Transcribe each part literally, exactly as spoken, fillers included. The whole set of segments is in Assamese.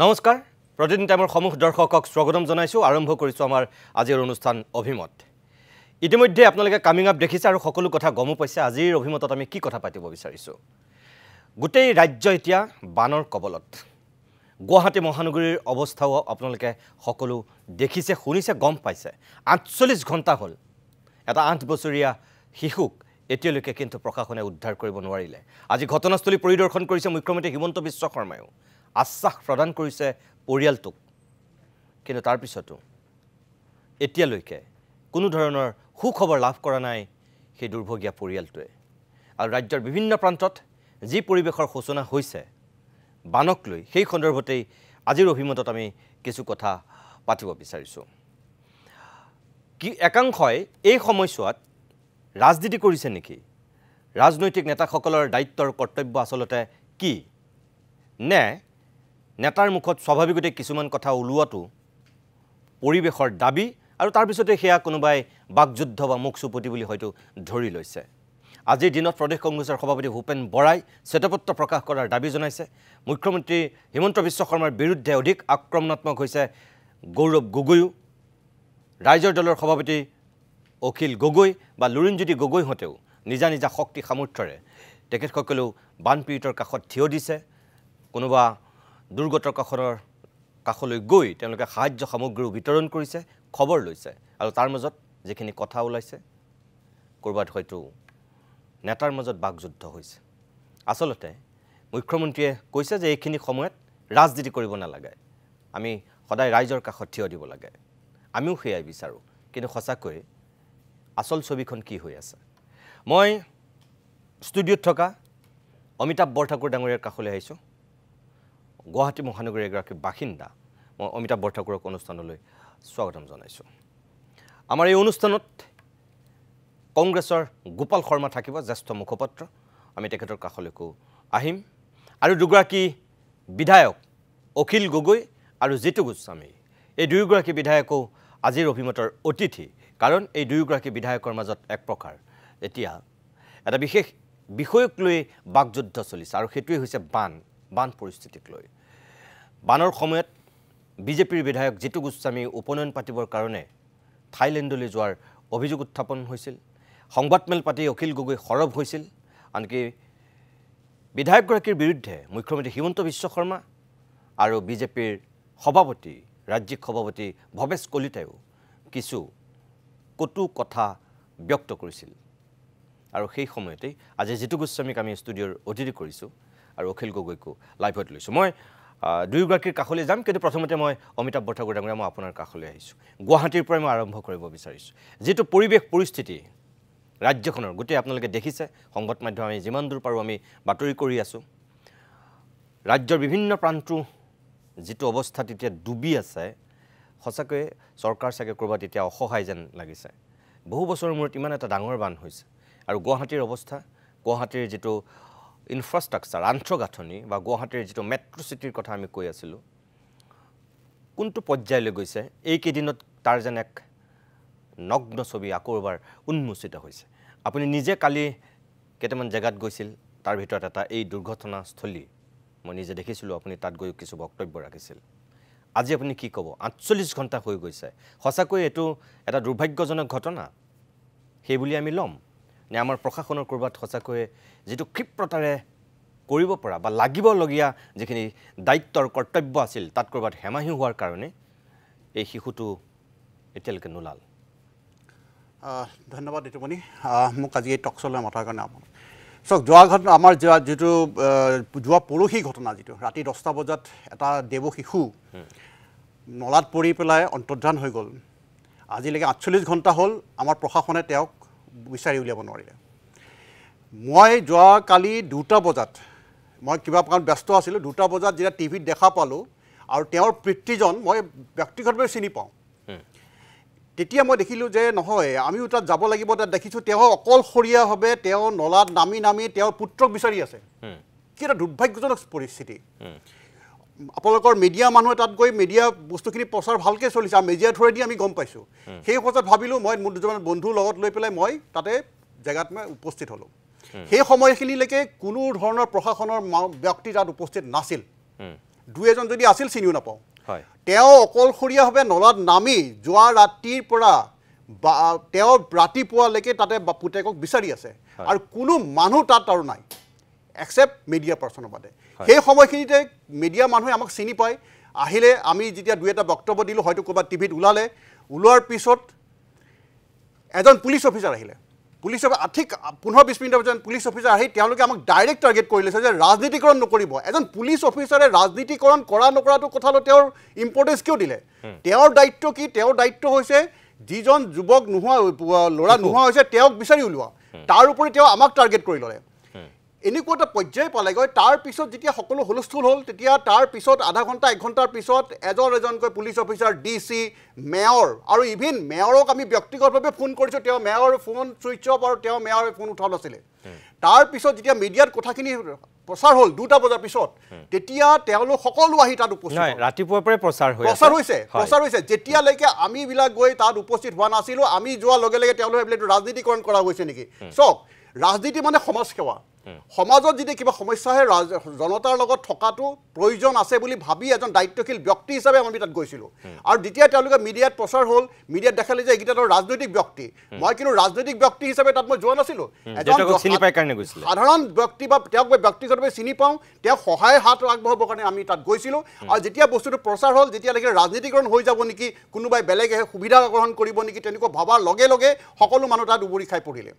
নমস্কাৰ প্ৰতিদিন টাইমৰ সমূহ দৰ্শকক স্বাগতম জনাইছো। আৰম্ভ কৰিছো আমাৰ আজিৰ অনুষ্ঠান অভিমত। ইতিমধ্যে আপোনালোকে কামিং আপ দেখিছে আৰু সকলো কথা গমো পাইছে। আজিৰ অভিমতত আমি কি কথা পাতিব বিচাৰিছোঁ? গোটেই ৰাজ্য এতিয়া বানৰ কবলত, গুৱাহাটী মহানগৰীৰ অৱস্থাও আপোনালোকে সকলো দেখিছে, শুনিছে, গম পাইছে। আঠচল্লিছ ঘণ্টা হ'ল এটা আঠ বছৰীয়া শিশুক এতিয়ালৈকে কিন্তু প্ৰশাসনে উদ্ধাৰ কৰিব নোৱাৰিলে। আজি ঘটনাস্থলী পৰিদৰ্শন কৰিছে মুখ্যমন্ত্ৰী হিমন্ত বিশ্ব শৰ্মায়ো, আশ্বাস প্ৰদান কৰিছে পৰিয়ালটোক, কিন্তু তাৰ পিছতো এতিয়ালৈকে কোনো ধৰণৰ সুখবৰ লাভ কৰা নাই সেই দুৰ্ভগীয়া পৰিয়ালটোৱে। আৰু ৰাজ্যৰ বিভিন্ন প্ৰান্তত যি পৰিৱেশৰ সূচনা হৈছে বানক লৈ, সেই সন্দৰ্ভতেই আজিৰ অভিমতত আমি কিছু কথা পাতিব বিচাৰিছোঁ। কি একাংশই এই সময়ছোৱাত ৰাজনীতি কৰিছে নেকি? ৰাজনৈতিক নেতাসকলৰ দায়িত্বৰ কৰ্তব্য আচলতে কি? নে নেতাৰ মুখত স্বাভাৱিকতে কিছুমান কথা ওলোৱাটো পৰিৱেশৰ দাবী, আৰু তাৰপিছতে সেয়া কোনোবাই বাকযুদ্ধ বা মুখ চুপতি বুলি হয়তো ধৰি লৈছে। আজিৰ দিনত প্ৰদেশ কংগ্ৰেছৰ সভাপতি ভূপেন বৰাই শ্বেতপত্ৰ প্ৰকাশ কৰাৰ দাবী জনাইছে। মুখ্যমন্ত্ৰী হিমন্ত বিশ্ব শৰ্মাৰ বিৰুদ্ধে অধিক আক্ৰমণাত্মক হৈছে গৌৰৱ গগৈও। ৰাইজৰ দলৰ সভাপতি অখিল গগৈ বা লুৰিণজ্যোতি গগৈহঁতেও নিজা নিজা শক্তি সামৰ্থ্যৰে তেখেতসকলেও বানপীড়িতৰ কাষত থিয় দিছে। কোনোবা দুৰ্গতৰ কাষৰ কাষলৈ গৈ তেওঁলোকে সাহায্য সামগ্ৰীও বিতৰণ কৰিছে, খবৰ লৈছে। আৰু তাৰ মাজত যিখিনি কথা ওলাইছে, ক'ৰবাত হয়তো নেতাৰ মাজত বাকযুদ্ধ হৈছে। আচলতে মুখ্যমন্ত্ৰীয়ে কৈছে যে এইখিনি সময়ত ৰাজনীতি কৰিব নালাগে, আমি সদায় ৰাইজৰ কাষত থিয় দিব লাগে। আমিও সেয়াই বিচাৰোঁ, কিন্তু সঁচাকৈ আচল ছবিখন কি হৈ আছে? মই ষ্টুডিঅ'ত থকা অমিতাভ বৰঠাকুৰ ডাঙৰীয়াৰ কাষলৈ আহিছোঁ। গুৱাহাটী মহানগৰীৰ এগৰাকী বাসিন্দা। মই অমিতাভ বৰঠাকুৰক অনুষ্ঠানলৈ স্বাগতম জনাইছোঁ। আমাৰ এই অনুষ্ঠানত কংগ্ৰেছৰ গোপাল শৰ্মা থাকিব, জ্যেষ্ঠ মুখপাত্ৰ। আমি তেখেতৰ কাষলৈকো আহিম। আৰু দুগৰাকী বিধায়ক অখিল গগৈ আৰু জিতু গোস্বামী, এই দুয়োগৰাকী বিধায়কো আজিৰ অভিমতৰ অতিথি। কাৰণ এই দুয়োগৰাকী বিধায়কৰ মাজত এক প্ৰকাৰ এতিয়া এটা বিশেষ বিষয়ক লৈ বাকযুদ্ধ চলিছে, আৰু সেইটোৱেই হৈছে বান বান পৰিস্থিতিক লৈ। বানৰ সময়ত বিজেপিৰ বিধায়ক জিতু গোস্বামী উপনয়ন পাতিবৰ কাৰণে থাইলেণ্ডলৈ যোৱাৰ অভিযোগ উত্থাপন হৈছিল। সংবাদমেল পাতি অখিল গগৈ সৰব হৈছিল। আনকি বিধায়কগৰাকীৰ বিৰুদ্ধে মুখ্যমন্ত্ৰী হিমন্ত বিশ্ব শৰ্মা আৰু বিজেপিৰ সভাপতি, ৰাজ্যিক সভাপতি ভৱেশ কলিতায়ো কিছু কটু কথা ব্যক্ত কৰিছিল। আৰু সেই সময়তেই আজি জিতু গোস্বামীক আমি ষ্টুডিঅ'ৰ অতিথি কৰিছোঁ আৰু অখিল গগৈকো লাইভত লৈছোঁ। মই দুয়োগৰাকীৰ কাষলৈ যাম, কিন্তু প্ৰথমতে মই অমিতাভ বৰঠাকুৰ ডাঙৰীয়া, মই আপোনাৰ কাষলৈ আহিছোঁ। গুৱাহাটীৰ পৰাই মই আৰম্ভ কৰিব বিচাৰিছোঁ। যিটো পৰিৱেশ পৰিস্থিতি ৰাজ্যখনৰ, গোটেই আপোনালোকে দেখিছে, সংবাদ মাধ্যম আমি যিমান দূৰ পাৰোঁ আমি বাতৰি কৰি আছোঁ। ৰাজ্যৰ বিভিন্ন প্ৰান্তো যিটো অৱস্থাত এতিয়া ডুবি আছে, সঁচাকৈয়ে চৰকাৰ চাগে ক'ৰবাত এতিয়া অসহায় যেন লাগিছে। বহু বছৰৰ মূৰত ইমান এটা ডাঙৰ বান হৈছে, আৰু গুৱাহাটীৰ অৱস্থা, গুৱাহাটীৰ যিটো ইনফ্ৰাষ্ট্ৰাকচাৰ, আন্তঃগাঁথনি বা গুৱাহাটীৰ যিটো মেট্ৰ' চিটিৰ কথা আমি কৈ আছিলোঁ, কোনটো পৰ্যায়লৈ গৈছে এইকেইদিনত তাৰ যেন এক নগ্ন ছবি আকৌ এবাৰ উন্মোচিত হৈছে। আপুনি নিজে কালি কেইটামান জেগাত গৈছিল, তাৰ ভিতৰত এটা এই দুৰ্ঘটনাস্থলী মই নিজে দেখিছিলোঁ। আপুনি তাত গৈ কিছু বক্তব্য ৰাখিছিল। আজি আপুনি কি ক'ব? আঠচল্লিছ ঘণ্টা হৈ গৈছে, সঁচাকৈ এইটো এটা দুৰ্ভাগ্যজনক ঘটনা সেইবুলি আমি ল'ম নে আমাৰ প্ৰশাসনৰ ক'ৰবাত সঁচাকৈয়ে যিটো ক্ষীপ্ৰতাৰে কৰিব পৰা বা লাগিবলগীয়া যিখিনি দায়িত্বৰ কৰ্তব্য আছিল তাত ক'ৰবাত হেমাহি হোৱাৰ কাৰণে এই শিশুটো এতিয়ালৈকে নোলাল? ধন্যবাদ ঋতুমণি, মোক আজি এই টকশ্ব'লৈ মতাৰ কাৰণে। আপোনাক চাওক, যোৱা ঘটনা আমাৰ যোৱা যিটো যোৱা পৰহি ঘটনা, যিটো ৰাতি দহটা বজাত এটা দেৱ শিশু নলাত পৰি পেলাই অন্তৰ্ধান হৈ গ'ল, আজিলৈকে আঠচল্লিছ ঘণ্টা হ'ল আমাৰ প্ৰশাসনে তেওঁক বিচাৰি উলিয়াব নোৱাৰিলে। মই যোৱাকালি দুটা বজাত মই কিবা কাৰণ ব্যস্ত আছিলোঁ, দুটা বজাত যেতিয়া টিভিত দেখা পালোঁ আৰু তেওঁৰ পিতৃজন মই ব্যক্তিগতভাৱে চিনি পাওঁ, তেতিয়া মই দেখিলোঁ যে নহয়, আমিও তাত যাব লাগিব। তাত দেখিছোঁ তেওঁ অকলশৰীয়াভাৱে তেওঁ নলাত নামি নামি তেওঁৰ পুত্ৰক বিচাৰি আছে। কি এটা দুৰ্ভাগ্যজনক পৰিস্থিতি! আপোনালোকৰ মিডিয়া মানুহে তাত গৈ মিডিয়া বস্তুখিনি প্ৰচাৰ ভালকৈ চলিছে, আৰু মিডিয়াৰ থ্ৰুৱেদি আমি গম পাইছোঁ। সেই কথাত ভাবিলোঁ, মই মোৰ দুজন বন্ধুৰ লগত লৈ পেলাই মই তাতে জেগাত মই উপস্থিত হ'লোঁ। সেই সময়খিনিলৈকে কোনো ধৰণৰ প্ৰশাসনৰ ব্যক্তি তাত উপস্থিত নাছিল। দুই এজন যদি আছিল চিনিও নাপাওঁ। তেওঁ অকলশৰীয়াভাৱে নলাত নামি যোৱা ৰাতিৰ পৰা তেওঁ ৰাতিপুৱালৈকে তাতে পুতেকক বিচাৰি আছে আৰু কোনো মানুহ তাত আৰু নাই একচেপ্ট মিডিয়া পাৰ্চনৰ বাদে। সেই সময়খিনিতে মিডিয়া মানুহে আমাক চিনি পায়, আহিলে আমি যেতিয়া দুই এটা বক্তব্য দিলোঁ, হয়তো ক'ৰবাত টিভিত ওলালে, ওলোৱাৰ পিছত এজন পুলিচ অফিচাৰ আহিলে। পুলিচ অফিচাৰ ঠিক পোন্ধৰ বিছ মিনিটৰ পিছত পুলিচ অফিচাৰ আহি তেওঁলোকে আমাক ডাইৰেক্ট টাৰ্গেট কৰি লৈছে যে ৰাজনীতিকৰণ নকৰিব। এজন পুলিচ অফিচাৰে ৰাজনীতিকৰণ কৰা নকৰাটো কথালৈ তেওঁৰ ইম্পৰ্টেঞ্চ কিয় দিলে? তেওঁৰ দায়িত্ব কি? তেওঁৰ দায়িত্ব হৈছে যিজন যুৱক নোহোৱা ল'ৰা নোহোৱা হৈছে তেওঁক বিচাৰি উলিওৱা। তাৰ উপৰি তেওঁ আমাক টাৰ্গেট কৰি ল'লে। এনেকুৱা এটা পৰ্যায় পালেগৈ। তাৰপিছত যেতিয়া সকলো হুলস্থুল হ'ল, তেতিয়া তাৰপিছত আধা ঘণ্টা এক ঘণ্টাৰ পিছত এজন এজনকৈ police officer, D C, mayor আৰু ইভিন মেয়ৰক আমি ব্যক্তিগতভাৱে ফোন কৰিছোঁ, তেওঁ মেয়ৰ ফোন ছুইচ অফ আৰু তেওঁ মেয়ৰে ফোন উঠা নাছিলে। তাৰপিছত যেতিয়া মিডিয়াত কথাখিনি প্ৰচাৰ হ'ল দুটা বজাৰ পিছত, তেতিয়া তেওঁলোক সকলো আহি তাত উপস্থিত হয়। ৰাতিপুৱাৰ পৰাই প্ৰচাৰ হৈ প্ৰচাৰ হৈছে প্ৰচাৰ হৈছে যেতিয়ালৈকে আমিবিলাক গৈ তাত উপস্থিত হোৱা নাছিলোঁ, আমি যোৱাৰ লগে লগে তেওঁলোকে এইবিলাক ৰাজনীতিকৰণ কৰা হৈছে নেকি? চক ৰাজনীতি মানে সমাজ সেৱা। সমাজত যদি কিবা সমস্যা হয় জনতাৰ লগত থকাটো প্ৰয়োজন আছে বুলি ভাবি এজন দায়িত্বশীল ব্যক্তি হিচাপে আমি তাত গৈছিলোঁ। আৰু যেতিয়া তেওঁলোকে মিডিয়াত প্ৰচাৰ হ'ল, মিডিয়াত দেখালে যে এইকেইটা তেওঁ ৰাজনৈতিক ব্যক্তি, মই কিন্তু ৰাজনৈতিক ব্যক্তি হিচাপে তাত মই যোৱা নাছিলোঁ। এজন সাধাৰণ ব্যক্তি বা তেওঁক মই ব্যক্তিগতভাৱে চিনি পাওঁ, তেওঁক সহায় হাত আগবঢ়াবৰ কাৰণে আমি তাত গৈছিলোঁ। আৰু যেতিয়া বস্তুটো প্ৰচাৰ হ'ল, যেতিয়ালৈকে ৰাজনীতিকৰণ হৈ যাব নেকি, কোনোবাই বেলেগে সুবিধা গ্ৰহণ কৰিব নেকি তেনেকুৱা ভবাৰ লগে লগে সকলো মানুহ তাত উবৰি খাই পৰিলে।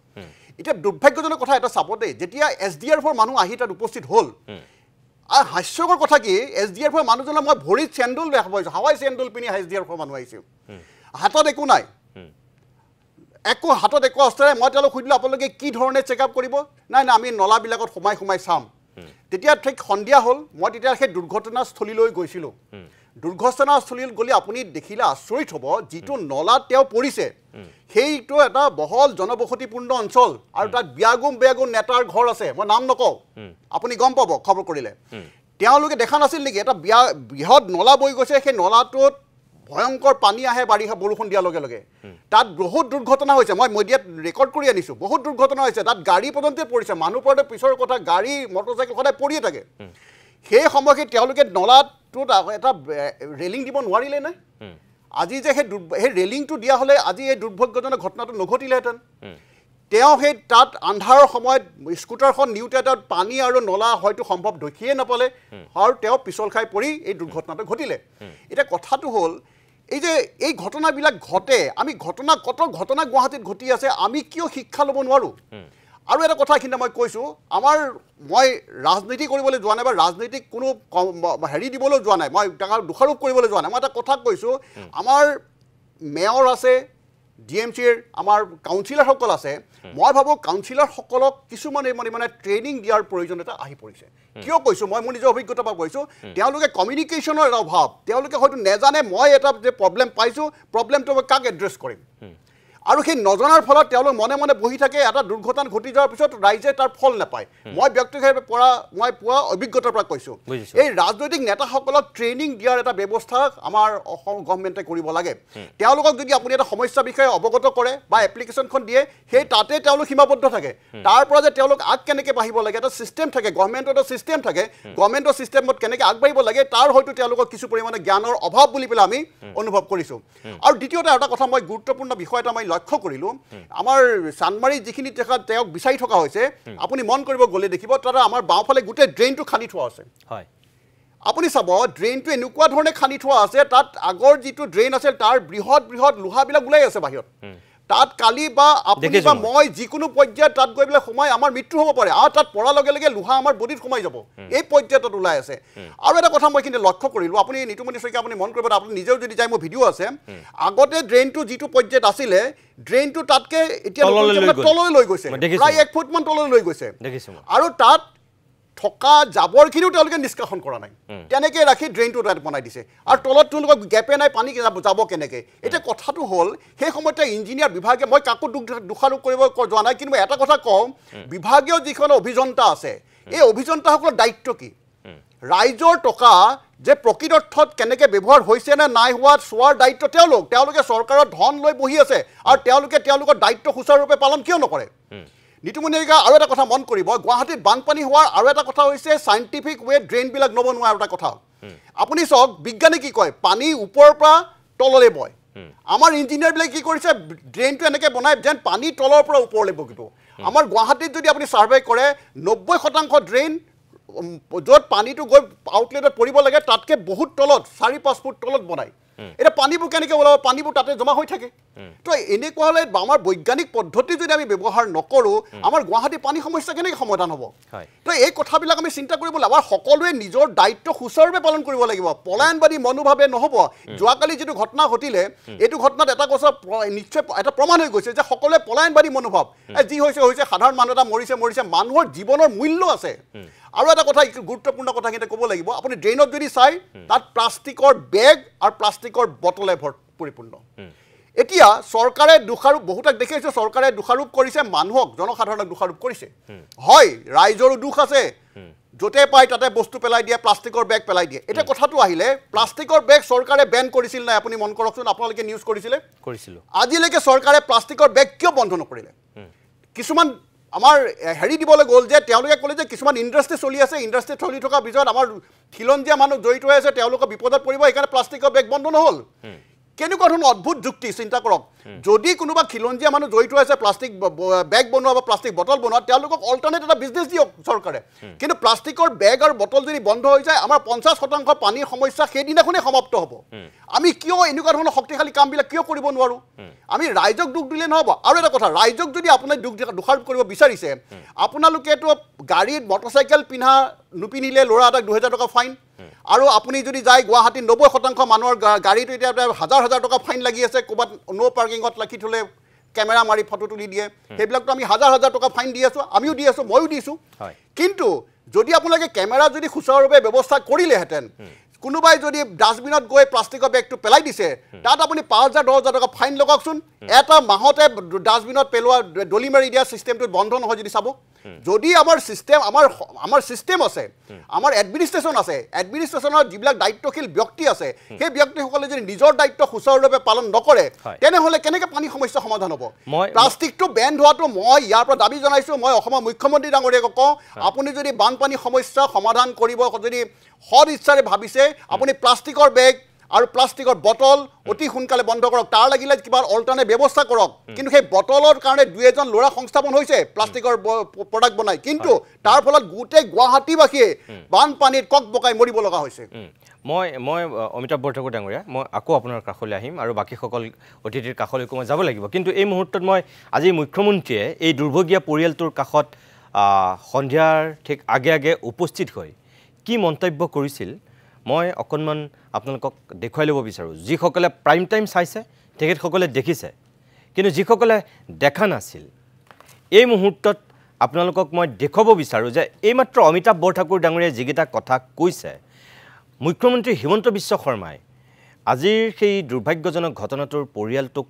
এতিয়া দুৰ্ভাগ্যজনক কথা এটা চাব দেই, যেতিয়া এছ ডি আৰ এফৰ মানুহ আহি তাত উপস্থিত হ'ল, আৰু হাস্যকৰ কথা কি, এছ ডি আৰ এফৰ মানুহজনক মই ভৰিত চেণ্ডুল দেখা পাইছোঁ, হাৱাই চেণ্ডুল পিন্ধি এছ ডি আৰ এফৰ মানুহ আহিছে, হাতত একো নাই, একো হাতত একো অস্ত্ৰৰে। মই তেওঁলোক সুধিলোঁ আপোনালোকে কি ধৰণে চেক আপ কৰিব? নাই নাই আমি নলাবিলাকত সোমাই সোমাই চাম। তেতিয়া ঠিক সন্ধিয়া হ'ল, মই তেতিয়া সেই দুৰ্ঘটনাস্থলীলৈ গৈছিলোঁ। দুৰ্ঘটনাস্থলীত গ'লে আপুনি দেখিলে আচৰিত হ'ব, যিটো নলাত তেওঁ পৰিছে সেইটো এটা বহল জনবসতিপূৰ্ণ অঞ্চল আৰু তাত বিয়াগুম বেয়াগুম নেতাৰ ঘৰ আছে, মই নাম নকওঁ, আপুনি গম পাব খবৰ কৰিলে। তেওঁলোকে দেখা নাছিল নেকি এটা বিয়া বৃহৎ নলা বৈ গৈছে, সেই নলাটোত ভয়ংকৰ পানী আহে বাৰিষা বৰষুণ দিয়াৰ লগে লগে। তাত বহুত দুৰ্ঘটনা হৈছে, মই মিডিয়াত ৰেকৰ্ড কৰি আনিছোঁ, বহুত দুৰ্ঘটনা হৈছে। তাত গাড়ী পৰ্যন্ত পৰিছে, মানুহ পৰ্যন্ত পিছৰ কথা, গাড়ী মটৰচাইকেল সদায় পৰিয়ে থাকে। সেই সময়খিনিত তেওঁলোকে নলাটোত এটা ৰেলিং দিব নোৱাৰিলে নে? আজি যে সেই সেই ৰেলিংটো দিয়া হ'লে আজি এই দুৰ্ভাগ্যজনক ঘটনাটো নঘটিলেহেঁতেন। তেওঁ সেই তাত আন্ধাৰৰ সময়ত স্কুটাৰখন নিওঁতে তাত পানী আৰু নলা হয়তো সম্ভৱ দেখিয়ে নাপালে আৰু তেওঁ পিছল খাই পৰি এই দুৰ্ঘটনাটো ঘটিলে। এতিয়া কথাটো হ'ল এই যে এই ঘটনাবিলাক ঘটে, আমি ঘটনা কত ঘটনা গুৱাহাটীত ঘটি আছে, আমি কিয় শিক্ষা ল'ব নোৱাৰোঁ? আৰু এটা কথা এইখিনিতে মই কৈছোঁ, আমাৰ মই ৰাজনীতি কৰিবলৈ যোৱা নাই বা ৰাজনীতিক কোনো হেৰি দিবলৈ যোৱা নাই, মই তাক দোষাৰোপ কৰিবলৈ যোৱা নাই। মই এটা কথা কৈছোঁ, আমাৰ মেয়ৰ আছে, ডি এম চিৰ আমাৰ কাউঞ্চিলাৰসকল আছে, মই ভাবোঁ কাউঞ্চিলাৰসকলক কিছুমান মানে মানে ট্ৰেইনিং দিয়াৰ প্ৰয়োজনীয়তা আহি পৰিছে। কিয় কৈছোঁ? মই মোৰ নিজৰ অভিজ্ঞতাৰ পৰা কৈছোঁ, তেওঁলোকে কমিউনিকেশ্যনৰ এটা অভাৱ, তেওঁলোকে হয়তো নেজানে মই এটা যে প্ৰব্লেম পাইছোঁ, প্ৰব্লেমটো মই কাক এড্ৰেছ কৰিম। আৰু সেই নজনাৰ ফলত তেওঁলোক মনে মনে বহি থাকে, এটা দুৰ্ঘটনা ঘটি যোৱাৰ পিছত ৰাইজে তাৰ ফল নাপায়। মই ব্যক্তিগতভাৱে পৰা মই পোৱা অভিজ্ঞতাৰ পৰা কৈছোঁ, এই ৰাজনৈতিক নেতাসকলক ট্ৰেইনিং দিয়াৰ এটা ব্যৱস্থা আমাৰ অসম গভৰ্ণমেণ্টে কৰিব লাগে। তেওঁলোকক যদি আপুনি এটা সমস্যাৰ বিষয়ে অৱগত কৰে বা এপ্লিকেশ্যনখন দিয়ে, সেই তাতে তেওঁলোক সীমাবদ্ধ থাকে। তাৰ পৰা যে তেওঁলোক আগ কেনেকৈ বাঢ়িব লাগে, এটা ছিষ্টেম থাকে, গভৰ্ণমেণ্টৰ এটা ছিষ্টেম থাকে, গভৰ্ণমেণ্টৰ ছিষ্টেমত কেনেকৈ আগবাঢ়িব লাগে তাৰ হয়তো তেওঁলোকক কিছু পৰিমাণে জ্ঞানৰ অভাৱ বুলি পেলাই আমি অনুভৱ কৰিছোঁ। আৰু দ্বিতীয়তে এটা কথা মই গুৰুত্বপূৰ্ণ বিষয় এটা মই লক্ষ্য কৰিলোঁ, আমাৰ চানমাৰী যিখিনি জেগাত তেওঁক বিচাৰি থকা হৈছে, আপুনি মন কৰিব গ'লে দেখিব তাত আমাৰ বাওঁফালে গোটেই ড্ৰেইনটো খান্দি থোৱা আছে। হয়, আপুনি চাব ড্ৰেইনটো এনেকুৱা ধৰণে খান্দি থোৱা আছে, তাত আগৰ যিটো ড্ৰেইন আছিল তাৰ বৃহৎ বৃহৎ লোহাবিলাক ওলাই আছে বাহিৰত। তাত কালি বা আপুনি বা মই যিকোনো পৰ্যায়ত তাত গৈ পেলাই সোমাই আমাৰ মৃত্যু হ'ব পাৰে, আৰু তাত পৰাৰ লগে লগে লোহা আমাৰ বডিত সোমাই যাব, এই পৰ্যায়ত ওলাই আছে। আৰু এটা কথা মই কিন্তু লক্ষ্য কৰিলোঁ, আপুনি নিতুমণি শইকীয়া আপুনি মন কৰিব, আপুনি নিজেও যদি যায় মোৰ ভিডিঅ' আছে, আগতে ড্ৰেইনটো যিটো পৰ্যায়ত আছিলে ড্ৰেইনটো তাতকৈ এতিয়া তললৈ লৈ গৈছে, প্ৰায় এক ফুটমান তললৈ লৈ গৈছে। আৰু তাত থকা জাবৰখিনিও তেওঁলোকে নিষ্কাশন কৰা নাই, তেনেকৈ ৰাখি ড্ৰেইনটো তাত বনাই দিছে। আৰু তলত তেওঁলোকক গেপে নাই, পানী যাব কেনেকৈ? এতিয়া কথাটো হ'ল সেই সময়তে ইঞ্জিনিয়াৰ বিভাগে, মই কাকো দোষাৰোপ কৰিব যোৱা নাই, কিন্তু এটা কথা কওঁ, বিভাগীয় যিখন অভিযন্তা আছে, এই অভিযন্তাসকলৰ দায়িত্ব কি? ৰাইজৰ টকা যে প্ৰকৃত অৰ্থত কেনেকৈ ব্যৱহাৰ হৈছে নে নাই হোৱা চোৱাৰ দায়িত্ব তেওঁলোক। তেওঁলোকে চৰকাৰৰ ধন লৈ বহি আছে আৰু তেওঁলোকে তেওঁলোকৰ দায়িত্ব সুচাৰুৰূপে পালন কিয় নকৰে? নিতুমণি শইকীয়া আৰু এটা কথা মন কৰিব, গুৱাহাটীত বানপানী হোৱাৰ আৰু এটা কথা হৈছে চাইণ্টিফিক ৱে ড্ৰেইনবিলাক নবনোৱাৰ এটা কথা। আপনি চাওক বিজ্ঞানে কি কয়, পানী ওপৰৰ পৰা তললৈ বয়। আমাৰ ইঞ্জিনিয়াৰবিলাক কি কৰিছে, ড্ৰেইনটো এনেকৈ বনাই যেন পানী তলৰ পৰা ওপৰলৈ বহিব। আমাৰ গুৱাহাটীত যদি আপুনি ছাৰ্ভে কৰে, নব্বৈ শতাংশ ড্ৰেইন য'ত পানীটো গৈ আউটলেটত পৰিব লাগে তাতকৈ বহুত তলত, চাৰি পাঁচ ফুট তলত বনায়। এটা পানীবোৰ কেনেকৈ ওলাব, পানীবোৰ তাতে জমা হৈ থাকে। তো এনেকুৱা হ'লে আমাৰ বৈজ্ঞানিক পদ্ধতি যদি আমি ব্যৱহাৰ নকৰোঁ, আমাৰ গুৱাহাটীৰ পানী সমস্যা কেনেকৈ সমাধান হ'ব? তো এই কথাবিলাক আমি চিন্তা কৰিব লাগিব। আমাৰ সকলোৱে নিজৰ দায়িত্ব সুচাৰুৰূপে পালন কৰিব লাগিব, পলায়নবাদী মনোভাৱে নহ'ব। যোৱাকালি যিটো ঘটনা ঘটিলে, এইটো ঘটনাত এটা কথা নিশ্চয় এটা প্ৰমাণ হৈ গৈছে যে সকলোৱে পলায়নবাদী মনোভাৱ, যি হৈছে হৈছে, সাধাৰণ মানুহ এটা মৰিছে মৰিছে। মানুহৰ জীৱনৰ মূল্য আছে। আৰু এটা কথা গুৰুত্বপূৰ্ণ কথা কিন্তু ক'ব লাগিব, আপুনি ড্ৰেইনত যদি চাই, তাত প্লাষ্টিকৰ বেগ আৰু প্লাষ্টিকৰ বটলে পৰিপূৰ্ণ। এতিয়া চৰকাৰে দোষাৰোপ বহুতক দেখিছে, চৰকাৰে দোষাৰোপ কৰিছে, মানুহক জনসাধাৰণক দোষাৰোপ কৰিছে। হয়, ৰাইজৰো দোষ আছে, য'তে পায় তাতে বস্তু পেলাই দিয়ে, প্লাষ্টিকৰ বেগ পেলাই দিয়ে। এতিয়া কথাটো আহিলে, প্লাষ্টিকৰ বেগ চৰকাৰে বেন কৰিছিল নাই? আপুনি মন কৰকচোন, আপোনালোকে নিউজ কৰিছিলে। আজিলৈকে চৰকাৰে প্লাষ্টিকৰ বেগ কিয় বন্ধ নকৰিলে? কিছুমান আমাৰ হেৰি দিবলৈ গ'ল যে তেওঁলোকে ক'লে যে কিছুমান ইণ্ডাষ্ট্ৰী চলি আছে, ইণ্ডাষ্ট্ৰী চলি থকা পিছত আমাৰ খিলঞ্জীয়া মানুহ জড়িত হৈ আছে, তেওঁলোকৰ বিপদত পৰিব, সেইকাৰণে প্লাষ্টিকৰ বেগ বন্ধ নহ'ল। কেনেকুৱা ধৰণৰ অদ্ভুত যুক্তি, চিন্তা কৰক। যদি কোনোবা খিলঞ্জীয়া মানুহ জড়িত হৈ আছে প্লাষ্টিক বেগ বনোৱা বা প্লাষ্টিক বটল বনোৱা, তেওঁলোকক অল্টাৰনেট এটা বিজনেছ দিয়ক চৰকাৰে। কিন্তু প্লাষ্টিকৰ বেগ আৰু বটল যদি বন্ধ হৈ যায়, আমাৰ পঞ্চাছ শতাংশ পানীৰ সমস্যা সেইদিনাখনেই সমাপ্ত হ'ব। আমি কিয় এনেকুৱা ধৰণৰ শক্তিশালী কামবিলাক কিয় কৰিব নোৱাৰোঁ? আমি ৰাইজক দুখ দিলে নহ'ব। আৰু এটা কথা, ৰাইজক যদি আপুনি দুখ দোষাৰোপ কৰিব বিচাৰিছে, আপোনালোকেতো গাড়ীত মটৰচাইকেল পিন্ধা নুপিন্ধিলে ল'ৰা এটাক দুহেজাৰ টকা ফাইন। আৰু আপুনি যদি যায় গুৱাহাটীত নব্বৈ শতাংশ মানুহৰ গাড়ীটো এতিয়া হাজাৰ হাজাৰ টকা ফাইন লাগি আছে। ক'ৰবাত ন' পাৰ্কিঙত লাগি থ'লে কেমেৰা মাৰি ফটো তুলি দিয়ে, সেইবিলাকতো আমি হাজাৰ হাজাৰ টকা ফাইন দি আছোঁ, আমিও দি আছোঁ, ময়ো দিছোঁ। কিন্তু যদি আপোনালোকে কেমেৰা যদি সুচাৰুৰূপে ব্যৱস্থা কৰিলেহেঁতেন, কোনোবাই যদি ডাষ্টবিনত গৈ প্লাষ্টিকৰ বেগটো পেলাই দিছে, তাত আপুনি পাঁচ হাজাৰ দহ হাজাৰ টকা ফাইন লগাওকচোন। এটা মাহতে ডাষ্টবিনত পেলোৱা, ডলি মাৰি দিয়া ছিষ্টেমটো বন্ধ নহয় যদি চাব। যদি আমাৰ ছিষ্টেম, আমাৰ আমাৰ ছিষ্টেম আছে, আমাৰ এডমিনিষ্ট্ৰেশ্যন আছে, এডমিনিষ্ট্ৰেশ্যনৰ যিবিলাক দায়িত্বশীল ব্যক্তি আছে, সেই ব্যক্তিসকলে যদি নিজৰ দায়িত্ব সুচাৰুৰূপে পালন নকৰে, তেনেহ'লে কেনেকৈ পানী সমস্যা সমাধান হ'ব? প্লাষ্টিকটো বেন হোৱাটো মই ইয়াৰ পৰা দাবী জনাইছোঁ। মই অসমৰ মুখ্যমন্ত্ৰী ডাঙৰীয়াক কওঁ, আপুনি যদি বানপানী সমস্যা সমাধান কৰিব যদি সদ ইচ্ছাৰে ভাবিছে, আপুনি প্লাষ্টিকৰ বেগ আৰু প্লাষ্টিকৰ বটল অতি সোনকালে বন্ধ কৰক। তাৰ লাগিলে কিবা অল্টাৰনেট ব্যৱস্থা কৰক। কিন্তু সেই বটলৰ কাৰণে দুই এজন ল'ৰা সংস্থাপন হৈছে, প্লাষ্টিকৰ প্ৰডাক্ট বনাই, কিন্তু তাৰ ফলত গোটেই গুৱাহাটীবাসীয়ে বানপানীত কক বকাই মৰিব লগা হৈছে। মই মই অমিতাভ বৰঠাকুৰ ডাঙৰীয়া, মই আকৌ আপোনাৰ কাষলৈ আহিম আৰু বাকীসকল অতিথিৰ কাষলৈকো মই যাব লাগিব। কিন্তু এই মুহূৰ্তত মই আজি মুখ্যমন্ত্ৰীয়ে এই দুৰ্ভগীয়া পৰিয়ালটোৰ কাষত সন্ধিয়াৰ ঠিক আগে আগে উপস্থিত হৈ কি মন্তব্য কৰিছিল, মই অকণমান আপোনালোকক দেখুৱাই ল'ব বিচাৰোঁ। যিসকলে প্ৰাইম টাইম চাইছে তেখেতসকলে দেখিছে, কিন্তু যিসকলে দেখা নাছিল, এই মুহূৰ্তত আপোনালোকক মই দেখুৱাব বিচাৰোঁ যে এইমাত্ৰ অমিতাভ বৰঠাকুৰ ডাঙৰীয়াই যিকেইটা কথা কৈছে, মুখ্যমন্ত্ৰী হিমন্ত বিশ্ব শৰ্মাই আজিৰ সেই দুৰ্ভাগ্যজনক ঘটনাটোৰ পৰিয়ালটোক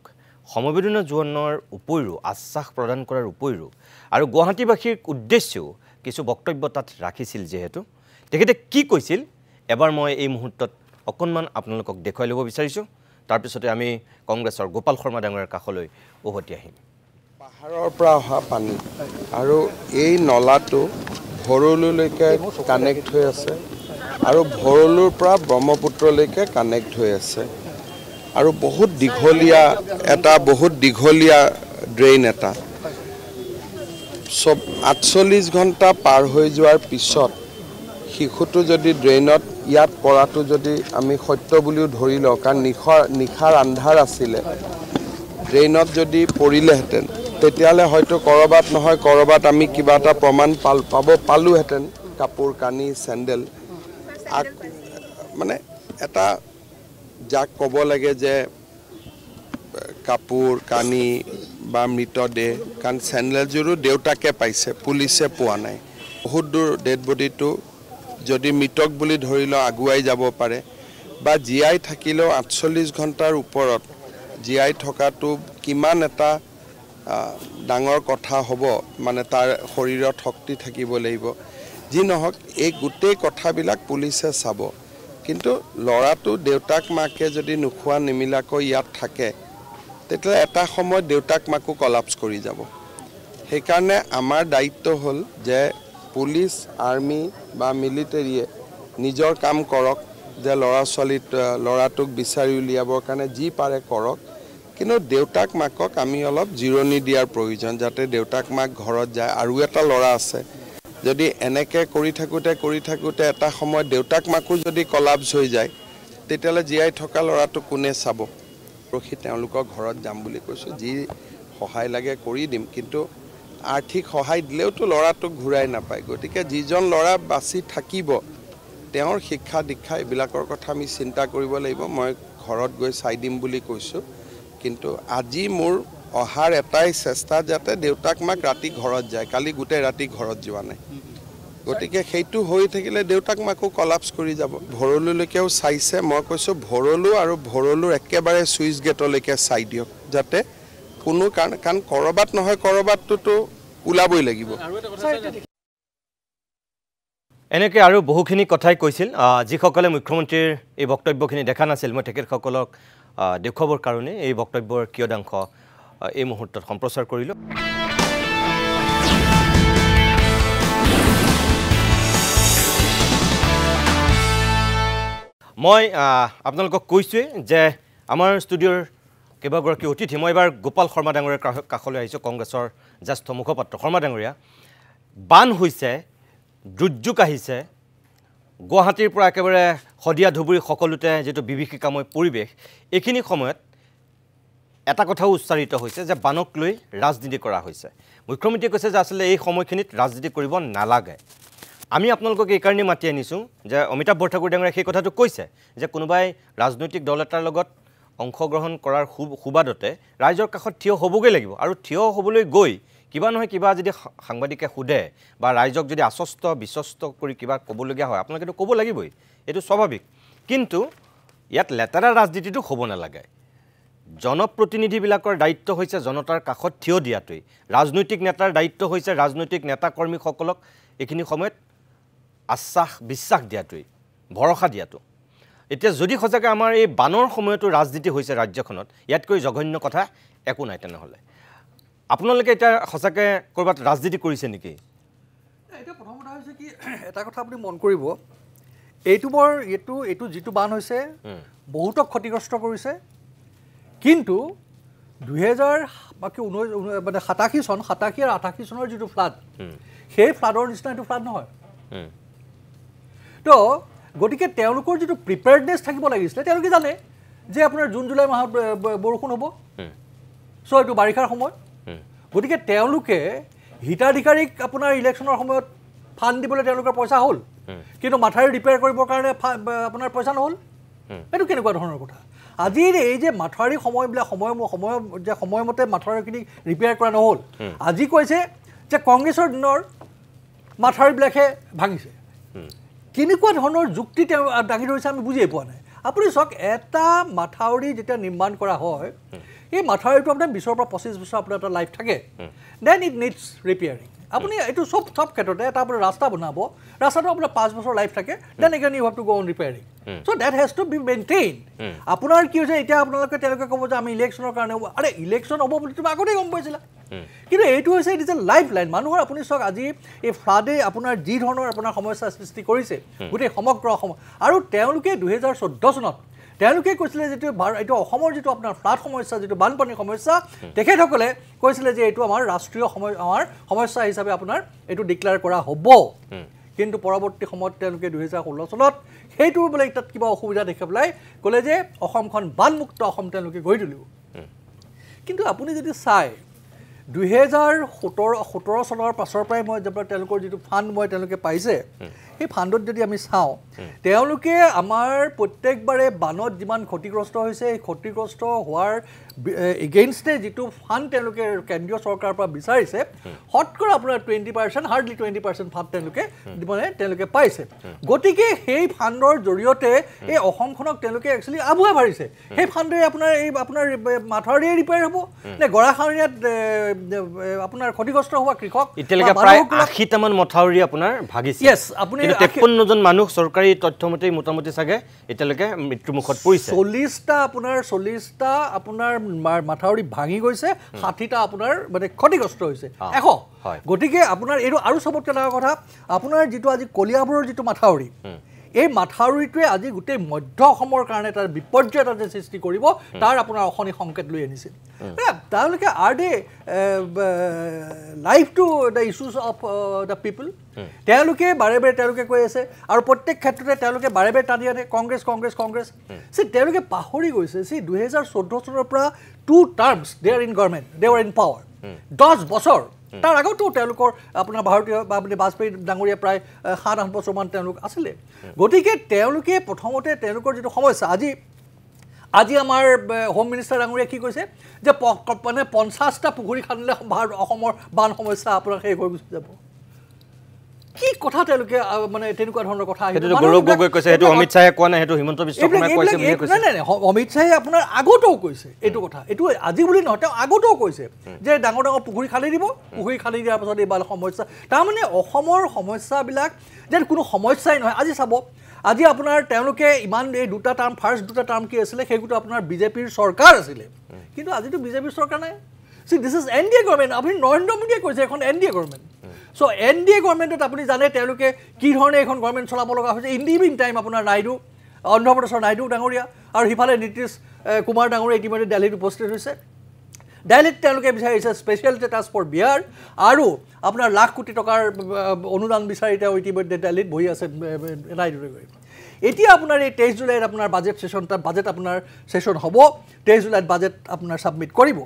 সমবেদনা জনোৱাৰ উপৰিও, আশ্বাস প্ৰদান কৰাৰ উপৰিও আৰু গুৱাহাটীবাসীৰ উদ্দেশ্যেও কিছু বক্তব্য তাত ৰাখিছিল। যিহেতু তেখেতে কি কৈছিল এবাৰ মই এই মুহূৰ্তত অকণমান আপোনালোকক দেখুৱাই ল'ব বিচাৰিছোঁ। তাৰপিছতে আমি কংগ্ৰেছৰ গোপাল শৰ্মা ডাঙৰীয়াৰ কাষলৈ উভতি আহিম। পাহাৰৰ পৰা অহা পানী আৰু এই নলাটো ভৰলুলৈকে কানেক্ট হৈ আছে আৰু ভৰলুৰ পৰা ব্ৰহ্মপুত্ৰলৈকে কানেক্ট হৈ আছে আৰু বহুত দীঘলীয়া এটা বহুত দীঘলীয়া ড্ৰেইন এটা চব আঠচল্লিছ ঘণ্টা পাৰ হৈ যোৱাৰ পিছত শিশুটো যদি ড্ৰেইনত ইয়াত পৰাটো যদি আমি সত্য বুলিও ধৰি লওঁ, কাৰণ নিশাৰ নিশাৰ আন্ধাৰ আছিলে, ড্ৰেইনত যদি পৰিলেহেঁতেন তেতিয়াহ'লে হয়তো ক'ৰবাত নহয় ক'ৰবাত আমি কিবা এটা প্ৰমাণ পাল পাব পালোহেঁতেন, কাপোৰ কানি চেণ্ডেল। মানে এটা যাক ক'ব লাগে যে কাপোৰ কানি বা মৃতদেহ, কাৰণ চেণ্ডেলযোৰো দেউতাকে পাইছে, পুলিচে পোৱা নাই। বহুত দূৰ ডেড বডিটো যদি মৃতক বুলি ধৰি লওঁ আগুৱাই যাব পাৰে বা জীয়াই থাকিলেও আঠচল্লিছ ঘণ্টাৰ ওপৰত জীয়াই থকাটো কিমান এটা ডাঙৰ কথা হ'ব, মানে তাৰ শৰীৰত শক্তি থাকিব লাগিব। যি নহওক, এই গোটেই কথাবিলাক পুলিচে চাব, কিন্তু ল'ৰাটো দেউতাক মাকে যদি নোখোৱা নিমিলাকৈ ইয়াত থাকে, তেতিয়াহ'লে এটা সময়ত দেউতাক মাকো কলাপছ কৰি যাব। সেইকাৰণে আমাৰ দায়িত্ব হ'ল যে পুলিচ, আৰ্মি বা মিলিটেৰীয়ে নিজৰ কাম কৰক, যে ল'ৰা ছোৱালী ল'ৰাটোক বিচাৰি উলিয়াবৰ কাৰণে যি পাৰে কৰক, কিন্তু দেউতাক মাকক আমি অলপ জিৰণি দিয়াৰ প্ৰয়োজন, যাতে দেউতাক মাক ঘৰত যায়। আৰু এটা ল'ৰা আছে, যদি এনেকৈ কৰি থাকোঁতে কৰি থাকোঁতে এটা সময়ত দেউতাক মাকো যদি কলাপছ হৈ যায়, তেতিয়াহ'লে জীয়াই থকা ল'ৰাটোক কোনে চাব? ৰখি তেওঁলোকৰ ঘৰত যাম বুলি কৈছোঁ, যি সহায় লাগে কৰি দিম, কিন্তু আৰ্থিক সহায় দিলেওতো ল'ৰাটোক ঘূৰাই নাপায়। গতিকে যিজন ল'ৰা বাচি থাকিব, তেওঁৰ শিক্ষা দীক্ষা এইবিলাকৰ কথা আমি চিন্তা কৰিব লাগিব। মই ঘৰত গৈ চাই দিম বুলি কৈছোঁ, কিন্তু আজি মোৰ অহাৰ এটাই চেষ্টা, যাতে দেউতাক মাক ৰাতি ঘৰত যায়। কালি গোটেই ৰাতি ঘৰত যোৱা নাই, গতিকে সেইটো হৈ থাকিলে দেউতাক মাকো কলাপছ কৰি যাব। ভৰলুলৈকেও চাইছে, মই কৈছোঁ ভৰলু আৰু ভৰলুৰ একেবাৰে ছুইচ গেটলৈকে চাই দিয়ক, যাতে কোনো কাৰণ কাৰণ ক'ৰবাত নহয় ক'ৰবাতটোতো ওলাবই লাগিব। এনেকৈ আৰু বহুখিনি কথাই কৈছিল, যিসকলে মুখ্যমন্ত্ৰীৰ এই বক্তব্যখিনি দেখা নাছিল, মই তেখেতসকলক দেখুৱাবৰ কাৰণে এই বক্তব্যৰ কিয়দাংশ এই মুহূৰ্তত সম্প্ৰচাৰ কৰিলোঁ। মই আপোনালোকক কৈছোঁৱেই যে আমাৰ ষ্টুডিঅ'ৰ কেইবাগৰাকী অতিথি। মই এবাৰ গোপাল শৰ্মা ডাঙৰীয়াৰ কাষলৈ আহিছোঁ, কংগ্ৰেছৰ জ্যেষ্ঠ মুখপাত্ৰ। শৰ্মা ডাঙৰীয়া, বান হৈছে, দুৰ্যোগ আহিছে, গুৱাহাটীৰ পৰা একেবাৰে শদিয়া ধুবুৰী সকলোতে যিটো বিভীষিকাময় পৰিৱেশ, এইখিনি সময়ত এটা কথাও উচ্চাৰিত হৈছে যে বানক লৈ ৰাজনীতি কৰা হৈছে। মুখ্যমন্ত্ৰীয়ে কৈছে যে আচলতে এই সময়খিনিত ৰাজনীতি কৰিব নালাগে। আমি আপোনালোকক এইকাৰণে মাতি আনিছোঁ যে অমিতাভ বৰঠাকুৰ ডাঙৰীয়াই সেই কথাটো কৈছে যে কোনোবাই ৰাজনৈতিক দল এটাৰ লগত অংশগ্ৰহণ কৰাৰ সুবাদতে ৰাইজৰ কাষত থিয় হ'বগৈ লাগিব, আৰু থিয় হ'বলৈ গৈ কিবা নহয় কিবা যদি সাংবাদিকে সোধে বা ৰাইজক যদি আশ্বস্ত বিশ্বস্ত কৰি কিবা ক'বলগীয়া হয়, আপোনালোকেতো ক'ব লাগিবই, এইটো স্বাভাৱিক। কিন্তু ইয়াত লেতেৰা ৰাজনীতিটো হ'ব নালাগে। জনপ্ৰতিনিধিবিলাকৰ দায়িত্ব হৈছে জনতাৰ কাষত থিয় দিয়াটোৱেই, ৰাজনৈতিক নেতাৰ দায়িত্ব হৈছে ৰাজনৈতিক নেতা কৰ্মীসকলক এইখিনি সময়ত আশ্বাস বিশ্বাস দিয়াটোৱেই, ভৰসা দিয়াটো। এতিয়া যদি সঁচাকৈ আমাৰ এই বানৰ সময়তো ৰাজনীতি হৈছে ৰাজ্যখনত, ইয়াতকৈ জঘন্য কথা একো নাই। তেনেহ'লে আপোনালোকে এতিয়া সঁচাকৈ ক'ৰবাত ৰাজনীতি কৰিছে নেকি? এতিয়া প্ৰথম কথা হৈছে কি, এটা কথা আপুনি মন কৰিব, এইটো বৰ এইটো এইটো যিটো বান হৈছে বহুতক ক্ষতিগ্ৰস্ত কৰিছে, কিন্তু দুহেজাৰ বাকী ঊনৈছ মানে সাতাশী চন সাতাশী আৰু আঠাশী চনৰ যিটো ফ্লাড, সেই ফ্লাডৰ নিচিনা এইটো ফ্লাড নহয়। তো গতিকে তেওঁলোকৰ যিটো প্ৰিপেয়াৰ্ডনেছ থাকিব লাগিছিলে, তেওঁলোকে জানে যে আপোনাৰ জুন জুলাই মাহত বৰষুণ হ'ব, চ' এইটো বাৰিষাৰ সময়। গতিকে তেওঁলোকে হিতাধিকাৰীক আপোনাৰ ইলেকশ্যনৰ সময়ত ফাণ্ড দিবলৈ তেওঁলোকৰ পইচা হ'ল, কিন্তু মাথাউৰি ৰিপেয়াৰ কৰিবৰ কাৰণে আপোনাৰ পইচা নহ'ল। এইটো কেনেকুৱা ধৰণৰ কথা? আজিৰ এই যে মাথাউৰি সময়বিলাক সময় সময় যে সময়মতে মাথাউৰিখিনি ৰিপেয়াৰ কৰা নহ'ল, আজি কৈছে যে কংগ্ৰেছৰ দিনৰ মাথাউৰিবিলাকে ভাঙিছে। কেনেকুৱা ধৰণৰ যুক্তি তেওঁ দাঙি ধৰিছে আমি বুজিয়ে পোৱা নাই। আপুনি চাওক, এটা মাথাউৰি যেতিয়া নিৰ্মাণ কৰা হয়, এই মাথাউৰিটো আপোনাৰ বিছৰ পৰা পঁচিছ বছৰ আপোনাৰ এটা লাইফ থাকে, দেন ইট নিডছ ৰিপেয়াৰিং। আপুনি এইটো চব চব ক্ষেত্ৰতে এটা আপোনাৰ ৰাস্তা বনাব, ৰাস্তাটো আপোনাৰ পাঁচ বছৰ লাইফ থাকে, then again you have to go' on repairing, so' that has to be maintain. আপোনাৰ কি হৈছে এতিয়া, আপোনালোকে তেওঁলোকে ক'ব যে আমি ইলেকশ্যনৰ কাৰণে হ'ব। আৰে ইলেকশ্যন হ'ব বুলি তুমি আগতেই গম পাইছিলা, কিন্তু এইটো হৈছে it is a life line মানুহৰ। আপুনি চাওক, আজি এই ফ্লাডে আপোনাৰ যি ধৰণৰ আপোনাৰ সমস্যাৰ সৃষ্টি কৰিছে গোটেই সমগ্ৰ অসম, আৰু তেওঁলোকে দুহেজাৰ চৈধ্য চনত তেওঁলোকে কৈছিলে যিটো এইটো অসমৰ যিটো আপোনাৰ ফ্লাড সমস্যা, যিটো বানপানীৰ সমস্যা, তেখেতসকলে কৈছিলে যে এইটো আমাৰ ৰাষ্ট্ৰীয় সময় আমাৰ সমস্যা হিচাপে আপোনাৰ এইটো ডিক্লেয়াৰ কৰা হ'ব। কিন্তু পৰৱৰ্তী সময়ত তেওঁলোকে দুহেজাৰ ষোল্ল চনত সেইটো বোলে তাত কিবা অসুবিধা দেখে পেলাই ক'লে যে অসমখন বানমুক্ত অসম তেওঁলোকে গঢ়ি তুলিব। কিন্তু আপুনি যদি চায়, দুহেজাৰ সোতৰ সোতৰ চনৰ পাছৰ পৰাই মই তেওঁলোকৰ যিটো ফাণ্ড মই তেওঁলোকে পাইছে, সেই ফাণ্ডত যদি আমি চাওঁ, তেওঁলোকে আমাৰ প্ৰত্যেকবাৰে বানত যিমান ক্ষতিগ্ৰস্ত হৈছে, সেই ক্ষতিগ্ৰস্ত হোৱাৰ এগেইনষ্টে যিটো ফাণ্ড তেওঁলোকে কেন্দ্ৰীয় চৰকাৰৰ পৰা বিচাৰিছে, শতকৰা আপোনাৰ twenty percent hardly twenty percent fund তেওঁলোকে মানে তেওঁলোকে পাইছে। গতিকে সেই ফাণ্ডৰ জৰিয়তে এই অসমখনক তেওঁলোকে একচুৱেলি আবুৱা ভাৰিছে। সেই ফাণ্ডে আপোনাৰ এই আপোনাৰ মাথাউৰিয়ে ৰিপেয়াৰ হ'ব নে গৰাখহনীয়াত আপোনাৰ ক্ষতিগ্ৰস্ত হোৱা কৃষক এতিয়ালৈকে প্ৰায় আশীটামান মাথাউৰি আপোনাৰ ভাগিছে। ইয়েছ, আপুনি তেপন্নজন মানুহ চৰকাৰী তথ্যমতে মোটামুটি চাগে এতিয়ালৈকে মৃত্যুমুখত পৰিছে। চল্লিছটা আপোনাৰ চল্লিছটা আপোনাৰ মাথাউৰি ভাঙি গৈছে, ষাঠিটা আপোনাৰ মানে ক্ষতিগ্ৰস্ত হৈছে, এশ। গতিকে আপোনাৰ এইটো আৰু চবতকৈ ডাঙৰ কথা, আপোনাৰ যিটো আজি কলিয়াবৰৰ যিটো মাথাউৰি, এই মাথাউৰিটোৱে আজি গোটেই মধ্য অসমৰ কাৰণে তাৰ বিপৰ্যয় এটা যে সৃষ্টি কৰিব, তাৰ আপোনাৰ অশনি সংকেত লৈ আনিছিল। তেওঁলোকে are they life to the issues of the people, তেওঁলোকে বাৰে বাৰে তেওঁলোকে কৈ আছে আৰু প্ৰত্যেক ক্ষেত্ৰতে তেওঁলোকে বাৰে বাৰে টানি আনে কংগ্ৰেছ কংগ্ৰেছ কংগ্ৰেছ। চি তেওঁলোকে পাহৰি গৈছে চি দুহেজাৰ চৈধ্য চনৰ পৰা two terms they are in government, they are in power, দহ বছৰ। তাৰ আগতেও তেওঁলোকৰ আপোনাৰ ভাৰতীয় বা আপুনি বাজপেয়ী ডাঙৰীয়া প্ৰায় সাত আঠ বছৰমান তেওঁলোক আছিলে। গতিকে তেওঁলোকে প্ৰথমতে তেওঁলোকৰ যিটো সমস্যা, আজি আজি আমাৰ হোম মিনিষ্টাৰ ডাঙৰীয়া কি কৈছে যে মানে পঞ্চাছটা পুখুৰী খান্দিলে ভাৰত অসমৰ বান সমস্যা আপোনাৰ শেষ হৈ গুচি যাব। কি কথা তেওঁলোকে মানে তেনেকুৱা ধৰণৰ কথা আহিছে। অমিত শ্বাহে কোৱা নাই, সেইটো হিমন্ত বিশ্ব শৰ্মাই কৈছে। নাই নাই নাই, অমিত শ্বাহে আপোনাৰ আগতেও কৈছে এইটো কথা, এইটো আজি বুলি নহয়, তেওঁ আগতেও কৈছে যে ডাঙৰ ডাঙৰ পুখুৰী খান্দি দিব, পুখুৰী খান্দি দিয়াৰ পাছত এই বান সমস্যা। তাৰমানে অসমৰ সমস্যাবিলাক যেন কোনো সমস্যাই নহয়। আজি চাব, আজি আপোনাৰ তেওঁলোকে ইমান এই দুটা টাৰ্ম, ফাৰ্ষ্ট দুটা টাৰ্ম কি আছিলে, সেইটোতো আপোনাৰ বিজেপিৰ চৰকাৰ আছিলে, কিন্তু আজিতো বিজেপিৰ চৰকাৰ নাই। See this is N D A government. আপুনি নৰেন্দ্ৰ মোদীয়ে কৈছে এখন N D A government. So' N D A গভৰ্ণমেণ্টত আপুনি জানে তেওঁলোকে কি ধৰণে এখন গভৰ্ণমেণ্ট চলাব লগা হৈছে। ইন দি ইভিনিং টাইম আপোনাৰ নাইডু, অন্ধ্ৰপ্ৰদেশৰ নাইডু ডাঙৰীয়া আৰু সিফালে নীতিশ কুমাৰ ডাঙৰীয়া ইতিমধ্যে দিল্লীত উপস্থিত হৈছে। দিল্লীত তেওঁলোকে বিচাৰিছে স্পেচিয়েল ষ্টেটাছ ফৰ বিহাৰ আৰু আপোনাৰ লাখ কোটি টকাৰ অনুদান বিচাৰি তেওঁ ইতিমধ্যে দিল্লীত বহি আছে নাইডুৰে গৈ। এতিয়া আপোনাৰ এই তেইছ জুলাইত আপোনাৰ বাজেট ছেশ্যন, বাজেট আপোনাৰ ছেশ্যন হ'ব, তেইছ জুলাইত বাজেট আপোনাৰ ছাবমিট কৰিব।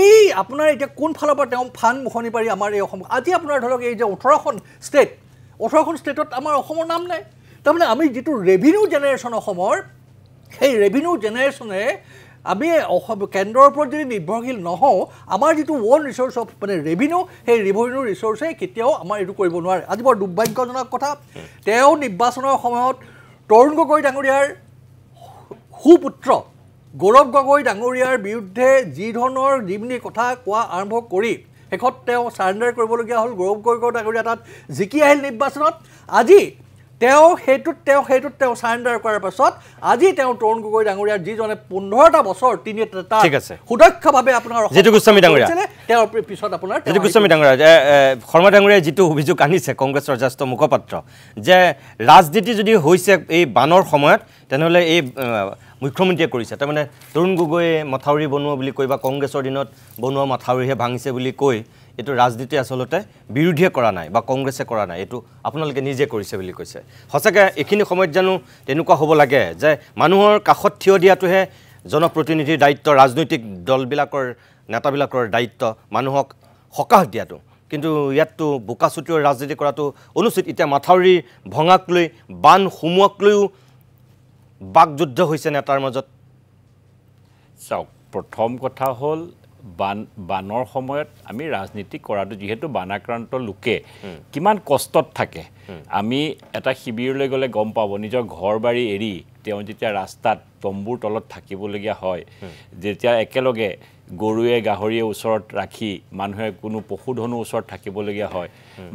এই আপোনাৰ এতিয়া কোন ফালৰ পৰা তেওঁ ফাণ্ড মুখনি পাৰি আমাৰ এই অসম, আজি আপোনাৰ ধৰক এই যে ওঠৰখন ষ্টেট, ওঠৰখন ষ্টেটত আমাৰ অসমৰ নাম নাই। তাৰমানে আমি যিটো ৰেভিনিউ জেনেৰেশ্যন অসমৰ, সেই ৰেভিনিউ জেনেৰেশ্যনে আমি অসম কেন্দ্ৰৰ ওপৰত যদি নিৰ্ভৰশীল নহওঁ, আমাৰ যিটো ওৱন ৰিচ'ৰ্চ অফ মানে ৰেভিনিউ, সেই ৰেভিনিউ ৰিচ'ৰ্চে কেতিয়াও আমাৰ এইটো কৰিব নোৱাৰে। আজি বৰ দুৰ্ভাগ্যজনক কথা, তেওঁ নিৰ্বাচনৰ সময়ত তৰুণ গগৈ ডাঙৰীয়াৰ সুপুত্ৰ গৌৰৱ গগৈ ডাঙৰীয়াৰ বিৰুদ্ধে যি ধৰণৰ যিখিনি কথা কোৱা আৰম্ভ কৰি শেষত তেওঁ চাৰেণ্ডাৰ কৰিবলগীয়া হ'ল। গৌৰৱ গগৈ ডাঙৰীয়া তাত জিকি আহিল নিৰ্বাচনত। আজি তেওঁ সেইটোত তেওঁ সেইটোত তেওঁ চাৰেণ্ডাৰ কৰাৰ পাছত আজি তেওঁ তৰুণ গগৈ ডাঙৰীয়াৰ যিজনে পোন্ধৰটা বছৰ তিনি সুদক্ষভাৱে আপোনাৰ জিতু গোস্বামী ডাঙৰীয়া, তেওঁৰ পিছত আপোনাৰ জিতু গোস্বামী ডাঙৰীয়া শৰ্মা ডাঙৰীয়াই যিটো অভিযোগ আনিছে কংগ্ৰেছৰ জ্যেষ্ঠ মুখপাত্ৰ যে ৰাজনীতি যদি হৈছে এই বানৰ সময়ত, তেনেহ'লে এই মুখ্যমন্ত্ৰীয়ে কৰিছে। তাৰমানে তৰুণ গগৈয়ে মথাউৰি বনোৱা বুলি কৈ বা কংগ্ৰেছৰ দিনত বনোৱা মথাউৰিহে ভাঙিছে বুলি কৈ এইটো ৰাজনীতি আচলতে বিৰোধীয়ে কৰা নাই বা কংগ্ৰেছে কৰা নাই, এইটো আপোনালোকে নিজে কৰিছে বুলি কৈছে। সঁচাকৈ এইখিনি সময়ত জানো তেনেকুৱা হ'ব লাগে যে মানুহৰ কাষত থিয় দিয়াটোহে জনপ্ৰতিনিধিৰ দায়িত্ব, ৰাজনৈতিক দলবিলাকৰ নেতাবিলাকৰ দায়িত্ব মানুহক সকাহ দিয়াটো, কিন্তু ইয়াততো বোকাচুটিৰ ৰাজনীতি কৰাটো অনুচিত। এতিয়া মথাউৰি ভঙাক লৈ, বান সুমুৱাক লৈও বাকযুদ্ধ হৈছে নেতাৰ মাজত। চাওক, প্ৰথম কথা হ'ল বান বানৰ সময়ত আমি ৰাজনীতি কৰাটো, যিহেতু বানাক্ৰান্ত লোকে কিমান কষ্টত থাকে, আমি এটা শিবিৰলৈ গ'লে গম পাব, নিজৰ ঘৰ বাৰী এৰি তেওঁ যেতিয়া ৰাস্তাত তম্বুৰ তলত থাকিবলগীয়া হয়, যেতিয়া একেলগে গৰুৱে গাহৰিয়ে ওচৰত ৰাখি মানুহে কোনো পশুধনো ওচৰত থাকিবলগীয়া হয়,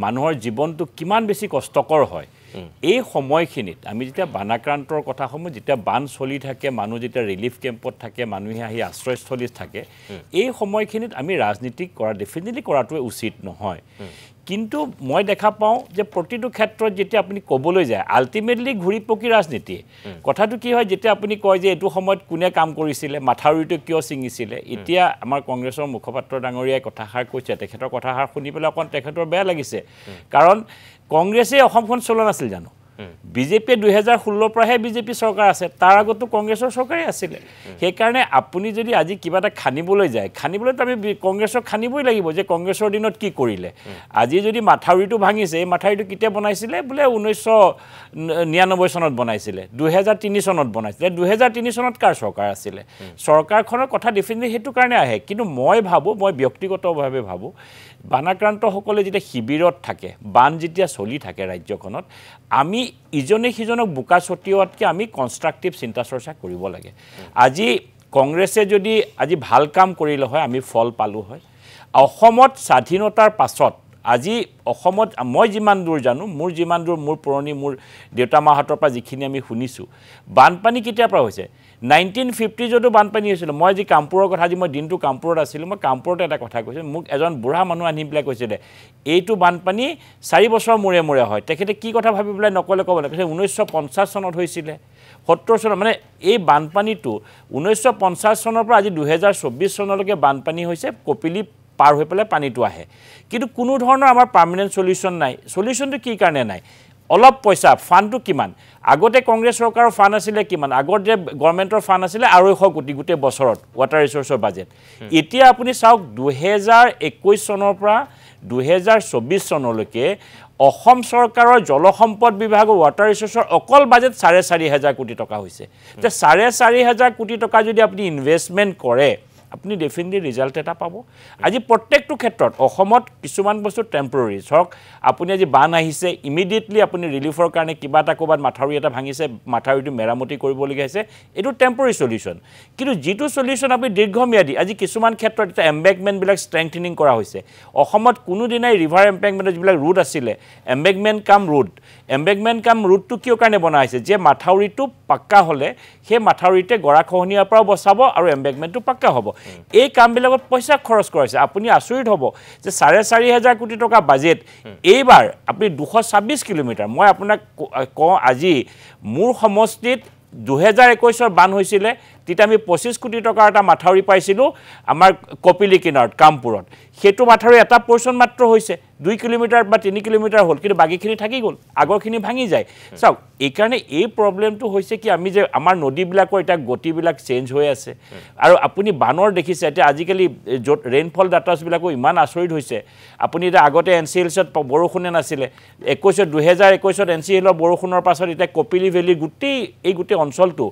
মানুহৰ জীৱনটো কিমান বেছি কষ্টকৰ হয়। এই সময়খিনিত আমি যেতিয়া বানাক্ৰান্তৰ কথাসমূহ, যেতিয়া বান চলি থাকে, মানুহ যেতিয়া ৰিলিফ কেম্পত থাকে, মানুহে আহি আশ্ৰয়স্থলীত থাকে, এই সময়খিনিত আমি ৰাজনীতি কৰা ডেফিনেটলি কৰাটোৱে উচিত নহয়। কিন্তু মই দেখা পাওঁ যে প্ৰতিটো ক্ষেত্ৰত যেতিয়া আপুনি ক'বলৈ যায়, আল্টিমেটলি ঘূৰি পকি ৰাজনীতিয়ে। কথাটো কি হয়, যেতিয়া আপুনি কয় যে এইটো সময়ত কোনে কাম কৰিছিলে, মাথাউৰিটো কিয় ছিঙিছিলে, এতিয়া আমাৰ কংগ্ৰেছৰ মুখপাত্ৰ ডাঙৰীয়াই কথাষাৰ কৈছে, তেখেতৰ কথাষাৰ শুনি পেলাই অকণ তেখেতৰ বেয়া লাগিছে। কাৰণ কংগ্ৰেছে অসমখন চলোৱা নাছিল জানো? বিজেপিয়ে দুহেজাৰ ষোল্লৰ পৰাহে বিজেপি চৰকাৰ আছে, তাৰ আগতো কংগ্ৰেছৰ চৰকাৰেই আছিলে। সেইকাৰণে আপুনি যদি আজি কিবা এটা খান্দিবলৈ যায়, খান্দিবলৈতো আমি কংগ্ৰেছক খান্দিবই লাগিব যে কংগ্ৰেছৰ দিনত কি কৰিলে। আজি যদি মাথাউৰিটো ভাঙিছে, এই মাথাউৰিটো কেতিয়া বনাইছিলে বোলে, ঊনৈছশ নিৰানব্বৈ চনত বনাইছিলে, দুহেজাৰ তিনি চনত বনাইছিলে, দুহেজাৰ তিনি চনত কাৰ চৰকাৰ আছিলে? চৰকাৰখনৰ কথা ডেফিনেটলি সেইটো কাৰণে আহে। কিন্তু মই ভাবোঁ, মই ব্যক্তিগতভাৱে ভাবোঁ, বানাক্ৰান্তসকলে যেতিয়া শিবিৰত থাকে, বান যেতিয়া চলি থাকে ৰাজ্যখনত, আমি ইজনে সিজনক বোকা ছটিওৱাতকৈ আমি কনষ্ট্ৰাকটিভ চিন্তা চৰ্চা কৰিব লাগে। আজি কংগ্ৰেছে যদি আজি ভাল কাম কৰিলে হয়, আমি ফল পালোঁ হয়। অসমত স্বাধীনতাৰ পাছত আজি অসমত মই যিমান দূৰ জানো, মোৰ যিমান দূৰ মোৰ পুৰণি মোৰ দেউতা মাহঁতৰ পৰা যিখিনি আমি শুনিছোঁ, বানপানী কেতিয়াৰ পৰা হৈছে? নাইনটিন ফিফটি যতো বানপানী হৈছিল, মই যি কামপুৰৰ কথা, আজি মই দিনটো কামপুৰত আছিলোঁ, মই কামপুৰতে এটা কথা কৈছিলোঁ, মোক এজন বুঢ়া মানুহ আনি পেলাই কৈছিলে এইটো বানপানী চাৰি বছৰ মূৰে মূৰে হয়। তেখেতে কি কথা ভাবি পেলাই নকলে ক'বলৈ কৈছে ঊনৈছশ পঞ্চাছ চনত হৈছিলে, সত্তৰ চনত, মানে এই বানপানীটো ঊনৈছশ পঞ্চাছ চনৰ পৰা আজি দুহেজাৰ চৌব্বিছ চনলৈকে বানপানী হৈছে, কপিলি পাৰ হৈ পেলাই পানীটো আহে, কিন্তু কোনো ধৰণৰ আমাৰ পাৰ্মানেণ্ট চলিউশ্যন নাই। চলিউশ্যনটো কি কাৰণে নাই? অলপ পইচা, ফাণ্ডটো কিমান? আগতে কংগ্ৰেছ চৰকাৰৰ ফাণ্ড আছিলে কিমান? আগত যে গভৰ্ণমেণ্টৰ ফাণ্ড আছিলে আঢ়ৈশ কোটি গোটেই বছৰত ৱাটাৰ ৰিচোৰ্চৰ বাজেট। এতিয়া আপুনি চাওক দুহেজাৰ একৈছ চনৰ পৰা দুহেজাৰ চৌব্বিছ চনলৈকে অসম চৰকাৰৰ জলসম্পদ বিভাগৰ ৱাটাৰ ৰিচোৰ্চৰ অকল বাজেট চাৰে চাৰি হাজাৰ কোটি টকা হৈছে। তে চাৰে চাৰি হাজাৰ কোটি টকা যদি আপুনি ইনভেষ্টমেণ্ট কৰে আপুনি ডেফিনেটলি ৰিজাল্ট এটা পাব। আজি প্ৰত্যেকটো ক্ষেত্ৰত অসমত কিছুমান বস্তু টেম্পৰৰী, ধৰক আপুনি আজি বান আহিছে, ইমিডিয়েটলি আপুনি ৰিলিফৰ কাৰণে কিবা এটা ক'ৰবাত মাথাউৰি এটা ভাঙিছে, মাথাউৰিটো মেৰামতি কৰিবলগীয়া হৈছে, এইটো টেম্পৰৰী চলিউশ্যন। কিন্তু যিটো চলিউশ্যন আপুনি দীৰ্ঘম্যাদী, আজি কিছুমান ক্ষেত্ৰত এতিয়া এম্বেকমেণ্টবিলাক ষ্ট্ৰেংথেনিং কৰা হৈছে। অসমত কোনোদিনাই ৰিভাৰ এম্বেকমেণ্টৰ যিবিলাক ৰোড আছিলে, এম্বেকমেণ্ট কাম ৰোড, এম্বেকমেণ্ট কাম ৰোডটো কিয় কাৰণে বনোৱা হৈছে? যে মাথাউৰিটো পাক্কা হ'লে সেই মাথাউৰিতে গৰাখহনীয়াৰ পৰাও বচাব আৰু এম্বেকমেণ্টটো পাক্কা হ'ব। এই কামবিলাকত পইচা খৰচ কৰাইছে। আপুনি আচৰিত হ'ব যে চাৰে চাৰি হাজাৰ কোটি টকা বাজেট, এইবাৰ আপুনি দুশ ছাব্বিছ কিলোমিটাৰ, মই আপোনাক কওঁ আজি মোৰ সমষ্টিত দুহেজাৰ একৈছৰ বান হৈছিলে, তেতিয়া আমি পঁচিছ কোটি টকাৰ এটা মাথাউৰি পাইছিলোঁ আমাৰ কপিলি কিনাৰত কামপুৰত। সেইটো মাথাউৰি এটা পৰ্চন মাত্ৰ হৈছে, দুই কিলোমিটাৰ বা তিনি কিলোমিটাৰ হ'ল, কিন্তু বাকীখিনি থাকি গ'ল, আগৰখিনি ভাঙি যায়। চাওক, এইকাৰণে এই প্ৰব্লেমটো হৈছে কি আমি যে আমাৰ নদীবিলাকৰ এতিয়া গতিবিলাক চেঞ্জ হৈ আছে। আৰু আপুনি বানৰ দেখিছে এতিয়া আজিকালি য'ত ৰেইনফল ডাটাছবিলাকো ইমান আচৰিত হৈছে। আপুনি এতিয়া আগতে এন চি হিলছত বৰষুণে নাছিলে, একৈছত দুহেজাৰ একৈছত এন চি হিলৰ বৰষুণৰ পাছত এতিয়া কপিলি ভেলী গোটেই এই গোটেই অঞ্চলটো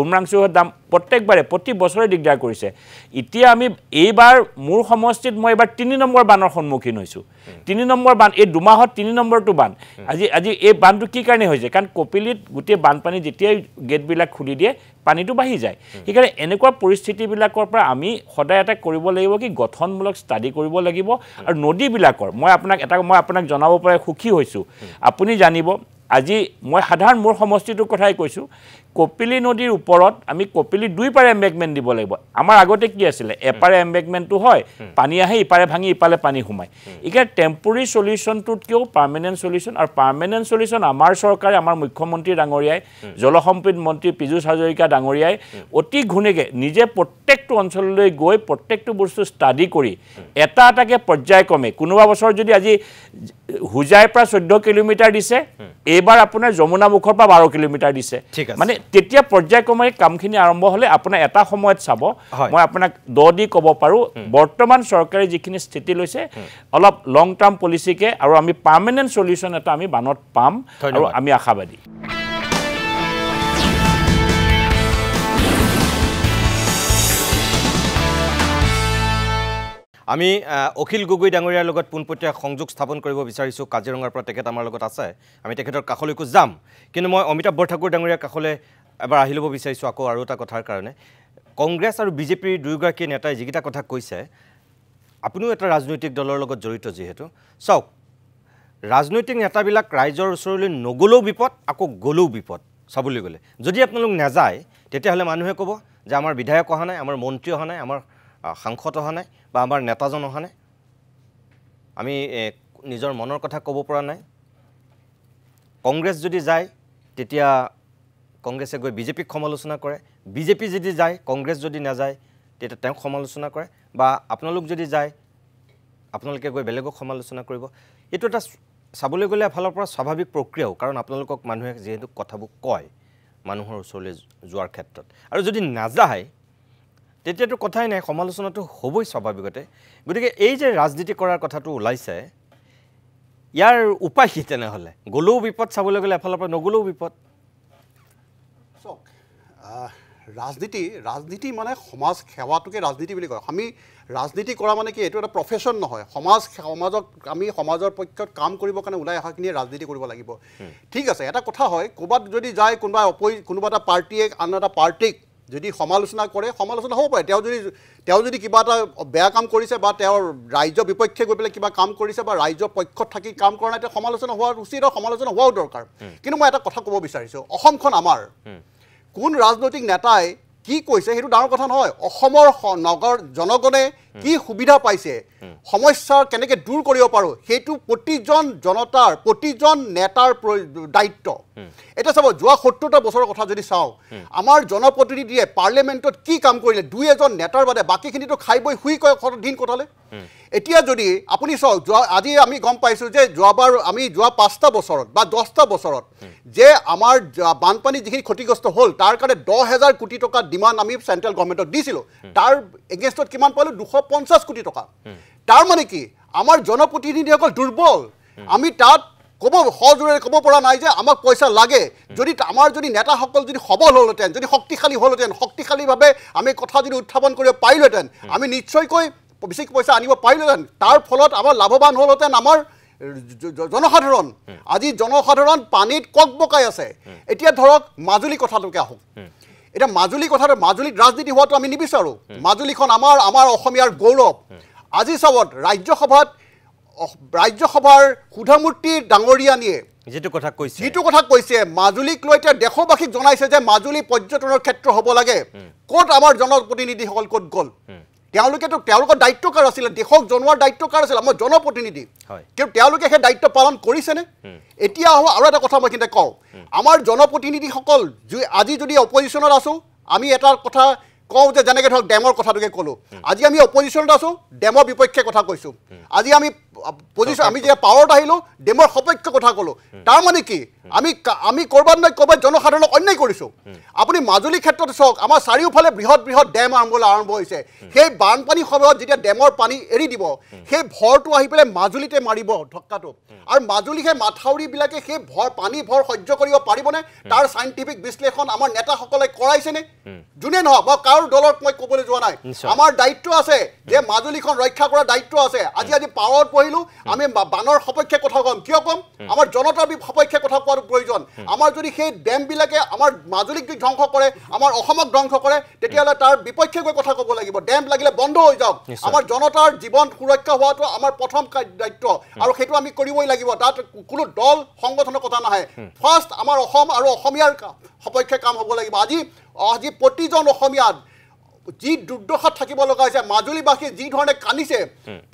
উমৰাংচুহৰ দাম প্ৰত্যেকবাৰে প্ৰতি বছৰে দিগদাৰ কৰিছে। এতিয়া আমি এইবাৰ মোৰ সমষ্টিত মই এইবাৰ তিনি নম্বৰ বানৰ সন্মুখীন হৈছোঁ। তিনি নম্বৰ বান, এই দুমাহত তিনি নম্বৰটো বান। আজি আজি এই বানটো কি কাৰণে হৈছে? কাৰণ কপিলিত গোটেই বানপানী যেতিয়াই গেটবিলাক খুলি দিয়ে পানীটো বাঢ়ি যায়। সেইকাৰণে এনেকুৱা পৰিস্থিতিবিলাকৰ পৰা আমি সদায় এটা কৰিব লাগিব কি গঠনমূলক ষ্টাডি কৰিব লাগিব। আৰু নদীবিলাকৰ মই আপোনাক এটা মই আপোনাক জনাব পৰা সুখী হৈছোঁ। আপুনি জানিব আজি মই সাধাৰণ মোৰ সমষ্টিটোৰ কথাই কৈছোঁ, কপিলি নদীৰ ওপৰত আমি কপিলি দুই পাৰে এম্বেকমেণ্ট দিব লাগিব। আমাৰ আগতে কি আছিলে, এপাৰে এম্বেকমেণ্টটো হয়, পানী আহে, ইপাৰে ভাঙি ইপাৰে পানী সোমায়। এতিয়া টেম্পৰেৰী চলিউশ্যনটোতকৈও পাৰ্মানেণ্ট চলিউশ্যন, আৰু পাৰ্মানেণ্ট চলিউশ্যন আমাৰ চৰকাৰে, আমাৰ মুখ্যমন্ত্ৰী ডাঙৰীয়াই, জলসম্পদ মন্ত্ৰী পীযুষ হাজৰিকা ডাঙৰীয়াই অতি ঘূণেকে নিজে প্ৰত্যেকটো অঞ্চললৈ গৈ প্ৰত্যেকটো বস্তু ষ্টাডি কৰি এটা এটাকে পৰ্যায়ক্ৰমে, কোনোবা বছৰ যদি আজি হোজাইৰ পৰা চৈধ্য কিলোমিটাৰ দিছে, এইবাৰ আপোনাৰ যমুনামুখৰ পৰা বাৰ কিলোমিটাৰ দিছে, মানে তেতিয়া পৰ্যায়ক্ৰমে কামখিনি আৰম্ভ হ'লে আপোনাৰ এটা সময়ত চাব, মই আপোনাক দ দি ক'ব পাৰোঁ বৰ্তমান চৰকাৰে যিখিনি স্থিতি লৈছে অলপ লং টাৰ্ম পলিচিকে আৰু আমি পাৰ্মানেণ্ট চলিউশ্যন এটা আমি বানত পাম আৰু আমি আশাবাদী। আমি অখিল গগৈ ডাঙৰীয়াৰ লগত পোনপটীয়া সংযোগ স্থাপন কৰিব বিচাৰিছোঁ। কাজিৰঙাৰ পৰা তেখেত আমাৰ লগত আছে, আমি তেখেতৰ কাষলৈকো যাম, কিন্তু মই অমিতাভ বৰঠাকুৰ ডাঙৰীয়াৰ কাষলৈ এবাৰ আহি ল'ব বিচাৰিছোঁ আকৌ আৰু এটা কথাৰ কাৰণে। কংগ্ৰেছ আৰু বিজেপিৰ দুয়োগৰাকী নেতাই যিকেইটা কথা কৈছে, আপুনিও এটা ৰাজনৈতিক দলৰ লগত জড়িত, যিহেতু চাওক ৰাজনৈতিক নেতাবিলাক ৰাইজৰ ওচৰলৈ নগ'লেও বিপদ, আকৌ গ'লেও বিপদ। চাবলৈ গ'লে যদি আপোনালোক নাযায় তেতিয়াহ'লে মানুহে ক'ব যে আমাৰ বিধায়ক অহা নাই, আমাৰ মন্ত্ৰী অহা নাই, আমাৰ সাংসদ অহা নাই, বা আমাৰ নেতাজন অহা নাই, আমি নিজৰ মনৰ কথা ক'ব পৰা নাই। কংগ্ৰেছ যদি যায় তেতিয়া কংগ্ৰেছে গৈ বিজেপিক সমালোচনা কৰে, বিজেপি যদি যায় কংগ্ৰেছ যদি নাযায় তেতিয়া তেওঁক সমালোচনা কৰে, বা আপোনালোক যদি যায় আপোনালোকে গৈ বেলেগক সমালোচনা কৰিব। এইটো এটা চাবলৈ গ'লে এফালৰ পৰা স্বাভাৱিক প্ৰক্ৰিয়াও, কাৰণ আপোনালোকক মানুহে যিহেতু কথাবোৰ কয় মানুহৰ ওচৰলৈ যোৱাৰ ক্ষেত্ৰত। আৰু যদি নাযায় তেতিয়াতো কথাই নাই, সমালোচনাটো হ'বই স্বাভাৱিকতে। গতিকে এই যে ৰাজনীতি কৰাৰ কথাটো ওলাইছে, ইয়াৰ উপায় কি তেনেহ'লে? গ'লেও বিপদ, চাবলৈ গ'লে এফালৰ পৰা নগ'লেও বিপদ। চাওক, ৰাজনীতি ৰাজনীতি মানে সমাজ সেৱাটোকে ৰাজনীতি বুলি কয়। আমি ৰাজনীতি কৰা মানে কি, এইটো এটা প্ৰফেশ্যন নহয়। সমাজ সমাজক আমি সমাজৰ পক্ষত কাম কৰিবৰ কাৰণে ওলাই অহাখিনিয়ে ৰাজনীতি কৰিব লাগিব। ঠিক আছে, এটা কথা হয়, ক'ৰবাত যদি যায় কোনোবা অপৰি কোনোবা এটা পাৰ্টিয়ে আন এটা পাৰ্টিক যদি সমালোচনা কৰে, সমালোচনা হ'ব পাৰে। তেওঁ যদি তেওঁ যদি কিবা এটা বেয়া কাম কৰিছে বা তেওঁৰ ৰাইজৰ বিপক্ষে গৈ পেলাই কিবা কাম কৰিছে বা ৰাইজৰ পক্ষত থাকি কাম কৰা নাই, তেওঁ সমালোচনা হোৱাৰ উচিত আৰু সমালোচনা হোৱাও দৰকাৰ। কিন্তু মই এটা কথা ক'ব বিচাৰিছোঁ, অসমখন আমাৰ কোন ৰাজনৈতিক নেতাই কি কৈছে সেইটো ডাঙৰ কথা নহয়, অসমৰ নগৰ জনগণে কি সুবিধা পাইছে, সমস্যা কেনেকৈ দূৰ কৰিব পাৰোঁ সেইটো প্ৰতিজন জনতাৰ প্ৰতিজন নেতাৰ দায়িত্ব। এতিয়া চাব যোৱা সত্তৰটা বছৰৰ কথা যদি চাওঁ, আমাৰ জনপ্ৰতিনিধিয়ে পাৰ্লিয়ামেণ্টত কি কাম কৰিলে, দুই এজন নেতাৰ বাদে বাকীখিনিতো খাই বৈ শুই দিন কটালে। এতিয়া যদি আপুনি চাওক যোৱা আজি আমি গম পাইছোঁ যে যোৱাবাৰ আমি যোৱা পাঁচটা বছৰত বা দহটা বছৰত যে আমাৰ বানপানী যিখিনি ক্ষতিগ্ৰস্ত হ'ল তাৰ কাৰণে দহ হাজাৰ কোটি টকা ডিমাণ্ড আমি চেণ্ট্ৰেল গভৰ্ণমেণ্টক দিছিলোঁ, তাৰ এগেইনষ্টত কিমান পালোঁ দুশ পঞ্চাছ কোটি টকা। তাৰ মানে কি আমাৰ জনপ্ৰতিনিধিসকল দুৰ্বল, আমি তাত ক'ব সজোৰেৰে ক'ব পৰা নাই যে আমাক পইচা লাগে। যদি আমাৰ যদি নেতাসকল যদি সবল হ'লহেঁতেন, যদি শক্তিশালী হ'লহেঁতেন, শক্তিশালীভাৱে আমি কথা যদি উত্থাপন কৰিব পাৰিলোহেঁতেন, আমি নিশ্চয়কৈ বেছি পইচা আনিব পাৰিলোহেঁতেন। তাৰ ফলত আমাৰ লাভৱান হ'লহেঁতেন আমাৰ জনসাধাৰণ। আজি জনসাধাৰণ পানীত কক বকাই আছে। এতিয়া ধৰক মাজুলী কথাটোকে আহোঁ। এতিয়া মাজুলী কথাটো, মাজুলীত ৰাজনীতি হোৱাটো আমি নিবিচাৰোঁ। মাজুলীখন আমাৰ আমাৰ অসমীয়াৰ গৌৰৱ। আজি চাবত ৰাজ্যসভাত ৰাজ্যসভাৰ সুধামূৰ্তি ডাঙৰীয়ানীয়ে যিটো কথা কৈছে যিটো কথা কৈছে মাজুলীক লৈ এতিয়া দেশবাসীক জনাইছে যে মাজুলী পৰ্যটনৰ ক্ষেত্ৰ হ'ব লাগে। ক'ত আমাৰ জনপ্ৰতিনিধিসকল ক'ত গ'ল? তেওঁলোকেতো তেওঁলোকৰ দায়িত্ব কাৰ আছিলে? দেশক জনোৱাৰ দায়িত্ব কাৰ আছিলে? আমাৰ জনপ্ৰতিনিধি। কিন্তু তেওঁলোকে সেই দায়িত্ব পালন কৰিছেনে? এতিয়া আহোঁ আৰু এটা কথা মই কিন্তু কওঁ, আমাৰ জনপ্ৰতিনিধিসকল আজি যদি অপজিশ্যনত আছোঁ আমি এটা কথা কওঁ যে যেনেকৈ ধৰক ডেমৰ কথাটোকে ক'লোঁ, আজি আমি অপজিশ্যনত আছোঁ ডেমৰ বিপক্ষে কথা কৈছোঁ, আজি আমি পজিশ্যন আমি যেতিয়া পাৱাৰত আহিলোঁ ডেমৰ সপক্ষে কথা ক'লোঁ। তাৰ মানে কি আমি আমি ক'ৰবাত নহয় ক'ৰবাত জনসাধাৰণক অন্যায় কৰিছোঁ। আপুনি মাজুলীৰ ক্ষেত্ৰত চাওক, আমাৰ চাৰিওফালে বৃহৎ বৃহৎ ডেম আৰম্ভ আৰম্ভ হৈছে। সেই বানপানীৰ সময়ত যেতিয়া ডেমৰ পানী এৰি দিব সেই ভৰটো আহি পেলাই মাজুলীতে মাৰিব ঢক্কাটো, আৰু মাজুলী সেই মাথাউৰিবিলাকে সেই ভৰ পানী ভৰ সহ্য কৰিব পাৰিবনে? তাৰ চাইণ্টিফিক বিশ্লেষণ আমাৰ নেতাসকলে কৰাইছেনে? যোনে নহওক বা কাৰো দলক মই ক'বলৈ যোৱা নাই, আমাৰ দায়িত্ব আছে যে মাজুলীখন ৰক্ষা কৰাৰ দায়িত্ব আছে। আজি আজি পাৱাৰত পঢ়িলোঁ আমি বানৰ সপক্ষে কথা ক'ম, কিয় ক'ম? আমাৰ জনতাৰ সপক্ষে কথা কোৱাৰ প্ৰয়োজন। আমাৰ যদি সেই ডেমবিলাকে আমাৰ মাজুলীক যদি ধ্বংস কৰে, আমাৰ অসমক ধ্বংস কৰে, তেতিয়াহ'লে তাৰ বিপক্ষে গৈ কথা ক'ব লাগিব। ডেম লাগিলে বন্ধ হৈ যাওক। আমাৰ জনতাৰ জীৱন সুৰক্ষা হোৱাটো আমাৰ প্ৰথম দায়িত্ব, আৰু সেইটো আমি কৰিবই লাগিব। তাত কোনো দল সংগঠনৰ কথা নাহে, ফাৰ্ষ্ট আমাৰ অসম আৰু অসমীয়াৰ সপক্ষে কাম হ'ব লাগিব। আজি আজি প্ৰতিজন অসমীয়াত যি দুৰ্দশাত থাকিব লগা হৈছে, মাজুলীবাসীয়ে যি ধৰণে কান্দিছে,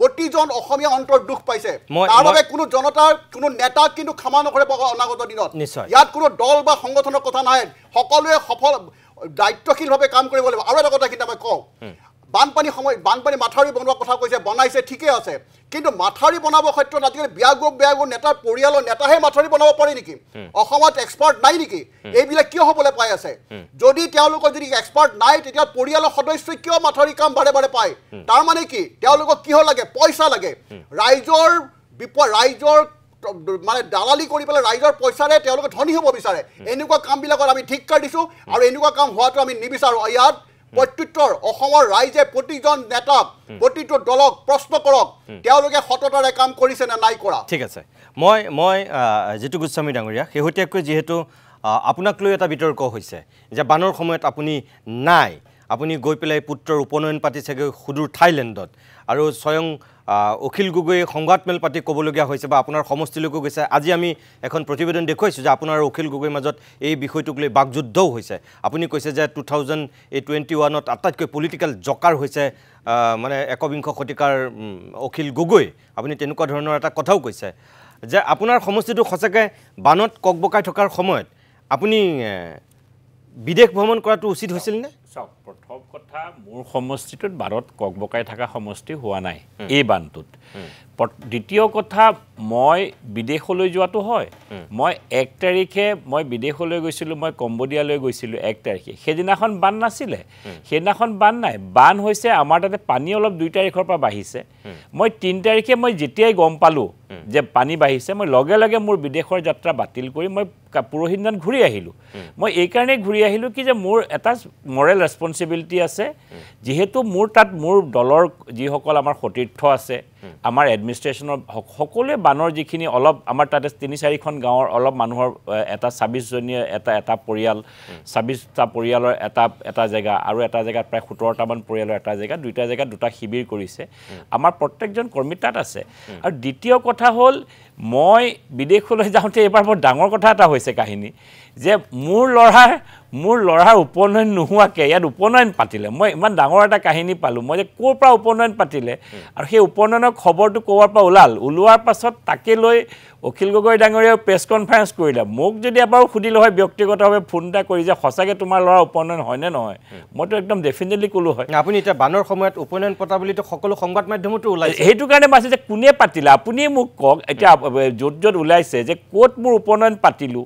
প্ৰতিজন অসমীয়া অন্তৰ দুখ পাইছে। তাৰ বাবে কোনো জনতাৰ কোনো নেতা কিন্তু ক্ষমা নকৰে অনাগত দিনত। ইয়াত কোনো দল বা সংগঠনৰ কথা নাই, সকলোৱে সফল দায়িত্বশীলভাৱে কাম কৰিব লাগিব। আৰু এটা কথা কিন্তু মই কওঁ, বানপানী সময় বানপানী মাথাউৰি বনোৱাৰ কথা কৈছে, বনাইছে ঠিকেই আছে, কিন্তু মাথাউৰি বনাব ক্ষেত্ৰত আজিকালি বিয়াগো বিয়াগো নেতাৰ পৰিয়ালৰ নেতাহে মাথাউৰি বনাব পাৰি নেকি? অসমত এক্সপাৰ্ট নাই নেকি? এইবিলাক কিয় হ'বলৈ পাই আছে? যদি তেওঁলোকৰ যদি এক্সপাৰ্ট নাই, তেতিয়া পৰিয়ালৰ সদস্যই কিয় মাথাউৰি কাম বাৰে বাৰে পায়? তাৰ মানে কি তেওঁলোকক কিয় লাগে? পইচা লাগে। ৰাইজৰ বিপ ৰাইজৰ মানে দালালি কৰি পেলাই ৰাইজৰ পইচাৰে তেওঁলোকে ধনী হ'ব বিচাৰে। এনেকুৱা কামবিলাকত আমি ধিক্কাৰ দিছোঁ, আৰু এনেকুৱা কাম হোৱাটো আমি নিবিচাৰোঁ। ইয়াত প্ৰত্যুত্তৰ অসমৰ ৰাইজে প্ৰতিজন নেতাক প্ৰতিটো দলক প্ৰশ্ন কৰক, তেওঁলোকে সততাৰে কাম কৰিছে নে নাই কৰা। ঠিক আছে, মই মই জিতু গোস্বামী ডাঙৰীয়া, শেহতীয়াকৈ যিহেতু আপোনাক লৈ এটা বিতৰ্ক হৈছে যে বানৰ সময়ত আপুনি নাই, আপুনি গৈ পেলাই পুত্ৰৰ উপনয়ন পাতিছেগৈ সুদূৰ থাইলেণ্ডত, আৰু স্বয়ং অখিল গগৈয়ে সংঘাতমেল পাতি ক'বলগীয়া হৈছে বা আপোনাৰ সমষ্টিলৈকো গৈছে। আজি আমি এখন প্ৰতিবেদন দেখুৱাইছোঁ যে আপোনাৰ অখিল গগৈৰ মাজত এই বিষয়টোক লৈ বাকযুদ্ধও হৈছে। আপুনি কৈছে যে টু থাউজেণ্ড টুৱেণ্টি ওৱানত আটাইতকৈ পলিটিকেল জকাৰ হৈছে মানে একবিংশ শতিকাৰ অখিল গগৈ, আপুনি তেনেকুৱা ধৰণৰ এটা কথাও কৈছে যে আপোনাৰ সমষ্টিটো সঁচাকৈ বানত ককবকাই থকাৰ সময়ত আপুনি বিদেশ ভ্ৰমণ কৰাটো উচিত হৈছিল নে? চাওক, প্ৰথম কথা মোৰ সমষ্টিটোত বানত ককবকাই থকা সমষ্টি হোৱা নাই এই বানটোত। দ্বিতীয় কথা, মই বিদেশলৈ যোৱাটো হয়, মই এক তাৰিখে মই বিদেশলৈ গৈছিলোঁ, মই কম্বোডিয়ালৈ গৈছিলোঁ এক তাৰিখে। সেইদিনাখন বান নাছিলে, সেইদিনাখন বান নাই। বান হৈছে আমাৰ তাতে পানী অলপ দুই তাৰিখৰ পৰা বাঢ়িছে। মই তিনি তাৰিখে মই যেতিয়াই গম পালোঁ যে পানী বাঢ়িছে, মই লগে লগে মোৰ বিদেশৰ যাত্ৰা বাতিল কৰি মই পৰহিদিনাখন ঘূৰি আহিলোঁ। মই এইকাৰণেই ঘূৰি আহিলোঁ কি যে মোৰ এটা মৰেল ৰেছপনচিবিলিটি আছে, যিহেতু মোৰ তাত মোৰ দলৰ যিসকল আমাৰ সতীৰ্থ আছে, আমাৰ এডমিনিষ্ট্ৰেশ্যনৰ সকলোৱে বানৰ যিখিনি অলপ আমাৰ তাতে তিনি চাৰিখন গাঁৱৰ অলপ মানুহৰ এটা ছাব্বিছজনীয়া এটা এটা পৰিয়াল, ছাব্বিছটা পৰিয়ালৰ এটা এটা জেগা, আৰু এটা জেগাত প্ৰায় সোতৰটামান পৰিয়ালৰ এটা জেগা, দুইটা জেগাত দুটা শিবিৰ কৰিছে। আমাৰ প্ৰত্যেকজন কৰ্মী তাত আছে। আৰু দ্বিতীয় কথা হ'ল, মই বিদেশলৈ যাওঁতে এইবাৰ বৰ ডাঙৰ কথা এটা হৈছে কাহিনী যে মোৰ ল'ৰাৰ মোৰ লৰাৰ উপনয়ন নোহোৱাকৈ ইয়াত উপনয়ন পাতিলে। মই ইমান ডাঙৰ এটা কাহিনী পালোঁ, মই যে ক'ৰ পৰা উপনয়ন পাতিলে আৰু সেই উপনয়নৰ খবৰটো ক'ৰ পৰা ওলাল, ওলোৱাৰ পাছত তাকে লৈ অখিল গগৈ ডাঙৰীয়াই প্ৰেছ কনফাৰেঞ্চ কৰিলে। মোক যদি এবাৰ সুধিলে হয় ব্যক্তিগতভাৱে ফোন এটা কৰি যে সঁচাকৈ তোমাৰ ল'ৰা উপনয়ন হয়নে নহয়, মইতো একদম ডেফিনেটলি ক'লোঁ হয়। আপুনি এতিয়া বানৰ সময়ত উপনয়ন পতা বুলিতো সকলো সংবাদ মাধ্যমতো ওলাইছে, সেইটো কাৰণে মাছে যে কোনে পাতিলে আপুনিয়ে মোক কওক এতিয়া য'ত য'ত ওলাইছে যে ক'ত মোৰ উপনয়ন পাতিলোঁ,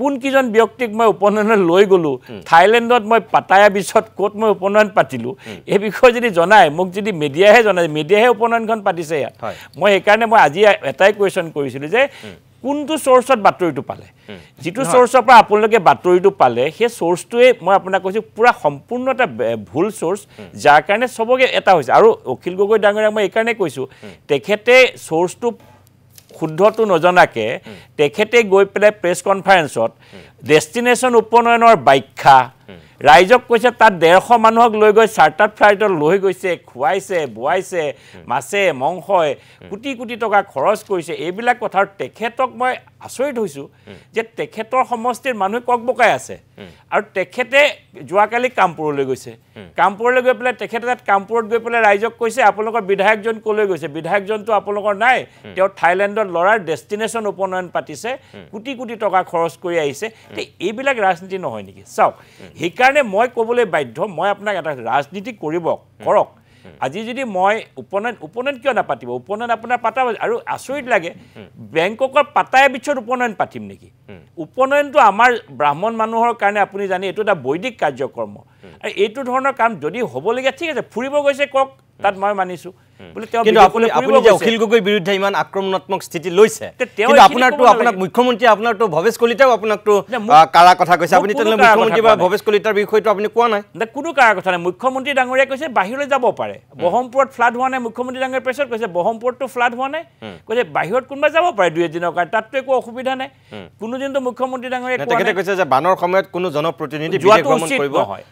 কোন কেইজন ব্যক্তিক মই উপনয়ন লৈ গ'লোঁ, থাইলেণ্ডত মই পাটায়া বিছত ক'ত মই উপনয়ন পাতিলোঁ, এই বিষয়ে যদি জনায় মোক, যদি মিডিয়াহে জনায়, মিডিয়াহে উপনয়নখন পাতিছে ইয়াত। মই সেইকাৰণে মই আজি এটাই কুৱেশ্যন কৰিছিলোঁ যে কোনটো চ'ৰ্চত বাতৰিটো পালে, যিটো চ'ৰ্চৰ পৰা আপোনালোকে বাতৰিটো পালে সেই চ'ৰ্চটোৱে মই আপোনাক কৈছোঁ পূৰা সম্পূৰ্ণ এটা ভুল চ'ৰ্চ, যাৰ কাৰণে চবকে এটা হৈছে। আৰু অখিল গগৈ ডাঙৰীয়াক মই এইকাৰণে কৈছোঁ, তেখেতে চ'ৰ্চটো শুদ্ধটো নজনাকৈ তেখেতে গৈ পেলাই প্ৰেছ কনফাৰেঞ্চত ডেষ্টিনেশ্যন উপনয়নৰ ব্যাখ্যা ৰাইজক কৈছে, তাত ডেৰশ মানুহক লৈ গৈ চাৰ্টাৰ্ড ফ্লাইটত লৈ গৈছে, খুৱাইছে বোৱাইছে, মাছে মাংসই কোটি কোটি টকা খৰচ কৰিছে, এইবিলাক কথা। আৰু তেখেতক মই আচৰিত হৈছোঁ যে তেখেতৰ সমষ্টিৰ মানুহে ককবকাই আছে আৰু তেখেতে যোৱাকালি কামপুৰলৈ গৈছে, কামপুৰলৈ গৈ পেলাই তেখেতে তাত কামপুৰত গৈ পেলাই ৰাইজক কৈছে আপোনালোকৰ বিধায়কজন ক'লৈ গৈছে, বিধায়কজনটো আপোনালোকৰ নাই, তেওঁ থাইলেণ্ডত ল'ৰাৰ ডেষ্টিনেশ্যন উপনয়ন পাতিছে, কোটি কোটি টকা খৰচ কৰি আহিছে। এইবিলাক ৰাজনীতি নহয় নেকি? চাওক, সেইকাৰণে মই ক'বলৈ বাধ্য, মই আপোনাক এটা ৰাজনীতি কৰিব কৰক। আজি যদি মই উপনয়ন উপনয়ন কিয় নাপাতিব, উপনয়ন আপোনাৰ পাতা। আৰু আচৰিত লাগে, বেংককৰ পাতাই পিছত উপনয়ন পাতিম নেকি? উপনয়নটো আমাৰ ব্ৰাহ্মণ মানুহৰ কাৰণে আপুনি জানে এইটো এটা বৈদিক কাৰ্যক্ৰম, আৰু এইটো ধৰণৰ কাম যদি হ'বলগীয়া ঠিক আছে, ফুৰিব গৈছে কওক, তাত মই মানিছোঁ। অখিল গগৈৰ বিৰুদ্ধে ইমান আক্ৰমণাত্মক স্থিতি লৈছে, মুখ্যমন্ত্ৰী আপোনাৰতো ভৱেশ কলিতাও আপোনাকতো কাৰা কথা কৈছে, আপুনি মুখ্যমন্ত্ৰী বা ভৱেশ কলিতাৰ বিষয়টো আপুনি কোৱা নাই, কোনো কাৰা কথা নাই। মুখ্যমন্ত্ৰী ডাঙৰীয়াই কৈছে বাহিৰলৈ যাব পাৰে, ব্ৰহ্মপুৰত ফ্লাড হোৱা নাই, মুখ্যমন্ত্ৰী ডাঙৰীয়াই প্ৰেছত কৈছে ব্ৰহ্মপুৰততো ফ্লাড হোৱা নাই, কৈছে বাহিৰত কোনোবা যাব পাৰে দুই এদিনৰ কাৰণে, তাততো একো অসুবিধা নাই। কোনো দিনতো মুখ্যমন্ত্ৰী ডাঙৰীয়াই তেখেতে কৈছে যে বানৰ সময়ত কোনো জনপ্ৰতিনিধি যোৱাটো উচিত নহয়,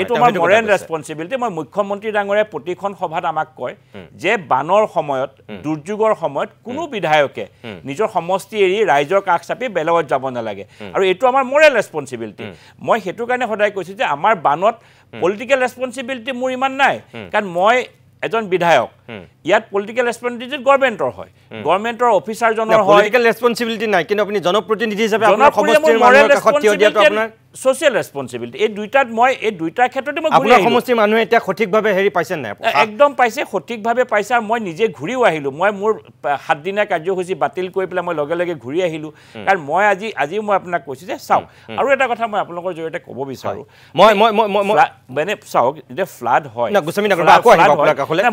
এইটো আমাৰ মৰেল ৰেছপনচিবিলিটি। মই মুখ্যমন্ত্ৰী ডাঙৰীয়াই প্ৰতিখন সভাত আমাক কয় যে বানৰ সময়ত, দুৰ্যোগৰ সময়ত কোনো বিধায়কে নিজৰ সমষ্টি এৰি ৰাইজৰ কাষ চাপি বেলেগত যাব নালাগে, আৰু এইটো আমাৰ মৰেল ৰেছপনচিবিলিটি। মই সেইটো কাৰণে সদায় কৈছোঁ যে আমাৰ বানত পলিটিকেল ৰেছপনচিবিলিটি মোৰ ইমান নাই, কাৰণ মই এজন বিধায়ক, ইয়াত পলিটিকেল ৰেছপনচিবিলিটি গভৰ্ণমেণ্টৰ হয়, গভৰ্ণমেণ্টৰ অফিচাৰজনৰ হয়, পলিটিকেল ৰেছপনচিবিলিটি নাই। কিন্তু আপুনি জনপ্ৰতিনিধি হিচাপে আপোনাৰ সমষ্টিৰ মৰেল ৰেছপনচিবিলিটি, আপোনাৰ ছ'চিয়েল ৰেছপনচিবিলিটি, এই দুইটাত মই এই দুইটা ক্ষেত্ৰতে মই ঘূৰি আহিলোঁ। সমষ্টিৰ মানুহে এতিয়া সঠিকভাৱে হেৰি পাইছে নাই? একদম পাইছে, সঠিকভাৱে পাইছে। আৰু মই নিজে ঘূৰিও আহিলোঁ, মই মোৰ সাতদিনীয়া কাৰ্যসূচী বাতিল কৰি পেলাই মই লগে লগে ঘূৰি আহিলোঁ, কাৰণ মই আজি আজিও মই আপোনাক কৈছোঁ যে চাওক। আৰু এটা কথা মই আপোনালোকৰ জৰিয়তে ক'ব বিচাৰোঁ, মই মই মানে চাওক যে ফ্লাড হয়,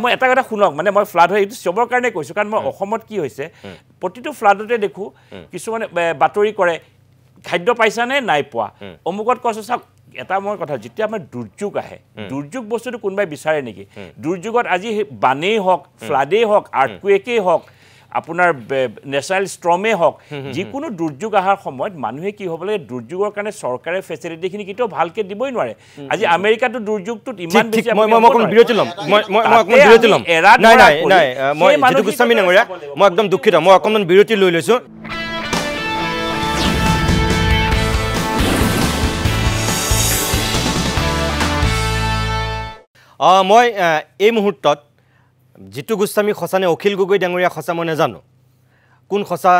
মই এটা কথা শুনক, মানে মই ফ্লাড হয় এইটো চবৰ কাৰণে কৈছোঁ, কাৰণ মই অসমত কি হৈছে প্ৰতিটো ফ্লাডতে দেখোঁ কিছুমানে বাতৰি কৰে খাদ্য পাইছানে নাই পোৱা, অমুকত কৈছোঁ। চাওক এটা মই কথা, যেতিয়া আমাৰ দুৰ্যোগ আহে, দুৰ্যোগ বস্তুটো কোনোবাই বিচাৰে নেকি? দুৰ্যোগত আজি বানেই হওক, ফ্লাডেই হওক, আৰ্থকুৱেকেই হওক, আপোনাৰ নেচাৰেল ষ্টৰ্মেই হওক, যিকোনো দুৰ্যোগ অহাৰ সময়ত মানুহে কি হ'ব লাগে, দুৰ্যোগৰ কাৰণে চৰকাৰে ফেচিলিটিখিনি কেতিয়াও ভালকৈ দিবই নোৱাৰে। আজি আমেৰিকাতো দুৰ্যোগটোত ইমান বেছি মই একদম দুখিত, মই অকণমান বিৰতি লৈ লৈছোঁ। মই এই মুহূৰ্তত জিতু গোস্বামী সঁচানে অখিল গগৈ ডাঙৰীয়া সঁচা মই নাজানো, কোন সঁচা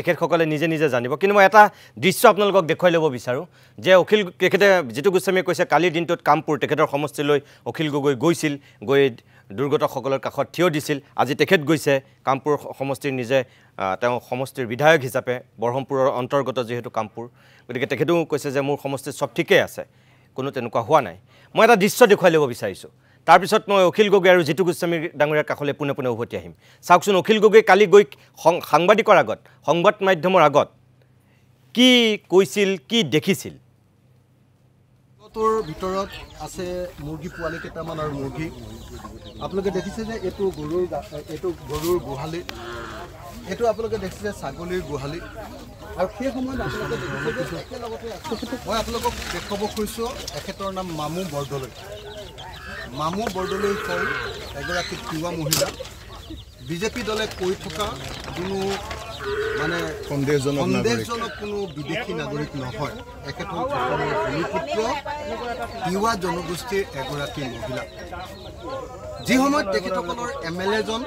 এখেতসকলে নিজে নিজে জানিব। কিন্তু মই এটা দৃশ্য আপোনালোকক দেখুৱাই ল'ব বিচাৰোঁ যে অখিল তেখেতে জিতু গোস্বামীয়ে কৈছে কালিৰ দিনটোত কামপুৰ তেখেতৰ সমষ্টিলৈ অখিল গগৈ গৈছিল, গৈ দুৰ্গতসকলৰ কাষত থিয় দিছিল। আজি তেখেত গৈছে কামপুৰ সমষ্টিৰ, নিজে তেওঁ সমষ্টিৰ বিধায়ক হিচাপে, বৰহমপুৰৰ অন্তৰ্গত যিহেতু কামপুৰ, গতিকে তেখেতেও কৈছে যে মোৰ সমষ্টিত চব ঠিকেই আছে, কোনো তেনেকুৱা হোৱা নাই। মই এটা দৃশ্য দেখুৱাই ল'ব বিচাৰিছোঁ, তাৰপিছত মই অখিল গগৈ আৰু জিতু গোস্বামী ডাঙৰীয়াৰ কাষলৈ পোনে পোনে উভতি আহিম। চাওকচোন অখিল গগৈ কালি গৈ সাংবাদিকৰ আগত, সংবাদ মাধ্যমৰ আগত কি কৈছিল, কি দেখিছিল। তোৰ ভিতৰত আছে মুৰ্গী পোৱালি কেইটামান আৰু মুৰ্গী, আপোনালোকে দেখিছে যে এইটো গৰুৰ এইটো গৰুৰ গোহালি, এইটো আপোনালোকে দেখিছে ছাগলীৰ গোহালি। আৰু সেই সময়ত আপোনালোকে একেলগতে মই আপোনালোকক দেখুৱাব খুজিছোঁ, এখেতৰ নাম মামু বৰদলৈ। মামু বৰদলৈ হ'ল এগৰাকী তিৱা মহিলা, বিজেপি দলে কৈ থকা কোনো মানে সন্দেহজনক কোনো বিদেশী নাগরিক নহয়। এখেত ভূমিপুত্ৰ তিৱা জনগোষ্ঠীৰ এগৰাকী মহিলা। যি সময়ত তেখেতসকলৰ এম এল এজন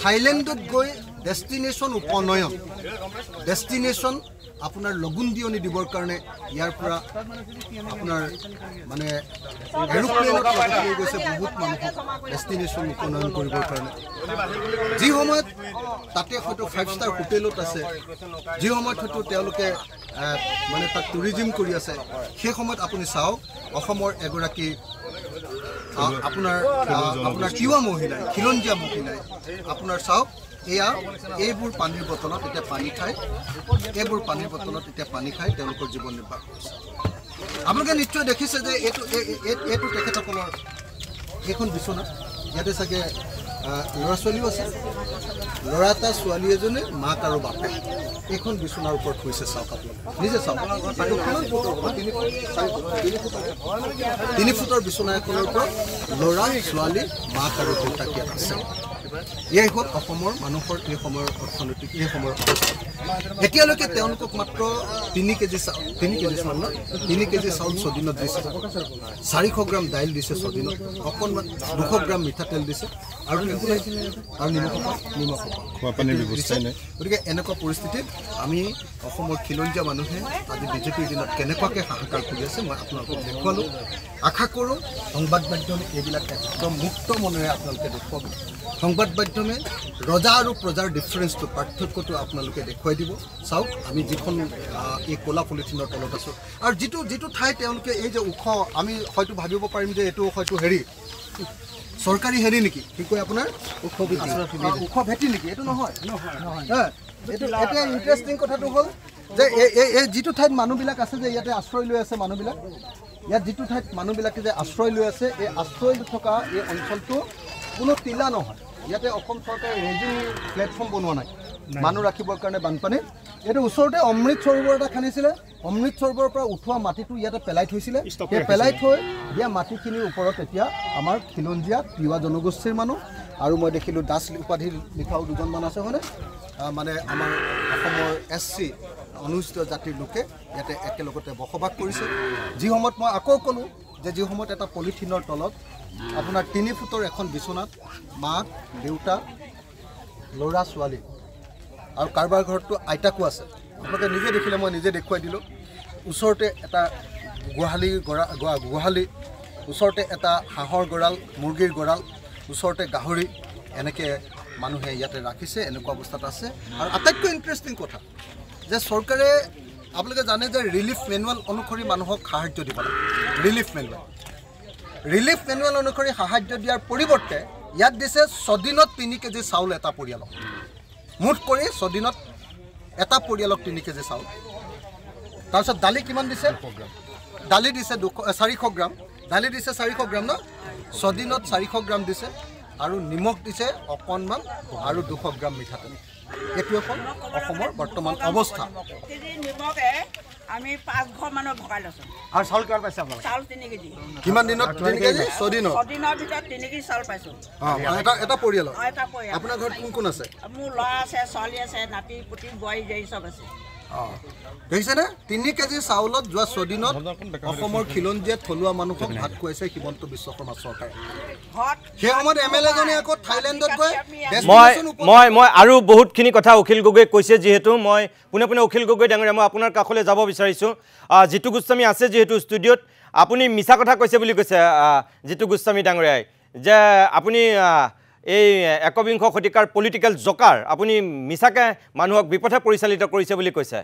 থাইলেণ্ডত গৈ ডেষ্টিনেশ্যন উপনয়ন ডেষ্টিনেশ্যন আপোনাৰ লগুণ দিয়নি দিবৰ কাৰণে ইয়াৰ পৰা আপোনাৰ মানে এৰোপ্লেনত লৈ গৈছে বহুত মানুহক ডেষ্টিনেশ্যন উপনয়ন কৰিবৰ কাৰণে। যি সময়ত তাতে হয়তো ফাইভ ষ্টাৰ হোটেলত আছে, যি সময়ত হয়তো তেওঁলোকে মানে তাত টুৰিজিম কৰি আছে, সেই সময়ত আপুনি চাওক অসমৰ এগৰাকী আপোনাৰ আপোনাৰ তিৱা মহিলাই, খিলঞ্জীয়া মহিলাই আপোনাৰ চাওক এয়া এইবোৰ পানীৰ বটলত এতিয়া পানী খায় এইবোৰ পানীৰ বটলত এতিয়া পানী খাই তেওঁলোকৰ জীৱন নিৰ্বাহ কৰিছে। আপোনালোকে নিশ্চয় দেখিছে যে এইটো এইটো তেখেতসকলৰ এইখন বিচনা, ইয়াতে চাগে ল'ৰা ছোৱালীও আছে, ল'ৰা এটা ছোৱালী এজনে মাক আৰু বাপে এইখন বিচনাৰ ওপৰত হৈছে। চাওক আপোনালোকে নিজে চাওক তিনি ফুটৰ বিচনা এখনৰ ওপৰত ল'ৰা ছোৱালী মাক আৰু দেউতাক ইয়াত আছে। ইয়াই হ'ল অসমৰ মানুহৰ এই সময়ৰ অৰ্থনৈতিক এই সময়ৰ অৱস্থা। এতিয়ালৈকে তেওঁলোকক মাত্ৰ তিনি কেজি চাউল তিনি কেজি চাউলত তিনি কেজি চাউল ছদিনত দিছে, চাৰিশ গ্ৰাম দাইল দিছে ছদিনত, অকণমান দুশ গ্ৰাম মিঠাতেল দিছে আৰু আৰু নিমখ নিমখ দিছে। গতিকে এনেকুৱা পৰিস্থিতিত আমি অসমৰ খিলঞ্জীয়া মানুহে আজি বিজেপিৰ দিনত কেনেকুৱাকৈ হাহাকাৰ কৰি আছে মই আপোনালোকক দেখুৱালোঁ। আশা কৰোঁ সংবাদ মাধ্যমে এইবিলাক একদম মুক্ত মনেৰে আপোনালোকে দেখুৱাব। সংবাদ মাধ্যমে ৰজা আৰু প্ৰজাৰ ডিফাৰেঞ্চটো পাৰ্থক্যটো আপোনালোকে দেখুৱাই দিব। চাওক আমি যিখন এই ক'লা পলিথিনৰ তলত আছোঁ আৰু যিটো যিটো ঠাই তেওঁলোকে এই যে ওখ, আমি হয়তো ভাবিব পাৰিম যে এইটো হয়তো হেৰি চৰকাৰী হেৰি নেকি, কি কয় আপোনাৰ ওখ ওখ ভেটি নেকি, এইটো নহয়। এইটো এতিয়া ইণ্টাৰেষ্টিং কথাটো হ'ল যে এই যিটো ঠাইত মানুহবিলাক আছে যে ইয়াতে আশ্ৰয় লৈ আছে মানুহবিলাক, ইয়াত যিটো ঠাইত মানুহবিলাকে যে আশ্ৰয় লৈ আছে এই আশ্ৰয় থকা এই অঞ্চলটো কোনো টিলা নহয়। ইয়াতে অসম চৰকাৰে ৰেজিং প্লেটফৰ্ম বনোৱা নাই মানুহ ৰাখিবৰ কাৰণে বানপানী। এইটো ওচৰতে অমৃত সৰোবৰ এটা খান্দিছিলে, অমৃত সৰোবৰৰ পৰা উঠোৱা মাটিটো ইয়াতে পেলাই থৈছিলে। সেই পেলাই থৈ দিয়া মাটিখিনিৰ ওপৰত এতিয়া আমাৰ খিলঞ্জীয়া তিৱা জনগোষ্ঠীৰ মানুহ আৰু মই দেখিলোঁ দাস উপাধি লিখাও দুজনমান আছে হয়নে, মানে আমাৰ অসমৰ এছ চি অনুসূচিত জাতিৰ লোকে ইয়াতে একেলগতে বসবাস কৰিছে। যি সময়ত মই আকৌ ক'লোঁ যে যি সময়ত এটা পলিথিনৰ তলত আপোনাৰ তিনি ফুটৰ এখন বিচনাত মাক দেউতা ল'ৰা ছোৱালী আৰু কাৰোবাৰ ঘৰততো আইতাকো আছে। আপোনালোকে নিজে দেখিলে মই নিজে দেখুৱাই দিলোঁ। ওচৰতে এটা গোহালি গঁড়া গোহালি ওচৰতে এটা হাঁহৰ গঁড়াল, মুৰ্গীৰ গঁড়াল, ওচৰতে গাহৰি, এনেকৈ মানুহে ইয়াতে ৰাখিছে, এনেকুৱা অৱস্থাত আছে। আৰু আটাইতকৈ ইণ্টাৰেষ্টিং কথা যে চৰকাৰে আপোনালোকে জানে যে ৰিলিফ মেনুৱেল অনুসৰি মানুহক সাহাৰ্য দিব লাগে। ৰিলিফ মেনুৱেল ৰিলিফ মেনুৱেল অনুসৰি সাহাৰ্য দিয়াৰ পৰিৱৰ্তে ইয়াত দিছে ছদিনত তিনি কেজি চাউল এটা পৰিয়ালক, মুঠ কৰি ছদিনত এটা পৰিয়ালক তিনি কেজি চাউল। তাৰপিছত দালি কিমান দিছে, দালি দিছে দুশ চাৰিশ গ্ৰাম দালি দিছে চাৰিশ গ্ৰাম ন ছদিনত চাৰিশ গ্ৰাম দিছে আৰু নিমখ দিছে অকণমান আৰু দুশ গ্ৰাম মিঠাতেল। এইটো এখন অসমৰ বৰ্তমান অৱস্থা। আমি পাঁচ ঘৰ মানৰ ভগাই লৈছোঁ আৰু চাউল কিমান পাইছে আপোনালোকে? চাউল তিনি কেজি। কিমান দিনত? তিনি কেজি ছদিনত। ছদিনৰ ভিতৰত তিনি কেজি চাউল পাইছোঁ এটা পৰিয়ালত। এটা পৰিয়াল। আপোনাৰ ঘৰত কোন কোন আছে? মোৰ ল'ৰা আছে, ছোৱালী আছে, নাতি পুতি বোৱাৰী বোৱাৰী চব আছে। অঁ, দেখিছেনে তিনি কেজি চাউলত যোৱা ছদিনত অসমৰ খিলঞ্জীয়া থলুৱা মানুহক ভাত খুৱাইছে হিমন্ত বিশ্ব শৰ্মা চৰকাৰে। সেই সময়ত এম এল এজনে আকৌ থাইলেণ্ডত গৈ মই মই আৰু বহুতখিনি কথা অখিল গগৈয়ে কৈছে, যিহেতু মই পোনে পোনে অখিল গগৈ ডাঙৰীয়া মই আপোনাৰ কাষলৈ যাব বিচাৰিছোঁ। জিতু গোস্বামী আছে যিহেতু ষ্টুডিঅ'ত। আপুনি মিছা কথা কৈছে বুলি কৈছে জিতু গোস্বামী ডাঙৰীয়াই, যে আপুনি এই একবিংশ শতিকাৰ পলিটিকেল জকাৰ, আপুনি মিছাকৈ মানুহক বিপথে পৰিচালিত কৰিছে বুলি কৈছে।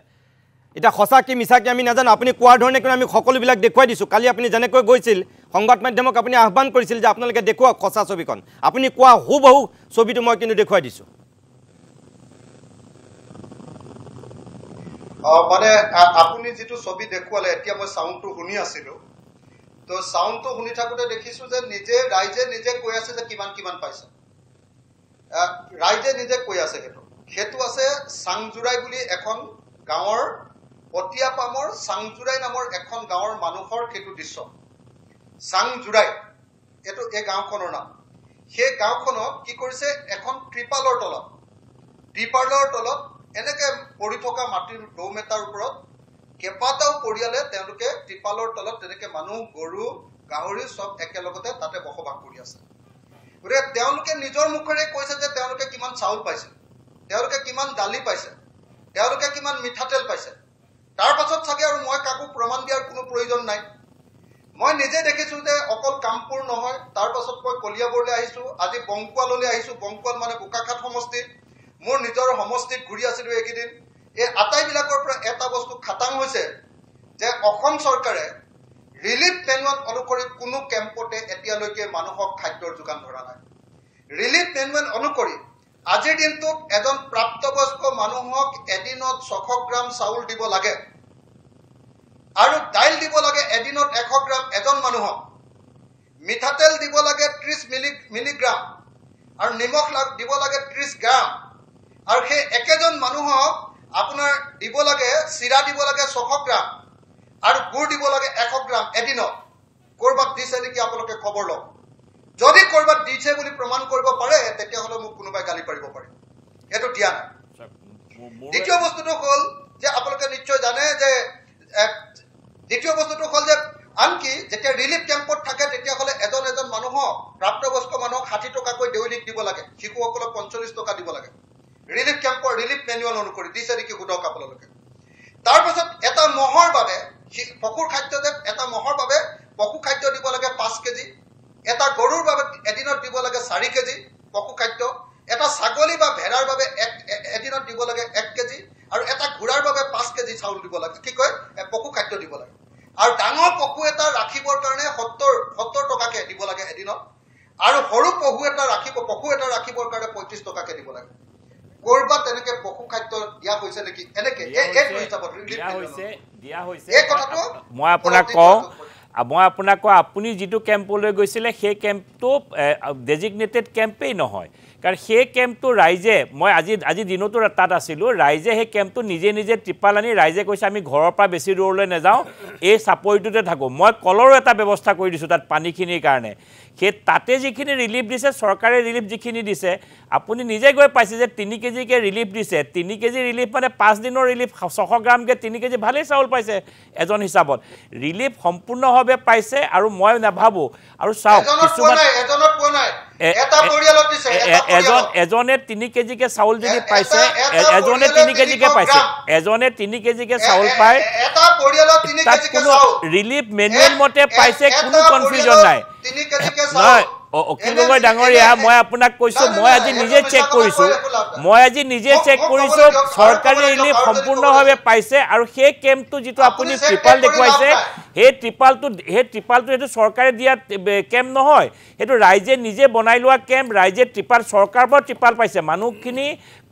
এতিয়া সঁচা কি মিছা কি আমি নাজানো, আপুনি কোৱাৰ ধৰণে কিন্তু আমি সকলোবিলাক দেখুৱাই দিছোঁ। কালি আপুনি যেনেকৈ গৈছিল সংবাদ মাধ্যমক আপুনি আহ্বান কৰিছিল যে আপোনালোকে দেখুৱাওক সঁচা ছবিখন, আপুনি কোৱা হুবহু ছবিটো মই কিন্তু দেখুৱাই দিছোঁ। মানে আপুনি যিটো ছবি দেখুৱালে, এতিয়া মই চাউণ্ডটো শুনি আছিলোঁ, তো চাউণ্ডটো শুনি থাকোঁতে দেখিছোঁ যে নিজে ৰাইজে নিজে কৈ আছে যে কিমান কিমান পাইছে, ৰাইজে নিজে কৈ আছে। সেইটো সেইটো আছে চাংজোৰাই বুলি এখন গাঁৱৰ পটিয়াপামৰ চাংজোৰাই নামৰ এখন গাঁৱৰ মানুহৰ সেইটো দৃশ্য। চাংজোৰাই এইটো এই গাঁওখনৰ নাম। সেই গাঁওখনত কি কৰিছে, এখন ত্ৰিপালৰ তলত বি পাৰ্লাৰৰ তলত এনেকে পৰি থকা মাটিৰ দৌমেটাৰ ওপৰত কেইবাটাও পৰিয়ালে তেওঁলোকে টিপালৰ তলত তেনেকে মানুহ গৰু গাহৰি সব একেলগতে তাতে বসবাস কৰি আছে। গতিকে তেওঁলোকে নিজৰ মুখেৰে কৈছে যে তেওঁলোকে কিমান চাউল পাইছে, তেওঁলোকে কিমান দালি পাইছে, তেওঁলোকে কিমান মিঠাতেল পাইছে। তাৰ পাছত চাগে আৰু মই কাকো প্ৰমাণ দিয়াৰ কোনো প্ৰয়োজন নাই। মই নিজে দেখিছো যে অকল কামপুৰ নহয়, তাৰ পাছত মই কলিয়াবৰলৈ আহিছো, আজি বংকুৱাললৈ আহিছো। বংকুৱাল মানে বোকাখাট সমষ্টি, মোৰ নিজৰ সমষ্টিত ঘূৰি আছিলো এইকেইদিন। এই আটাইবিলাকৰ পৰা এটা বস্তু খাটাং হৈছে যে অসম চৰকাৰে ৰিলিফ মেনুৱাল অনুসৰি কোনো কেম্পতে এতিয়ালৈকে মানুহক খাদ্যৰ যোগান ধৰা নাই। ৰিলিফ মেনুৱাল অনুসৰি আজিৰ দিনটোত এজন প্ৰাপ্তবয়স্ক মানুহক এদিনত ছশ গ্ৰাম চাউল দিব লাগে আৰু দাইল দিব লাগে এদিনত এশ গ্ৰাম এজন মানুহক, মিঠাতেল দিব লাগে ত্ৰিশ মিলি মিলিগ্ৰাম আৰু নিমখ দিব লাগে ত্ৰিশ গ্ৰাম। আৰু সেই একেজন মানুহক আপোনাৰ দিব লাগে চিৰা দিব লাগে ছশ গ্ৰাম আৰু গুড় দিব লাগে এশ গ্ৰাম এদিনত। ক'ৰবাত দিছে নেকি আপোনালোকে খবৰ লওক। যদি ক'ৰবাত দিছে বুলি প্ৰমাণ কৰিব পাৰে তেতিয়াহ'লে মোক কোনোবাই গালি পাৰিব পাৰে, এইটো দিয়া নাই। দ্বিতীয় বস্তুটো হ'ল যে আপোনালোকে নিশ্চয় জানে যে দ্বিতীয় বস্তুটো হ'ল যে আনকি যেতিয়া ৰিলিফ কেম্পত থাকে তেতিয়াহ'লে এজন এজন মানুহক প্ৰাপ্তবয়স্ক মানুহক ষাঠি টকাকৈ দৈনিক দিব লাগে, শিশুসকলক পঞ্চল্লিছ টকা দিব লাগে ৰিলিফ কেম্পৰ ৰিলিফ মেনুৱেল অনুসৰি। দিছে নেকি সোধক আপোনালোকে। তাৰপাছত এটা মহৰ বাবে পশুৰ খাদ্য যে এটা মহৰ বাবে পশু খাদ্য দিব লাগে পাঁচ কেজি, এটা গৰুৰ বাবে এদিনত দিব লাগে চাৰি কেজি পশু খাদ্য, এটা ছাগলী বা ভেড়াৰ বাবে এক এদিনত দিব লাগে এক কেজি আৰু এটা ঘোঁৰাৰ বাবে পাঁচ কেজি চাউল দিব লাগে, কি কয় পশু খাদ্য দিব লাগে। আৰু ডাঙৰ পশু এটা ৰাখিবৰ কাৰণে সত্তৰ সত্তৰ টকাকৈ দিব লাগে এদিনত আৰু সৰু পশু এটা ৰাখিব পশু এটা ৰাখিবৰ কাৰণে পঁয়ত্ৰিছ টকাকৈ দিব লাগে। ক'ৰবাত এনেকে পশু খাদ্য দিয়া হৈছে নেকি? এনেকে এই কথাটো মই আপোনাক কওঁ মই আপোনাক কওঁ আপুনি যিটো কেম্পলৈ গৈছিলে সেই কেম্পটো ডেজিগনেটেড কেম্পেই নহয়, কাৰণ সেই কেম্পটো ৰাইজে মই আজি আজি দিনতো তাত আছিলোঁ। ৰাইজে সেই কেম্পটো নিজে নিজে ত্ৰিপাল আনি ৰাইজে কৈছে আমি ঘৰৰ পৰা বেছি দূৰলৈ নাযাওঁ, এই চাপৰিটোতে থাকোঁ। মই কলৰো এটা ব্যৱস্থা কৰি দিছোঁ তাত পানীখিনিৰ কাৰণে। সেই তাতে যিখিনি ৰিলিফ দিছে চৰকাৰে ৰিলিফ যিখিনি দিছে আপুনি নিজে গৈ পাইছে যে তিনি কেজিকৈ ৰিলিফ দিছে। তিনি কেজি ৰিলিফ মানে পাঁচ দিনৰ ৰিলিফ ছশ গ্ৰামকৈ তিনি কেজি ভালেই চাউল পাইছে এজন হিচাপত। ৰিলিফ সম্পূৰ্ণভাৱে পাইছে আৰু মই নাভাবোঁ আৰু চাওক কিছুমান এজন এজনে তিনি কেজিকৈ চাউল যদি পাইছে এজনে তিনি কেজিকৈ পাইছে এজনে তিনি কেজিকৈ চাউল পায় তাত কোনো ৰিলিফ মেনুৱেল মতে পাইছে, কোনো কনফিউজন নাই। নহয় অখিল গগৈ ডাঙৰীয়া, মই আপোনাক কৈছোঁ মই আজি নিজে চেক কৰিছোঁ মই আজি নিজে চেক কৰিছোঁ চৰকাৰী ৰিলিফ সম্পূৰ্ণভাৱে পাইছে। আৰু সেই কেম্পটো যিটো আপুনি ত্ৰিপাল দেখুৱাইছে সেই ত্ৰিপালটো সেই ত্ৰিপালটো সেইটো চৰকাৰে দিয়া কেম্প নহয়, সেইটো ৰাইজে নিজে বনাই লোৱা কেম্প। ৰাইজে ত্ৰিপাল চৰকাৰৰ পৰা ত্ৰিপাল পাইছে, মানুহখিনি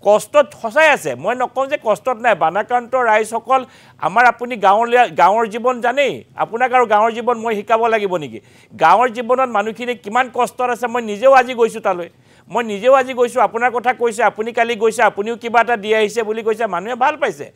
কষ্টত সঁচাই আছে, মই নকওঁ যে কষ্টত নাই। বানাক্ৰান্ত ৰাইজসকল আমাৰ আপুনি গাঁৱলীয়া গাঁৱৰ জীৱন জানেই, আপোনাক আৰু গাঁৱৰ জীৱন মই শিকাব লাগিব নেকি? গাঁৱৰ জীৱনত মানুহখিনি কিমান কষ্টত আছে, মই নিজেও আজি গৈছোঁ তালৈ মই নিজেও আজি গৈছোঁ। আপোনাৰ কথা কৈছে আপুনি কালি গৈছে আপুনিও কিবা এটা দি আহিছে বুলি কৈছে, মানুহে ভাল পাইছে,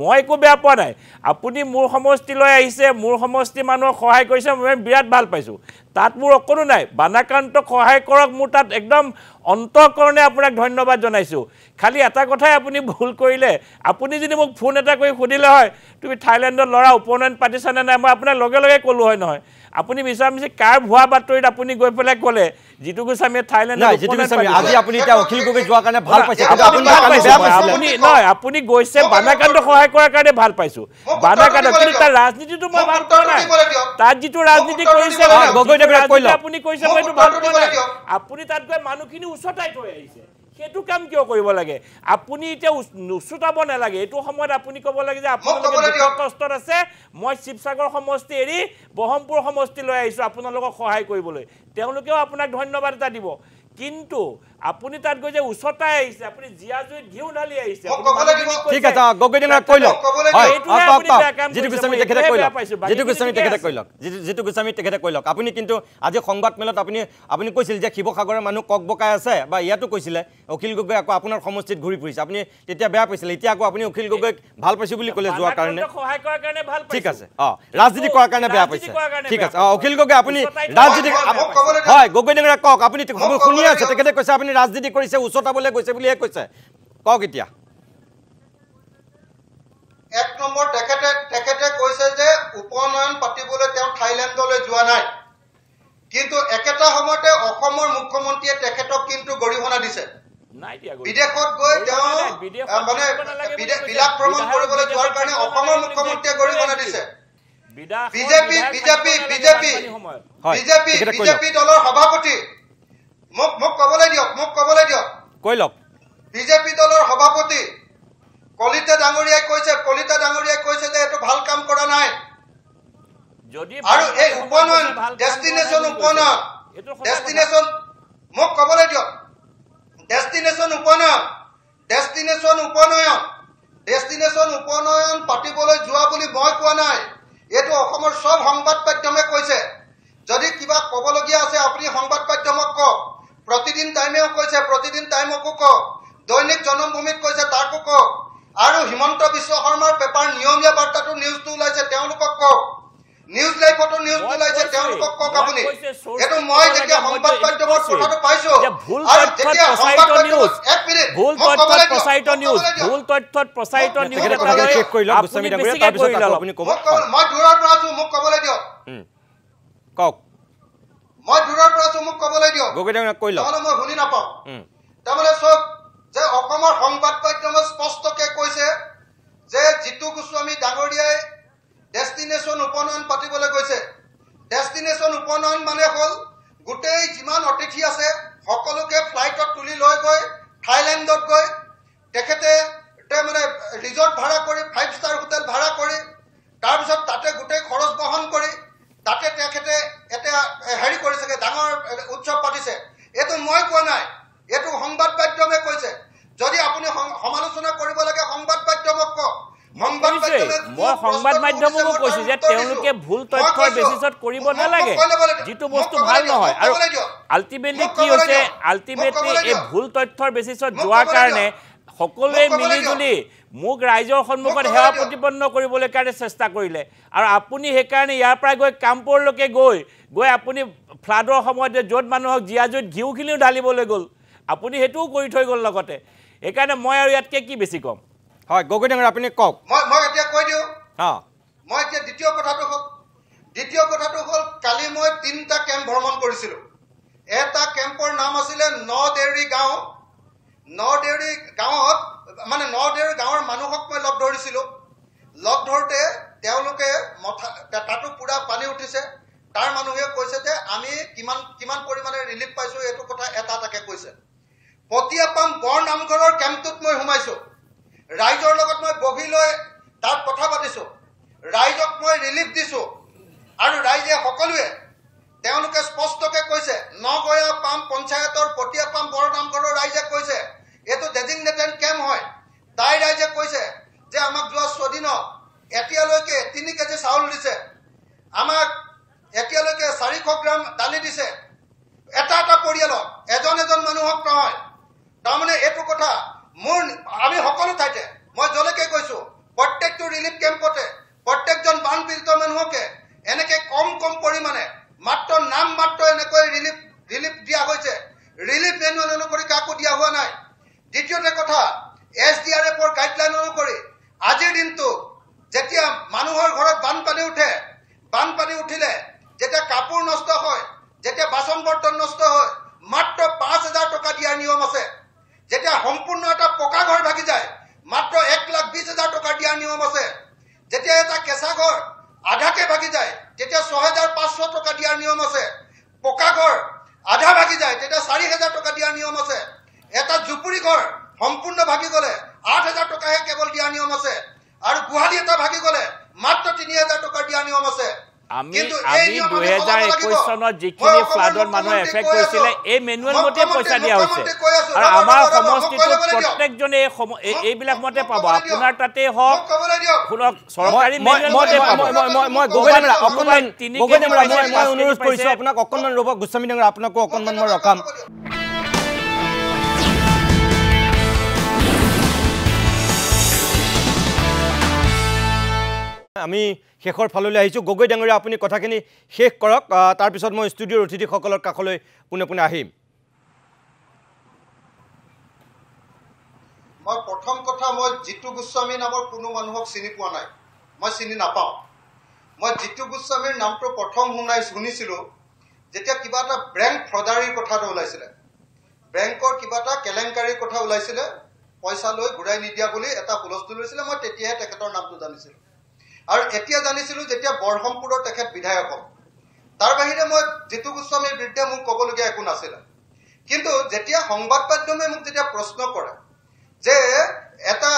মই একো বেয়া পোৱা নাই। আপুনি মোৰ সমষ্টিলৈ আহিছে, মোৰ সমষ্টিৰ মানুহক সহায় কৰিছে, মই বিৰাট ভাল পাইছোঁ, তাত মোৰ অকণো নাই। বানাক্ৰান্তক সহায় কৰক, মোৰ তাত একদম অন্তঃকৰণে আপোনাক ধন্যবাদ জনাইছোঁ। খালি এটা কথাই আপুনি ভুল কৰিলে, আপুনি যদি মোক ফোন এটা কৰি সুধিলে হয় তুমি থাইলেণ্ডৰ ল'ৰা উপনয়ন পাতিছানে নাই, মই আপোনাৰ লগে লগে ক'লোঁ হয় নহয়। আপুনি মিছামিছি কাৰ ভুৱা বাতৰিত আপুনি গৈ পেলাই ক'লে জিতু গোস্বামীয়ে থাইলেণ্ডত নহয়, আপুনি গৈছে বানাক্ৰান্ত সহায় কৰাৰ কাৰণে ভাল পাইছোঁ বানাক্ৰান্ত, কিন্তু তাৰ ৰাজনীতিটো মই ভাল পোৱা নাই। তাত যিটো ৰাজনীতি কৰিছে আপুনি কৈছে মই এইটো ভাল পোৱা নাই। আপুনি তাত গৈ মানুহখিনি উচতাই থৈ আহিছে, সেইটো কাম কিয় কৰিব লাগে? আপুনি এতিয়া নুচুটাব নালাগে, এইটো সময়ত আপুনি ক'ব লাগে যে আপোনালোকে দুটা কষ্টত আছে, মই শিৱসাগৰ সমষ্টি এৰি ব্ৰহ্মপুৰ সমষ্টিলৈ আহিছোঁ আপোনালোকক সহায় কৰিবলৈ, তেওঁলোকেও আপোনাক ধন্যবাদ এটা দিব। কিন্তু আপুনি তাত গৈ যে উচতাই আহিছে, আপুনি জীয়া জুইত ঘিউ ঢালি আহিছে। জিতু গোস্বামী তেখেতে কৈ লওক আপুনি, কিন্তু আজি সংবাদমেলত আপুনি আপুনি কৈছিল যে শিৱসাগৰৰ মানুহ কক বকাই আছে, বা ইয়াতো কৈছিলে অখিল গগৈ আকৌ আপোনাৰ সমষ্টিত ঘূৰি ফুৰিছে, আপুনি তেতিয়া বেয়া পাইছিলে, এতিয়া আকৌ আপুনি অখিল গগৈক ভাল পাইছোঁ বুলি ক'লে যোৱাৰ কাৰণে সহায় কৰাৰ কাৰণে ভাল পাইছে। ঠিক আছে, অঁ ৰাজনীতি কৰাৰ কাৰণে বেয়া পাইছে। ঠিক আছে, অঁ অখিল গগৈ আপুনি ৰাজনীতি হয় গগৈ ডাঙৰীয়া কওক, আপুনি শুনি আছে তেখেতে কৈছে আপুনি ৰাজনীতি কৰিছে উচতাবলৈ গৈছে বুলিহে কৈছে। কওক এতিয়া। এক নম্বৰ তেখেতে তেখেতে কৈছে যে উপনয়ন পাতিবলৈ তেওঁ থাইলেণ্ডলৈ যোৱা নাই, কিন্তু একেটা সময়তে অসমৰ মুখ্যমন্ত্ৰীয়ে তেখেতক কিন্তু গৰিহণা দিছে। বিদেশত গৈ তেওঁ মানে বিলাস ভ্ৰমণ কৰিবলৈ যোৱাৰ কাৰণে অসমৰ মুখ্যমন্ত্ৰীয়ে গৰিহণা দিছে। BJP BJP BJP BJP BJP দলৰ সভাপতি মোক মোক কবলৈ দিয়ক মোক কবলৈ দিয়ক কৈ লওক। বিজেপি দলৰ সভাপতি কলিতা ডাঙৰীয়াই কৈছে কলিতা ডাঙৰীয়াই কৈছে যে এইটো ভাল কাম কৰা নাই। আৰু এই উপনয়ন ডেষ্টিনেশ্যন উপনয়ন ডেষ্টিনেশ্যন মোক কবলৈ দিয়ক। ডেষ্টিনেশ্যন উপনয়ন ডেষ্টিনেশ্যন উপনয়ন ডেষ্টিনেশ্যন উপনয়ন পাতিবলৈ যোৱা বুলি মই কোৱা নাই, এইটো অসমৰ সব সংবাদ মাধ্যমে কৈছে। যদি কিবা ক'বলগীয়া আছে আপুনি সংবাদ মাধ্যমক কওক। প্ৰতিদিন টাইমেও কৈছে, প্ৰতিদিন টাইমকো কওক, দৈনিক জনমভূমিত কৈছে তাকো কওক, আৰু হিমন্ত বিশ্ব শৰ্মাৰ পেপাৰ নিয়মীয়া বাৰ্তাটো নিউজটো ওলাইছে তেওঁলোকক কওক, নিউজ লাইভতো নিউজ ওলাইছে তেওঁলোকক কওক। আপুনি এইটো মই যেতিয়া সংবাদ মাধ্যমৰ কথাটো পাইছো আৰু যেতিয়া সংবাদ মাধ্যমত এক মিনিট ভুল তথ্যত প্ৰচাৰিত নিউজ ভুল তথ্যত প্ৰচাৰিত নিউজ এটা লৈ চেক কৰি লওক গোস্বামী ডাঙৰীয়া, তাৰ পিছত আপুনি কওক। মই দূৰৰ পৰা আছো মোক ক'বলৈ দিয়ক কওক। মই দূৰৰ পৰা আছো মোক ক'বলৈ দিয়ক গগৈ ডাঙৰীয়া কৈ লওক, মই শুনি নাপাওঁ। তাৰমানে চব যে অসমৰ সংবাদ মাধ্যমত স্পষ্টকৈ কৈছে যে জিতু গোস্বামী ডাঙৰীয়াই ডেষ্টিনেশ্যন উপনয়ন পাতিবলৈ গৈছে। ডেষ্টিনেশ্যন উপনয়ন মানে হ'ল গোটেই যিমান অতিথি আছে সকলোকে ফ্লাইটত তুলি লৈ গৈ থাইলেণ্ডত গৈ তেখেতে মানে ৰিজৰ্ট ভাড়া কৰি ফাইভ ষ্টাৰ হোটেল ভাড়া কৰি তাৰপিছত তাতে গোটেই খৰচ বহন কৰি তাতে তেখেতে এতিয়া হেৰি কৰিছেগৈ, ডাঙৰ উৎসৱ পাতিছে। এইটো মই কোৱা নাই, এইটো সংবাদ মাধ্যমে কৈছে। যদি আপুনি সমালোচনা কৰিব লাগে সংবাদ মাধ্যমক কওক। মই সংবাদ মাধ্যমকো কৈছো যে তেওঁলোকে ভুল তথ্যৰ বেচিছত কৰিব নালাগে, যিটো বস্তু ভাল নহয়। আৰু আল্টিমেটলি কি হৈছে, আল্টিমেটলি এই ভুল তথ্যৰ বেচিছত যোৱাৰ কাৰণে সকলোৱে মিলি জুলি মোক ৰাইজৰ সন্মুখত সেৱা প্ৰতিপন্ন কৰিবলৈ কাৰণে চেষ্টা কৰিলে। আৰু আপুনি সেইকাৰণে ইয়াৰ পৰা গৈ কামপুৰলৈকে গৈ গৈ আপুনি ফ্লাডৰ সময়ত য'ত মানুহক জীয়া জুইত ঘিউখিনিও ঢালিবলৈ গ'ল, আপুনি সেইটোও কৰি থৈ গ'ল লগতে। সেইকাৰণে মই আৰু ইয়াতকৈ কি বেছি ক'ম। হয় গগৈ ডাঙৰ আপুনি কওক। মই মই এতিয়া কৈ দিওঁ। অঁ মই এতিয়া দ্বিতীয় কথাটো হ'ল দ্বিতীয় কথাটো হ'ল কালি মই তিনিটা কেম্প ভ্ৰমণ কৰিছিলোঁ। এটা কেম্পৰ নাম আছিলে নদেউৰী গাঁও। নদেউৰী গাঁৱত মানে নদেউৰী গাঁৱৰ মানুহক মই লগ ধৰিছিলোঁ। লগ ধৰোঁতে তেওঁলোকে মথা তাতো পূৰা পানী উঠিছে, তাৰ মানুহে কৈছে যে আমি কিমান কিমান পৰিমাণে ৰিলিফ পাইছোঁ এইটো কথা এটা এটাকে কৈছে। পটিয়াপাম বৰ নামঘৰৰ কেম্পটোত মই সোমাইছোঁ, ৰাইজৰ লগত মই বহি লৈ তাত কথা পাতিছোঁ, ৰাইজক মই ৰিলিফ দিছোঁ। আৰু ৰাইজে সকলোৱে তেওঁলোকে স্পষ্টকৈ কৈছে, নগয়া পাম পঞ্চায়তৰ পটিয়াপাম বৰ নামঘৰৰ ৰাইজে কৈছে এইটো ডেজিগনেটেড কেম্প হয়। তাই ৰাইজে কৈছে যে আমাক যোৱা ছদিনত এতিয়ালৈকে তিনি কেজি চাউল দিছে, আমাক এতিয়ালৈকে চাৰিশ গ্ৰাম দালি দিছে, এটা এটা পৰিয়ালক এজন এজন মানুহক নহয়। তাৰমানে এইটো কথা মোৰ আমি সকলো ঠাইতে মই জলেকে কৈছো, প্ৰত্যেকটো ৰিলিফ কেম্পতে প্ৰত্যেকজন বানপীড়িত মানুহকে এনেকে কম কম পৰিমাণে মাত্ৰ নাম মাত্ৰ এনেকৈ ৰিলিফ ৰিলিফ দিয়া হৈছে, ৰিলিফ মেনুৱেল অনুসৰি কাকো দিয়া হোৱা নাই। দ্বিতীয়তে কথা, এছ ডি আৰ এফৰ গাইডলাইন অনুসৰি আজিৰ দিনটো যেতিয়া মানুহৰ ঘৰত বানপানী উঠে, বানপানী উঠিলে যেতিয়া কাপোৰ নষ্ট হয়, যেতিয়া বাচন বৰ্তন নষ্ট হয়, মাত্ৰ পাঁচ হাজাৰ টকা দিয়াৰ নিয়ম আছে। যেতিয়া সম্পূৰ্ণ এটা পকা ঘৰ ভাগি যায় মাত্ৰ এক লাখ বিশ হাজাৰ টকা দিয়াৰ নিয়ম আছে। যেতিয়া এটা কেঁচা ঘৰ আধাকে ভাগি যায় তেতিয়া ছহেজাৰ পাঁচশ টকা দিয়াৰ নিয়ম আছে। পকা ঘৰ আধা ভাগি যায় তেতিয়া চাৰি হাজাৰ টকা দিয়াৰ নিয়ম আছে। এটা জুপুৰি ঘৰ সম্পূৰ্ণ ভাগি গ'লে আঠ হাজাৰ টকাহে কেৱল দিয়াৰ নিয়ম আছে। আৰু গোহালি এটা ভাগি গ'লে মাত্ৰ তিনি হাজাৰ টকা দিয়াৰ নিয়ম আছে। আমি আমি দুহেজাৰ একৈশ চনত যিখিনি ফ্লাডত মানুহে এফেক্ট কৰিছিলে এই মেনুৱেল মতে পইচা দিয়া হৈছে। আৰু আমাৰ সমষ্টিটোত প্ৰত্যেকজনে এইবিলাক মতে পাব, আপোনাৰ তাতে হওক শুনক চৰকাৰী মেনুৱেল মতে পাব। মই গগৈ ডাঙৰ অকণমান গগৈ ডাঙৰ মই অনুৰোধ কৰিছোঁ আপোনাক অকণমান ৰ'ব, গোস্বামী ডাঙৰ আপোনাকো অকণমান মই ৰখাম। আমি শেষৰ ফাললৈ আহিছোঁ। গগৈ ডাঙৰীয়া আপুনি কথাখিনি শেষ কৰক, তাৰপিছত মই ষ্টুডিঅ'ৰ অতিথিসকলৰ কাষলৈ পোনে পোনে আহিম। মই প্ৰথম কথা, মই জিতু গোস্বামী নামৰ কোনো মানুহক চিনি পোৱা নাই, মই চিনি নাপাওঁ। মই জিতু গোস্বামীৰ নামটো প্ৰথম শুনাই শুনিছিলোঁ যেতিয়া কিবা এটা বেংক ফ্ৰডাৰীৰ কথা এটা ওলাইছিলে, বেংকৰ কিবা এটা কেলেংকাৰীৰ কথা ওলাইছিলে, পইচা লৈ ঘূৰাই নিদিয়া বুলি এটা হুলস্থুল হৈছিলে। মই তেতিয়াহে তেখেতৰ নামটো জানিছিলোঁ আৰু এতিয়া জানিছিলোঁ যেতিয়া বৰহমপুৰৰ তেখেত বিধায়ক হ'ল। তাৰ বাহিৰে মই জিতু গোস্বামীৰ বিৰুদ্ধে মোক ক'বলগীয়া একো নাছিলে। কিন্তু যেতিয়া সংবাদ মাধ্যমে মোক যেতিয়া প্ৰশ্ন কৰে যে এটা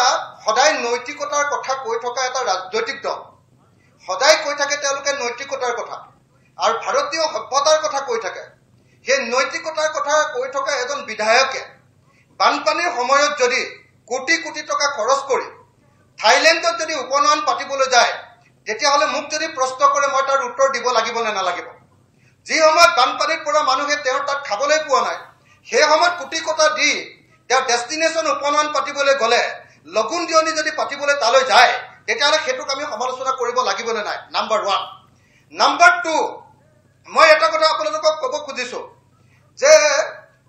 সদায় নৈতিকতাৰ কথা কৈ থকা এটা ৰাজনৈতিক দল সদায় কৈ থাকে তেওঁলোকে নৈতিকতাৰ কথা আৰু ভাৰতীয় সভ্যতাৰ কথা কৈ থাকে, সেই নৈতিকতাৰ কথা কৈ থকা এজন বিধায়কে বানপানীৰ সময়ত যদি কোটি কোটি টকা খৰচ কৰি থাইলেণ্ডত যদি উপনয়ন পাতিবলৈ যায়, তেতিয়াহ'লে মোক যদি প্ৰশ্ন কৰে মই তাৰ উত্তৰ দিব লাগিব নে নালাগিব? যি সময়ত বানপানীত পৰা মানুহে তেওঁৰ তাত খাবলৈ পোৱা নাই, সেই সময়ত কোটি কোটা দি তেওঁ ডেষ্টিনেশ্যন উপনয়ন পাতিবলৈ গ'লে লগুণ দিয়নি যদি পাতিবলৈ তালৈ যায়, তেতিয়াহ'লে সেইটোক আমি সমালোচনা কৰিব লাগিবনে নাই? Number one. নাম্বাৰ টু, মই এটা কথা আপোনালোকক ক'ব খুজিছোঁ যে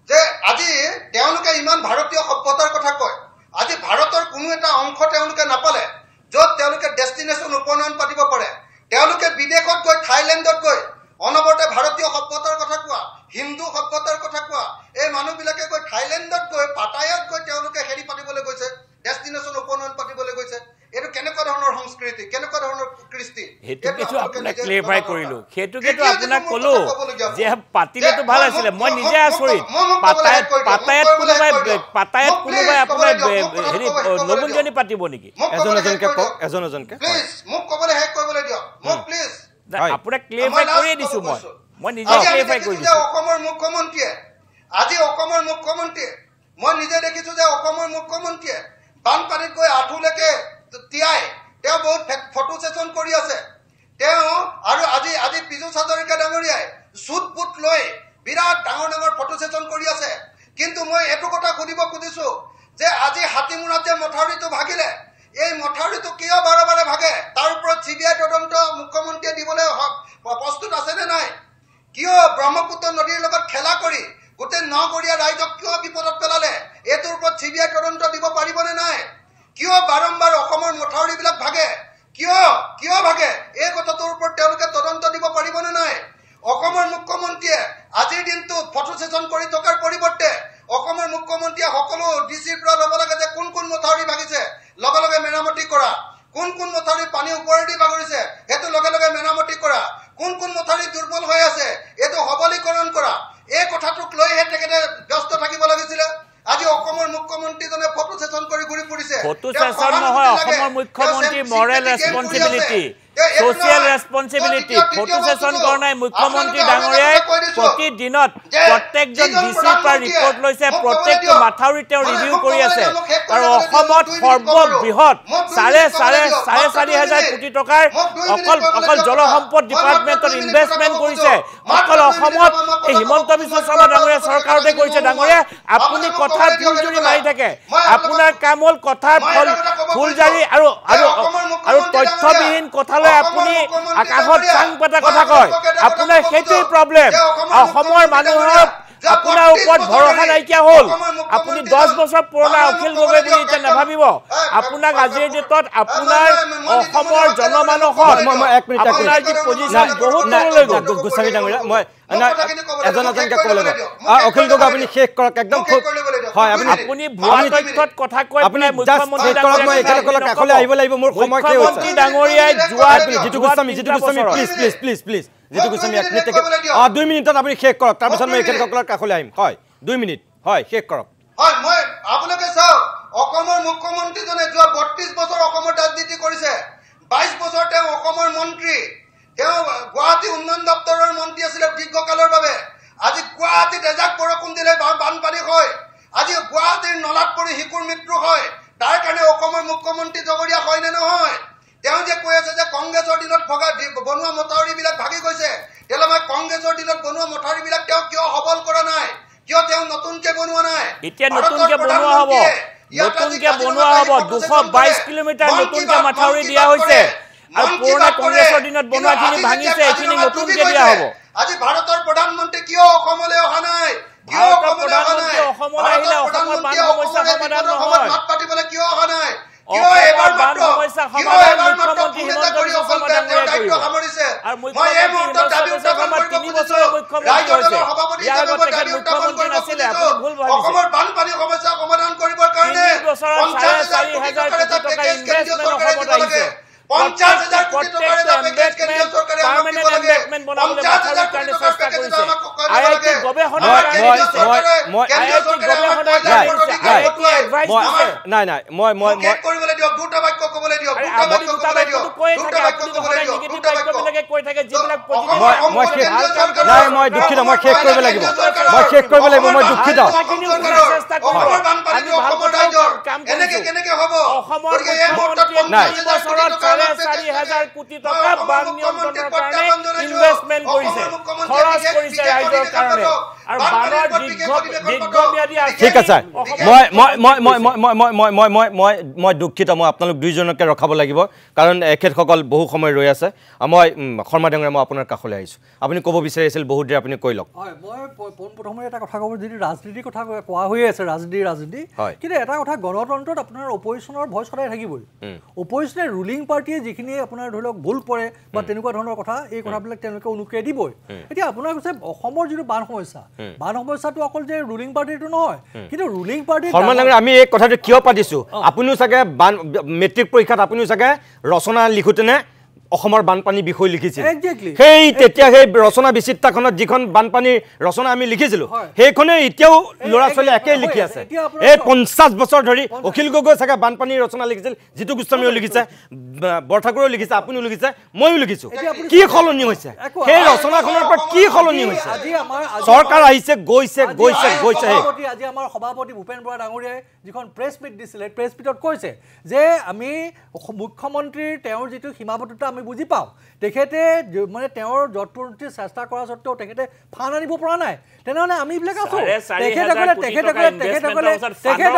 যে আজি তেওঁলোকে ইমান ভাৰতীয় সভ্যতাৰ কথা কয়, আজি ভাৰতৰ কোনো এটা অংশ তেওঁলোকে নাপালে য'ত তেওঁলোকে ডেষ্টিনেশ্যন উপনয়ন পাতিব পাৰে। তেওঁলোকে বিদেশত গৈ, থাইলেণ্ডত গৈ অনবৰতে ভাৰতীয় সভ্যতাৰ কথা কোৱা, হিন্দু সভ্যতাৰ কথা কোৱা এই মানুহবিলাকে গৈ থাইলেণ্ডত গৈ পাটায়াত গৈ তেওঁলোকে হেৰি পাতিবলৈ গৈছে, ডেষ্টিনেশ্যন উপনয়ন পাতিবলৈ গৈছে। এইটো কেনেকুৱা ধৰণৰ সংস্কৃতি, কেনেকুৱা ধৰণৰ কৃষ্টি, সেইটোকেতো আপোনাক ক্লেৰিফাই কৰিলো। সেইটোকেতো আপোনাক ক'লো যে পাতিলেতো ভাল আছিলে। মই নিজে আচৰিত, পাটায়াত পাটায়াত কোনোবাই পাটায়াত কোনোবাই আপোনাৰ হেৰি নগুণ জনী পাতিব নেকি? এজন এজনকে কওক, এজন এজনকে প্লিজ মোক ক'বলৈ শেষ কৰিবলৈ দিয়ক। মোক প্লিজ আপোনাক ক্লেৰিফাই কৰিয়ে দিছো। মই মই নিজে ক্লেৰিফাই কৰি দিছো। অসমৰ মুখ্যমন্ত্ৰীয়ে আজি অসমৰ মুখ্যমন্ত্ৰীয়ে মই নিজে দেখিছো যে অসমৰ মুখ্যমন্ত্ৰীয়ে বানপানীত গৈ আঁঠুলৈকে তিয়াই তেওঁ বহুত ফটো ছেচন কৰি আছে তেওঁ। আৰু আজি আজি পীযুষ হাজৰিকা ডাঙৰীয়াই চুট বুট লৈ বিৰাট ডাঙৰ ডাঙৰ ফটো ছেচন কৰি আছে। কিন্তু মই এইটো কথা সুধিব খুজিছো যে আজি হাতীমুৰাত যে মথাউৰিটো ভাগিলে, এই মথাউৰিটো কিয় বাৰে বাৰে ভাগে? তাৰ ওপৰত চি বি আই তদন্ত মুখ্যমন্ত্ৰীয়ে দিবলৈ প্ৰস্তুত আছেনে নাই? কিয় ব্ৰহ্মপুত্ৰ নদীৰ লগত খেলা কৰি গোটেই নগৰীয়া ৰাইজক কিয় বিপদত পেলালে? এইটোৰ ওপৰত চি বি আই তদন্ত দিব পাৰিবনে নাই? কিয় বাৰম্বাৰ অসমৰ মথাউৰিবিলাক ভাগে? কিয় কিয় ভাগে? এই কথাটোৰ ওপৰত তেওঁলোকে তদন্ত দিব পাৰিবনে নাই? অসমৰ মুখ্যমন্ত্ৰীয়ে আজিৰ দিনটোত ফটো ছেচন কৰি থকাৰ পৰিৱৰ্তে অসমৰ মুখ্যমন্ত্ৰীয়ে সকলো ডি চিৰ পৰা ল'ব লাগে যে কোন কোন মথাউৰি ভাগিছে লগে লগে মেৰামতি কৰা, কোন কোন মথাউৰি পানী ওপৰেদি বাগৰিছে সেইটো লগে লগে মেৰামতি কৰা, কোন কোন মথাউৰি দুৰ্বল হৈ আছে এইটো সবলীকৰণ কৰা। এই কথাটোক লৈহে তেখেতে ব্যস্ত থাকিব লাগিছিলে। আজি অসমৰ মুখ্যমন্ত্ৰীজনে ফটো ছেচন কৰি ঘূৰি ফুৰিছে। ফটো ছেচন নহয়, অসমৰ মুখ্যমন্ত্ৰী moral responsibility, social responsibility. Photo session কৰা নাই মুখ্যমন্ত্ৰী ডাঙৰীয়াই। প্ৰতিদিনত প্ৰত্যেকজন ডি চিৰ পৰা ৰিপৰ্ট লৈছে, প্ৰত্যেকটো মথাউৰি তেওঁ ৰিভিউ কৰি আছে। আৰু অসমত সৰ্ববৃহৎ চাৰে চাৰে চাৰে চাৰি হাজাৰ কোটি টকাৰ অকল অকল জলসম্পদ ডিপাৰ্টমেণ্টত ইনভেষ্টমেণ্ট কৰিছে। অকল অসমত এই হিমন্ত বিশ্ব শৰ্মা ডাঙৰীয়া চৰকাৰতে কৰিছে। ডাঙৰীয়া, আপুনি কথাৰ ফুলজুৰি মাৰি থাকে। আপোনাৰ কাম হ'ল কথাৰ ফল ফুলজাৰি আৰু আৰু তথ্যবিহীন কথালৈ আপুনি আকাশত চাং পতা কথা কয়। আপোনাৰ সেইটোৱেই প্ৰব্লেম। অসমৰ মানুহৰ আপোনাৰ ওপৰত ভৰসা নাইকিয়া হ'ল। আপুনি দহ বছৰ পুৰণা অখিল গগৈ বুলি এতিয়া নাভাবিব। আপোনাক আজিৰ ডেটত আপোনাৰ অসমৰ জনমানসত আপোনাৰ যি পজিশ্যন বহুত দূৰলৈ গ'ল। গোস্বামী ডাঙৰীয়া, মই এজন এজনকে ক'বলৈ গ'ল। অখিল গগৈ আপুনি শেষ কৰক একদম। হয়, আপুনি ভুৱা তথ্যত কথা কৈ আপুনি মুখ্যমন্ত্ৰী ডাঙৰীয়াই একেলগে কাষলৈ আহিব লাগিব। মোৰ সময় শেষ হৈছে। মুখ্যমন্ত্ৰী ডাঙৰীয়াই যোৱা Jitu Goswami Jitu Goswami please please please please Jitu Goswami এক মিনিট, অঁ দুই মিনিটত আপুনি শেষ কৰক, তাৰপিছত মই এখেতসকলৰ কাষলৈ আহিম। হয়, দুই মিনিট, হয় শেষ কৰক। হয়, মই আপোনালোকে চাওক, অসমৰ মুখ্যমন্ত্ৰীজনে যোৱা বত্ৰিশ বছৰ অসমৰ ৰাজনীতি কৰিছে। বাইশ বছৰ তেওঁ অসমৰ মন্ত্ৰী, তেওঁ গুৱাহাটী উন্নয়ন দপ্তৰৰ মন্ত্ৰী আছিলে দীৰ্ঘকালৰ বাবে। আজি গুৱাহাটীত এজাক বৰষুণ দিলে বানপানী হয়, আজি গুৱাহাটীৰ নলাত পৰি শিশুৰ মৃত্যু হয়। তাৰ কাৰণে অসমৰ মুখ্যমন্ত্ৰী জগৰীয়া হয় নে নহয়? তেওঁ যে কৈ আছে যে কংগ্ৰেছৰ দিনত ভগা বনোৱা মথাউৰিবিলাক ভাগি গৈছে, তেতিয়াহ'লে মই কংগ্ৰেছৰ দিনত বনোৱা মথাউৰিবিলাক তেওঁ কিয় সবল কৰা নাই? কিয় তেওঁ নতুনকৈ বনোৱা নাই? এতিয়া নতুনকৈ বনোৱা হ'ব, নতুনকৈ বনোৱা হ'ব। দুশ বাইশ কিলোমিটাৰ নতুনকৈ মথাউৰি দিয়া হৈছে আৰু পুৰণা কংগ্ৰেছৰ দিনত বনোৱাখিনি ভাঙিছে, এইখিনি নতুনকৈ দিয়া হ'ব। আজি ভাৰতৰ প্ৰধানমন্ত্ৰী কিয় অসমলৈ অহা নাই? কিয় অসমলৈ অহা নাই? ভাৰতৰ প্ৰধানমন্ত্ৰী অসমলৈ বিপদৰ সময়ত মাত পাতিবলৈ কিয় অহা নাই? কিয় এবাৰ মাত্ৰ কিয় এবাৰ মাত্ৰ পুনেতা কৰি অসমলৈ তেওঁৰ দায়িত্ব সামৰিছে? মই এই মুহূৰ্তত দাবী উত্থাপন কৰিব খুজিছো, ৰাইজৰ সভাপতি হিচাপে দাবী উত্থাপন কৰিব খুজিছো, অসমৰ বানপানী সমস্যা সমাধান কৰিবৰ কাৰণে পঞ্চাছ হাজাৰ কোটি টকাৰ এটা পেকেজ কেন্দ্ৰীয় চৰকাৰে দিব লাগে। পঞ্চাশ হাজাৰ কোটি টকাৰ এটা পেকেজ কেন্দ্ৰীয় চৰকাৰে আমাক দিব লাগে। পঞ্চাশ হাজাৰ কোটি টকাৰ পেকেজ আমাক কেনেকে হব? চাৰি হাজাৰ কোটি টকা বান নিয়ন্ত্ৰণৰ কাৰণে ইনভেষ্টমেণ্ট কৰিছে, খৰচ কৰিছে ৰাইজৰ কাৰণে। আৰু বানৰ দীৰ্ঘম্যাদী আছে। ঠিক আছে, মই মই মই মই মই মই মই মই মই মই মই দুখিত, মই আপোনালোক দুইজনকে ৰখাব লাগিব, কাৰণ এখেতসকল বহু সময় ৰৈ আছে। মই শৰ্মা ডাঙৰীয়া, মই আপোনাৰ কাষলৈ আহিছোঁ। আপুনি ক'ব বিচাৰিছিল বহুত দেৰি, আপুনি কৈ লওক। হয়, মই পোনপ্ৰথমে এটা কথা ক'ব, যিটো ৰাজনীতিৰ কথা কোৱা হৈ আছে, ৰাজনীতি ৰাজনীতি কিন্তু এটা কথা, গণতন্ত্ৰত আপোনাৰ অপজিশ্যনৰ ভইচ সদায় থাকিবই। অপজিশ্যনে ৰুলিং পাৰ্টিয়ে যিখিনি আপোনাৰ ধৰি লওক ভুল কৰে বা তেনেকুৱা ধৰণৰ কথা, এই কথাবিলাক তেওঁলোকে উনুকিয়াই দিবই। এতিয়া আপোনাৰ কৈছে অসমৰ যিটো বান সমস্যা, বান সমস্যাটো অকল যে ৰুলিং পাৰ্টিটো নহয়, কিন্তু ৰুলিং পাৰ্টি আমি এই কথাটো কিয় পাতিছো? আপুনিও চাগে বান মেট্ৰিক পৰীক্ষাত আপুনিও চাগে ৰচনা লিখোতেনে অসমৰ বানপানী বিষয় লিখিছিল। সেই তেতিয়া সেই ৰচনা বিচিত্ৰাখনত যিখন বানপানীৰ ৰচনা আমি লিখিছিলোঁ, সেইখনে এতিয়াও ল'ৰা ছোৱালী একেই লিখি আছে। এই পঞ্চাছ বছৰ ধৰি অখিল গগৈ চাগে বানপানীৰ ৰচনা লিখিছিল, জিতু গোস্বামীয়েও লিখিছে, বৰঠাকুৰেও লিখিছে, আপুনিও লিখিছে, ময়ো লিখিছোঁ। কি সলনি হৈছে সেই ৰচনাখনৰ পৰা? কি সলনি হৈছে? চৰকাৰ আহিছে, গৈছে গৈছে গৈছে। আজি আমাৰ সভাপতি ভূপেন বৰা ডাঙৰীয়াই যিখন প্ৰেছ মিট দিছিলে, প্ৰেছ মিটত কৈছে যে আমি মুখ্যমন্ত্ৰীৰ তেওঁৰ যিটো সীমাবদ্ধতা আমি বুজি পাওঁ, তেখেতে মানে তেওঁৰ যৎপৰোনাস্তি চেষ্টা কৰা সত্ত্বেও তেখেতে ফান আনিব পৰা নাই। তেনেহ'লে আমি এইবিলাক আছোঁ, তেখেতসকলে তেখেতসকলে তেখেতসকলে তেখেতসকলে তেখেত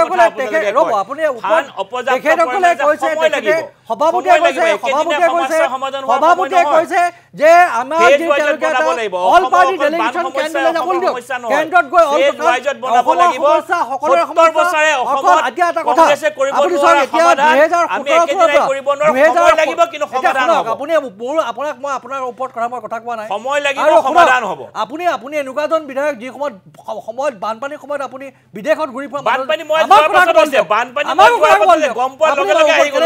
ৰ'ব, আপুনি তেখেতসকলে কৈছে, তেখেতে সভাপতিয়ে কৈছে সভাপতিয়ে কৈছে সভাপতিয়ে কৈছে যে আমাৰ যি তেওঁলোকে এটা অল পাৰ্টি ডেলিগেশ্যন কেন্দ্ৰলৈ যাব দিয়ক, কেন্দ্ৰত গৈ অল পাৰ্টি সমস্যা সকলোৰে সমস্যা অকল এতিয়া এটা কথা আপুনি চাওক, এতিয়া দুহেজাৰ সোতৰ লাগিব কিন্তু সমাধান হ'ব। আপুনি মোৰ আপোনাক মই আপোনাৰ ওপৰত কথা মই কথা কোৱা নাই, সময় লাগিব সমাধান হ'ব। আপুনি আপুনি এনেকুৱা জন বিধায়ক যি সময়ত সময়ত বানপানীৰ সময়ত আপুনি বিদেশত ঘূৰি ফুৰা বানপানী মই কথা কৈছে বানপানী মই কথা কৈছে গম পোৱাৰ লগে লগে আহি গ'ল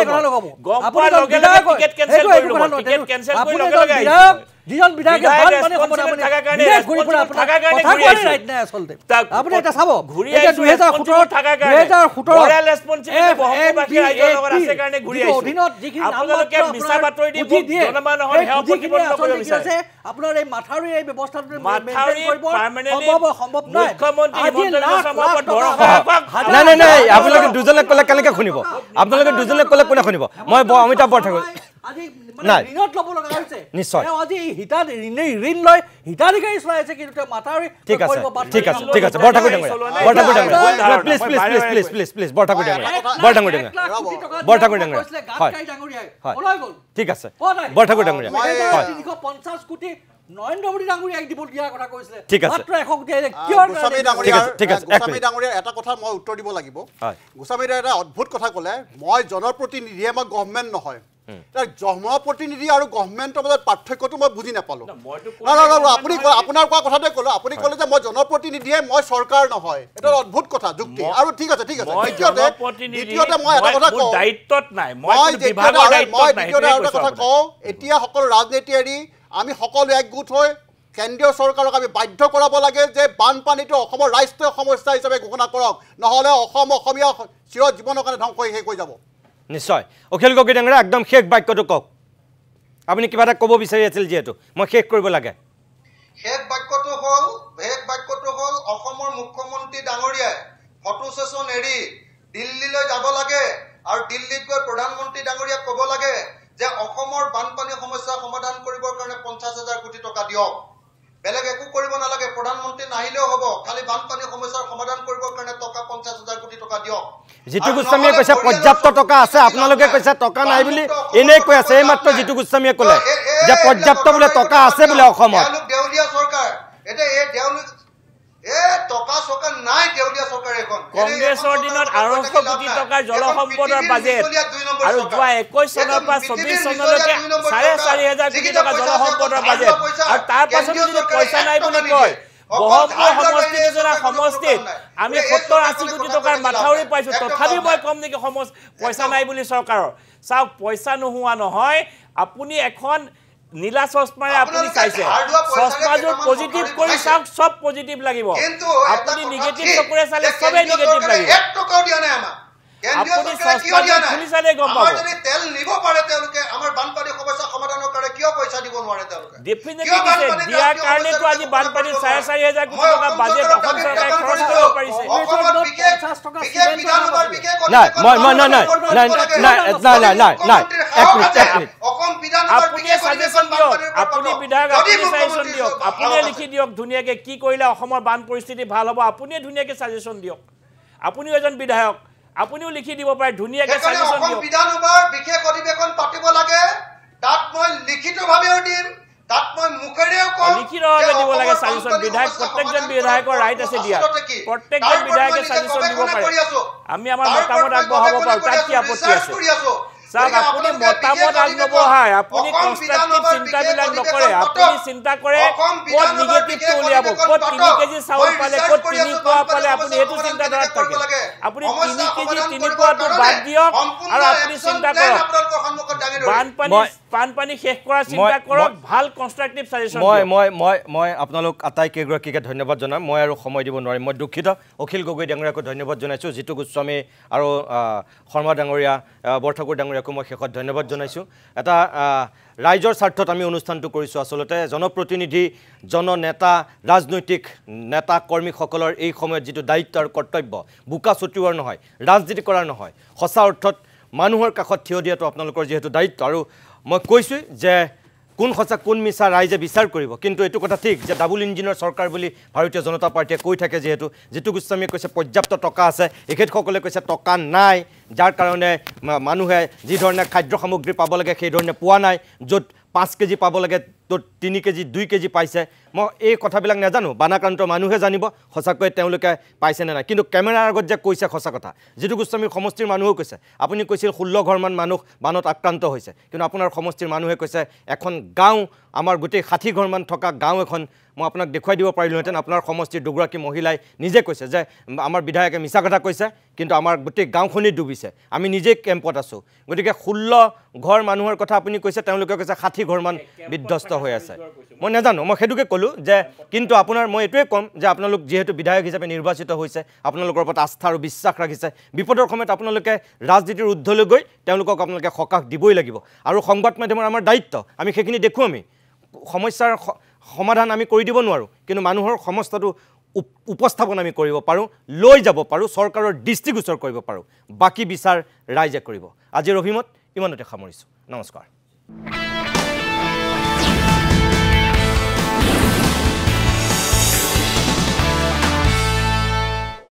গম পোৱাৰ লগে লগে টিকেট কেনচেল কৰি ল'ব, টিকেট কেনচেল কৰি লগে লগে বিধায়ক যিজন বিধায়কে বানপানীৰ সময়ত আপুনি বিদেশ ঘূৰি ফুৰা থাকা কাৰণে ঘূৰি আছে নাই আচলতে আপুনি এটা চাব ঘূৰি আছে দুহেজাৰ সোতৰ থাকা কাৰণে দুহেজাৰ সোতৰ মৰেল ৰেসপন্সিবিলিটি বহুবাসী ৰাইজৰ লগত আছে কাৰণে ঘূৰি আছে অধীনত যিখিনি আপোনালোকে মিছা বাতৰি দি জনমানহৰ হেয়া প্ৰতিপন্ন কৰিব বিচাৰিছে আপোনাৰ এই মাথাউৰি এই ব্যৱস্থাটো মেইনটেইন কৰিব সম্ভৱ সম্ভৱ নাই। মুখ্যমন্ত্ৰী হিমন্ত বিশ্ব শৰ্মাৰ ওপৰত ভৰসা নাই নাই নাই আপোনালোকে দুজনে ক'লে কেনেকৈ শুনিব? আপোনালোকে দুজনে ক'লে কোনে শুনিব? মই অমিতাভ বৰঠাকুৰ আজি মানে ঋণত ল'ব লগা হৈছে, নিশ্চয় তেওঁ আজি হিতা ঋণ লৈ হিতাধিকাৰী চলাইছে কিন্তু তেওঁ মাথাউৰি ঠিক আছে ঠিক আছে ঠিক আছে বৰঠাকুৰ ডাঙৰীয়া বৰঠাকুৰ ডাঙৰীয়া please please please please please please Borthakur ডাঙৰীয়া বৰঠাকুৰ ডাঙৰীয়া বৰঠাকুৰ ডাঙৰীয়া হয় ওলাই গ'ল ঠিক আছে বৰঠাকুৰ ডাঙৰীয়া তিনিশ পঞ্চাছ কোটি নৰেন্দ্ৰ মোদী ডাঙৰীয়াক দিব দিয়া কথা কৈছিলে মাত্ৰ এশ কোটি আহিলে কিয়? গোস্বামী ডাঙৰীয়া ঠিক আছে গোস্বামী ডাঙৰীয়া এটা কথা মই উত্তৰ দিব লাগিব। গোস্বামী ডাঙৰীয়া এটা অদ্ভুত কথা ক'লে, মই জনপ্ৰতিনিধিয়ে মই গভৰ্ণমেণ্ট নহয়। জনপ্ৰতিনিধি আৰু গভৰ্ণমেণ্টৰ মাজত পাৰ্থক্যটো মই বুজি নাপালোঁ। আপুনি আপোনাৰ কোৱা কথাটোৱে ক'লোঁ, আপুনি ক'লে যে মই জনপ্ৰতিনিধিয়ে মই চৰকাৰ নহয়, এইটো অদ্ভুত কথা যুক্তি আৰু ঠিক আছে ঠিক আছে। দ্বিতীয়তে দ্বিতীয়তে মই এটা কথা কওঁ, দায়িত্বত নাই মই বিভাগৰ দায়িত্বত নাই। দ্বিতীয়তে আৰু এটা কথা কওঁ, এতিয়া সকলো ৰাজনীতি এৰি আমি সকলো একগোট হৈ কেন্দ্ৰীয় চৰকাৰক আমি বাধ্য কৰাব লাগে যে বানপানীটো অসমৰ ৰাষ্ট্ৰীয় সমস্যা হিচাপে ঘোষণা কৰক, নহ'লে অসম অসমীয়া চিৰজীৱনৰ কাৰণে ধ্বংস হৈ শেষ হৈ যাব। নিশ্চয়। অখিল গগৈ ডাঙৰীয়া, একদম শেষ বাক্যটো কওক, আপুনি কিবা এটা ক'ব বিচাৰি আছিল যিহেতু মই শেষ কৰিব লাগে। শেষ বাক্যটো হ'ল শেষ বাক্যটো হ'ল অসমৰ মুখ্যমন্ত্ৰী ডাঙৰীয়াই ফটো ছেচন এৰি দিল্লীলৈ যাব লাগে আৰু দিল্লীত গৈ প্ৰধানমন্ত্ৰী ডাঙৰীয়াক ক'ব লাগে যে অসমৰ বানপানী সমস্যা সমাধান কৰিবৰ কাৰণে পঞ্চাছ হাজাৰ কোটি টকা দিয়ক, বেলেগ একো কৰিব নালাগে, প্ৰধানমন্ত্ৰী নাহিলেও হ'ব, খালি বানপানী সমস্যাৰ সমাধান কৰিবৰ কাৰণে টকা পঞ্চাছ হাজাৰ কোটি টকা দিয়ক। জিতু গোস্বামীয়ে কৈছে পৰ্যাপ্ত টকা আছে, আপোনালোকে কৈছে টকা নাই বুলি এনেই কৈ আছে। এইমাত্ৰ জিতু গোস্বামীয়ে ক'লে যে পৰ্যাপ্ত বোলে টকা আছে বোলে অসমত। এটা এই দেউলি এ টকা সরকার নাই, দেউলিয়া সরকার এখন। কংগ্রেসের দিনত আড়াইশ কোটি টকাৰ জলসম্পদৰ বাজেট আৰু যোৱা একৈশ চনৰ পৰা চৌবিশ চনলৈকে চাৰে চাৰি হাজাৰ কোটি টকা জলসম্পদৰ বাজেট, আৰু তাৰ পাছত যদি পইচা নাই বুলি কয়। সমষ্টিত আমি সত্তৰ আশী কোটি টকাৰ মাথাউৰি পাইছো, তথাপি মই কম নেকি পইচা নাই বুলি চৰকাৰৰ? চাওক, পইচা নোহোৱা নহয়, আপুনি এখন নীলা চশমাৰে আপুনি চাইছে, চশমাযোৰ পজিটিভ কৰি চাওক, চব পজিটিভ লাগিব। আপুনি নিগেটিভ চকুৰে চালে চবেই নিগেটিভ লাগিব। আপুনি চশমাযোৰ খুলি চালে গম পাব। আপুনিয়ে লিখি দিয়ক ধুনীয়াকে কি কৰিলে অসমৰ বান পৰিস্থিতি ভাল হ'ব। আপুনিয়ে ধুনীয়াকে চাজেচন দিয়ক, আপুনিও এজন বিধায়ক, আপুনিও লিখি দিব পাৰে ধুনীয়াকে চাজেচন দিয়ক। বিধানসভাৰ বিশেষ অধিৱেশন পাতিব লাগে, তাত মই লিখিতভাৱেও দিম, তাত মই মুখেৰেও কম, লিখিতভাৱে দিব লাগে চাজেচন। বিধায়ক প্ৰত্যেকজন বিধায়কৰ ৰাইট আছে দিয়া, প্ৰত্যেকজন বিধায়কে চাজেচন দিব পাৰে। আমি আমাৰ মতামত আগবঢ়াব পাৰোঁ, তাত কি আপত্তি আছে? চাওক, আপুনি মতামত আগনবঢ়ায়, আপুনি কনষ্ট্ৰাকটিভ চিন্তাবিলাক নকৰে, আপুনি চিন্তা কৰে ক'ত নিগেটিভটো উলিয়াব, ক'ত তিনি কেজি চাউল পালে, ক'ত তিনি পোৱা পালে, আপুনি সেইটো চিন্তাধাৰাত থাকে। আপুনি তিনি কেজি তিনি পোৱাটো বাদ দিয়ক আৰু আপুনি চিন্তা কৰক বানপানী বানপানী শেষ কৰাৰ চিন্তা কৰক, ভাল কনষ্ট্ৰাকটিভ চাজেচন। মই মই মই মই আপোনালোক আটাইকেইগৰাকীকে ধন্যবাদ জনাম। মই আৰু সময় দিব নোৱাৰিম, মই দুখিত। অখিল গগৈ ডাঙৰীয়াকো ধন্যবাদ জনাইছোঁ, জিতু গোস্বামী আৰু শৰ্মা ডাঙৰীয়া, বৰঠাকুৰ ডাঙৰীয়া আকৌ মই শেষত ধন্যবাদ জনাইছোঁ। এটা ৰাইজৰ স্বাৰ্থত আমি অনুষ্ঠানটো কৰিছোঁ। আচলতে জনপ্ৰতিনিধি, জননেতা, ৰাজনৈতিক নেতা কৰ্মীসকলৰ এই সময়ত যিটো দায়িত্ব আৰু কৰ্তব্য, বোকা ছটিওৱাৰ নহয়, ৰাজনীতি কৰাৰ নহয়, সঁচা অৰ্থত মানুহৰ কাষত থিয় দিয়াটো আপোনালোকৰ যিহেতু দায়িত্ব। আৰু মই কৈছোঁৱেই যে কোন সঁচা কোন মিছা ৰাইজে বিচাৰ কৰিব, কিন্তু এইটো কথা ঠিক যে ডাবুল ইঞ্জিনৰ চৰকাৰ বুলি ভাৰতীয় জনতা পাৰ্টীয়ে কৈ থাকে। যিহেতু জিতু গোস্বামীয়ে কৈছে পৰ্যাপ্ত টকা আছে, এখেতসকলে কৈছে টকা নাই, যাৰ কাৰণে মানুহে যিধৰণে খাদ্য সামগ্ৰী পাব লাগে সেইধৰণে পোৱা নাই, য'ত পাঁচ কেজি পাব লাগে ত'ত তিনি কেজি দুই কেজি পাইছে। মই এই কথাবিলাক নাজানো, বানাক্ৰান্ত মানুহে জানিব সঁচাকৈ তেওঁলোকে পাইছেনে নাই। কিন্তু কেমেৰাৰ আগত যে কৈছে সঁচা কথা, যিটো গোস্বামীৰ সমষ্টিৰ মানুহেও কৈছে, আপুনি কৈছিল ষোল্ল ঘৰমান মানুহ বানত আক্ৰান্ত হৈছে, কিন্তু আপোনাৰ সমষ্টিৰ মানুহে কৈছে এখন গাঁও, আমাৰ গোটেই ষাঠি ঘৰমান থকা গাঁও এখন মই আপোনাক দেখুৱাই দিব পাৰিলোহেঁতেন। আপোনাৰ সমষ্টিৰ দুগৰাকী মহিলাই নিজে কৈছে যে আমাৰ বিধায়কে মিছা কথা কৈছে, কিন্তু আমাৰ গোটেই গাঁওখনেই ডুবিছে, আমি নিজেই কেম্পত আছোঁ। গতিকে ষোল্ল ঘৰ মানুহৰ কথা আপুনি কৈছে, তেওঁলোকে কৈছে ষাঠি ঘৰমান বিধ্বস্ত হৈ আছে। মই নাজানো, মই সেইটোকে ক'লোঁ যে, কিন্তু আপোনাৰ মই এইটোৱে ক'ম যে আপোনালোক যিহেতু বিধায়ক হিচাপে নিৰ্বাচিত হৈছে, আপোনালোকৰ ওপৰত আস্থা আৰু বিশ্বাস ৰাখিছে, বিপদৰ সময়ত আপোনালোকে ৰাজনীতিৰ ঊৰ্ধলৈ গৈ তেওঁলোকক আপোনালোকে সকাহ দিবই লাগিব। আৰু সংবাদ মাধ্যমৰ আমাৰ দায়িত্ব, আমি সেইখিনি দেখোঁ। আমি সমস্যাৰ সমাধান আমি কৰি দিব নোৱাৰোঁ, কিন্তু মানুহৰ সমস্যাটো উপস্থাপন আমি কৰিব পাৰোঁ, লৈ যাব পাৰোঁ, চৰকাৰৰ দৃষ্টিগোচৰ কৰিব পাৰোঁ। বাকী বিচাৰ ৰাইজে কৰিব। আজিৰ অভিমত ইমানতে সামৰিছোঁ। নমস্কাৰ।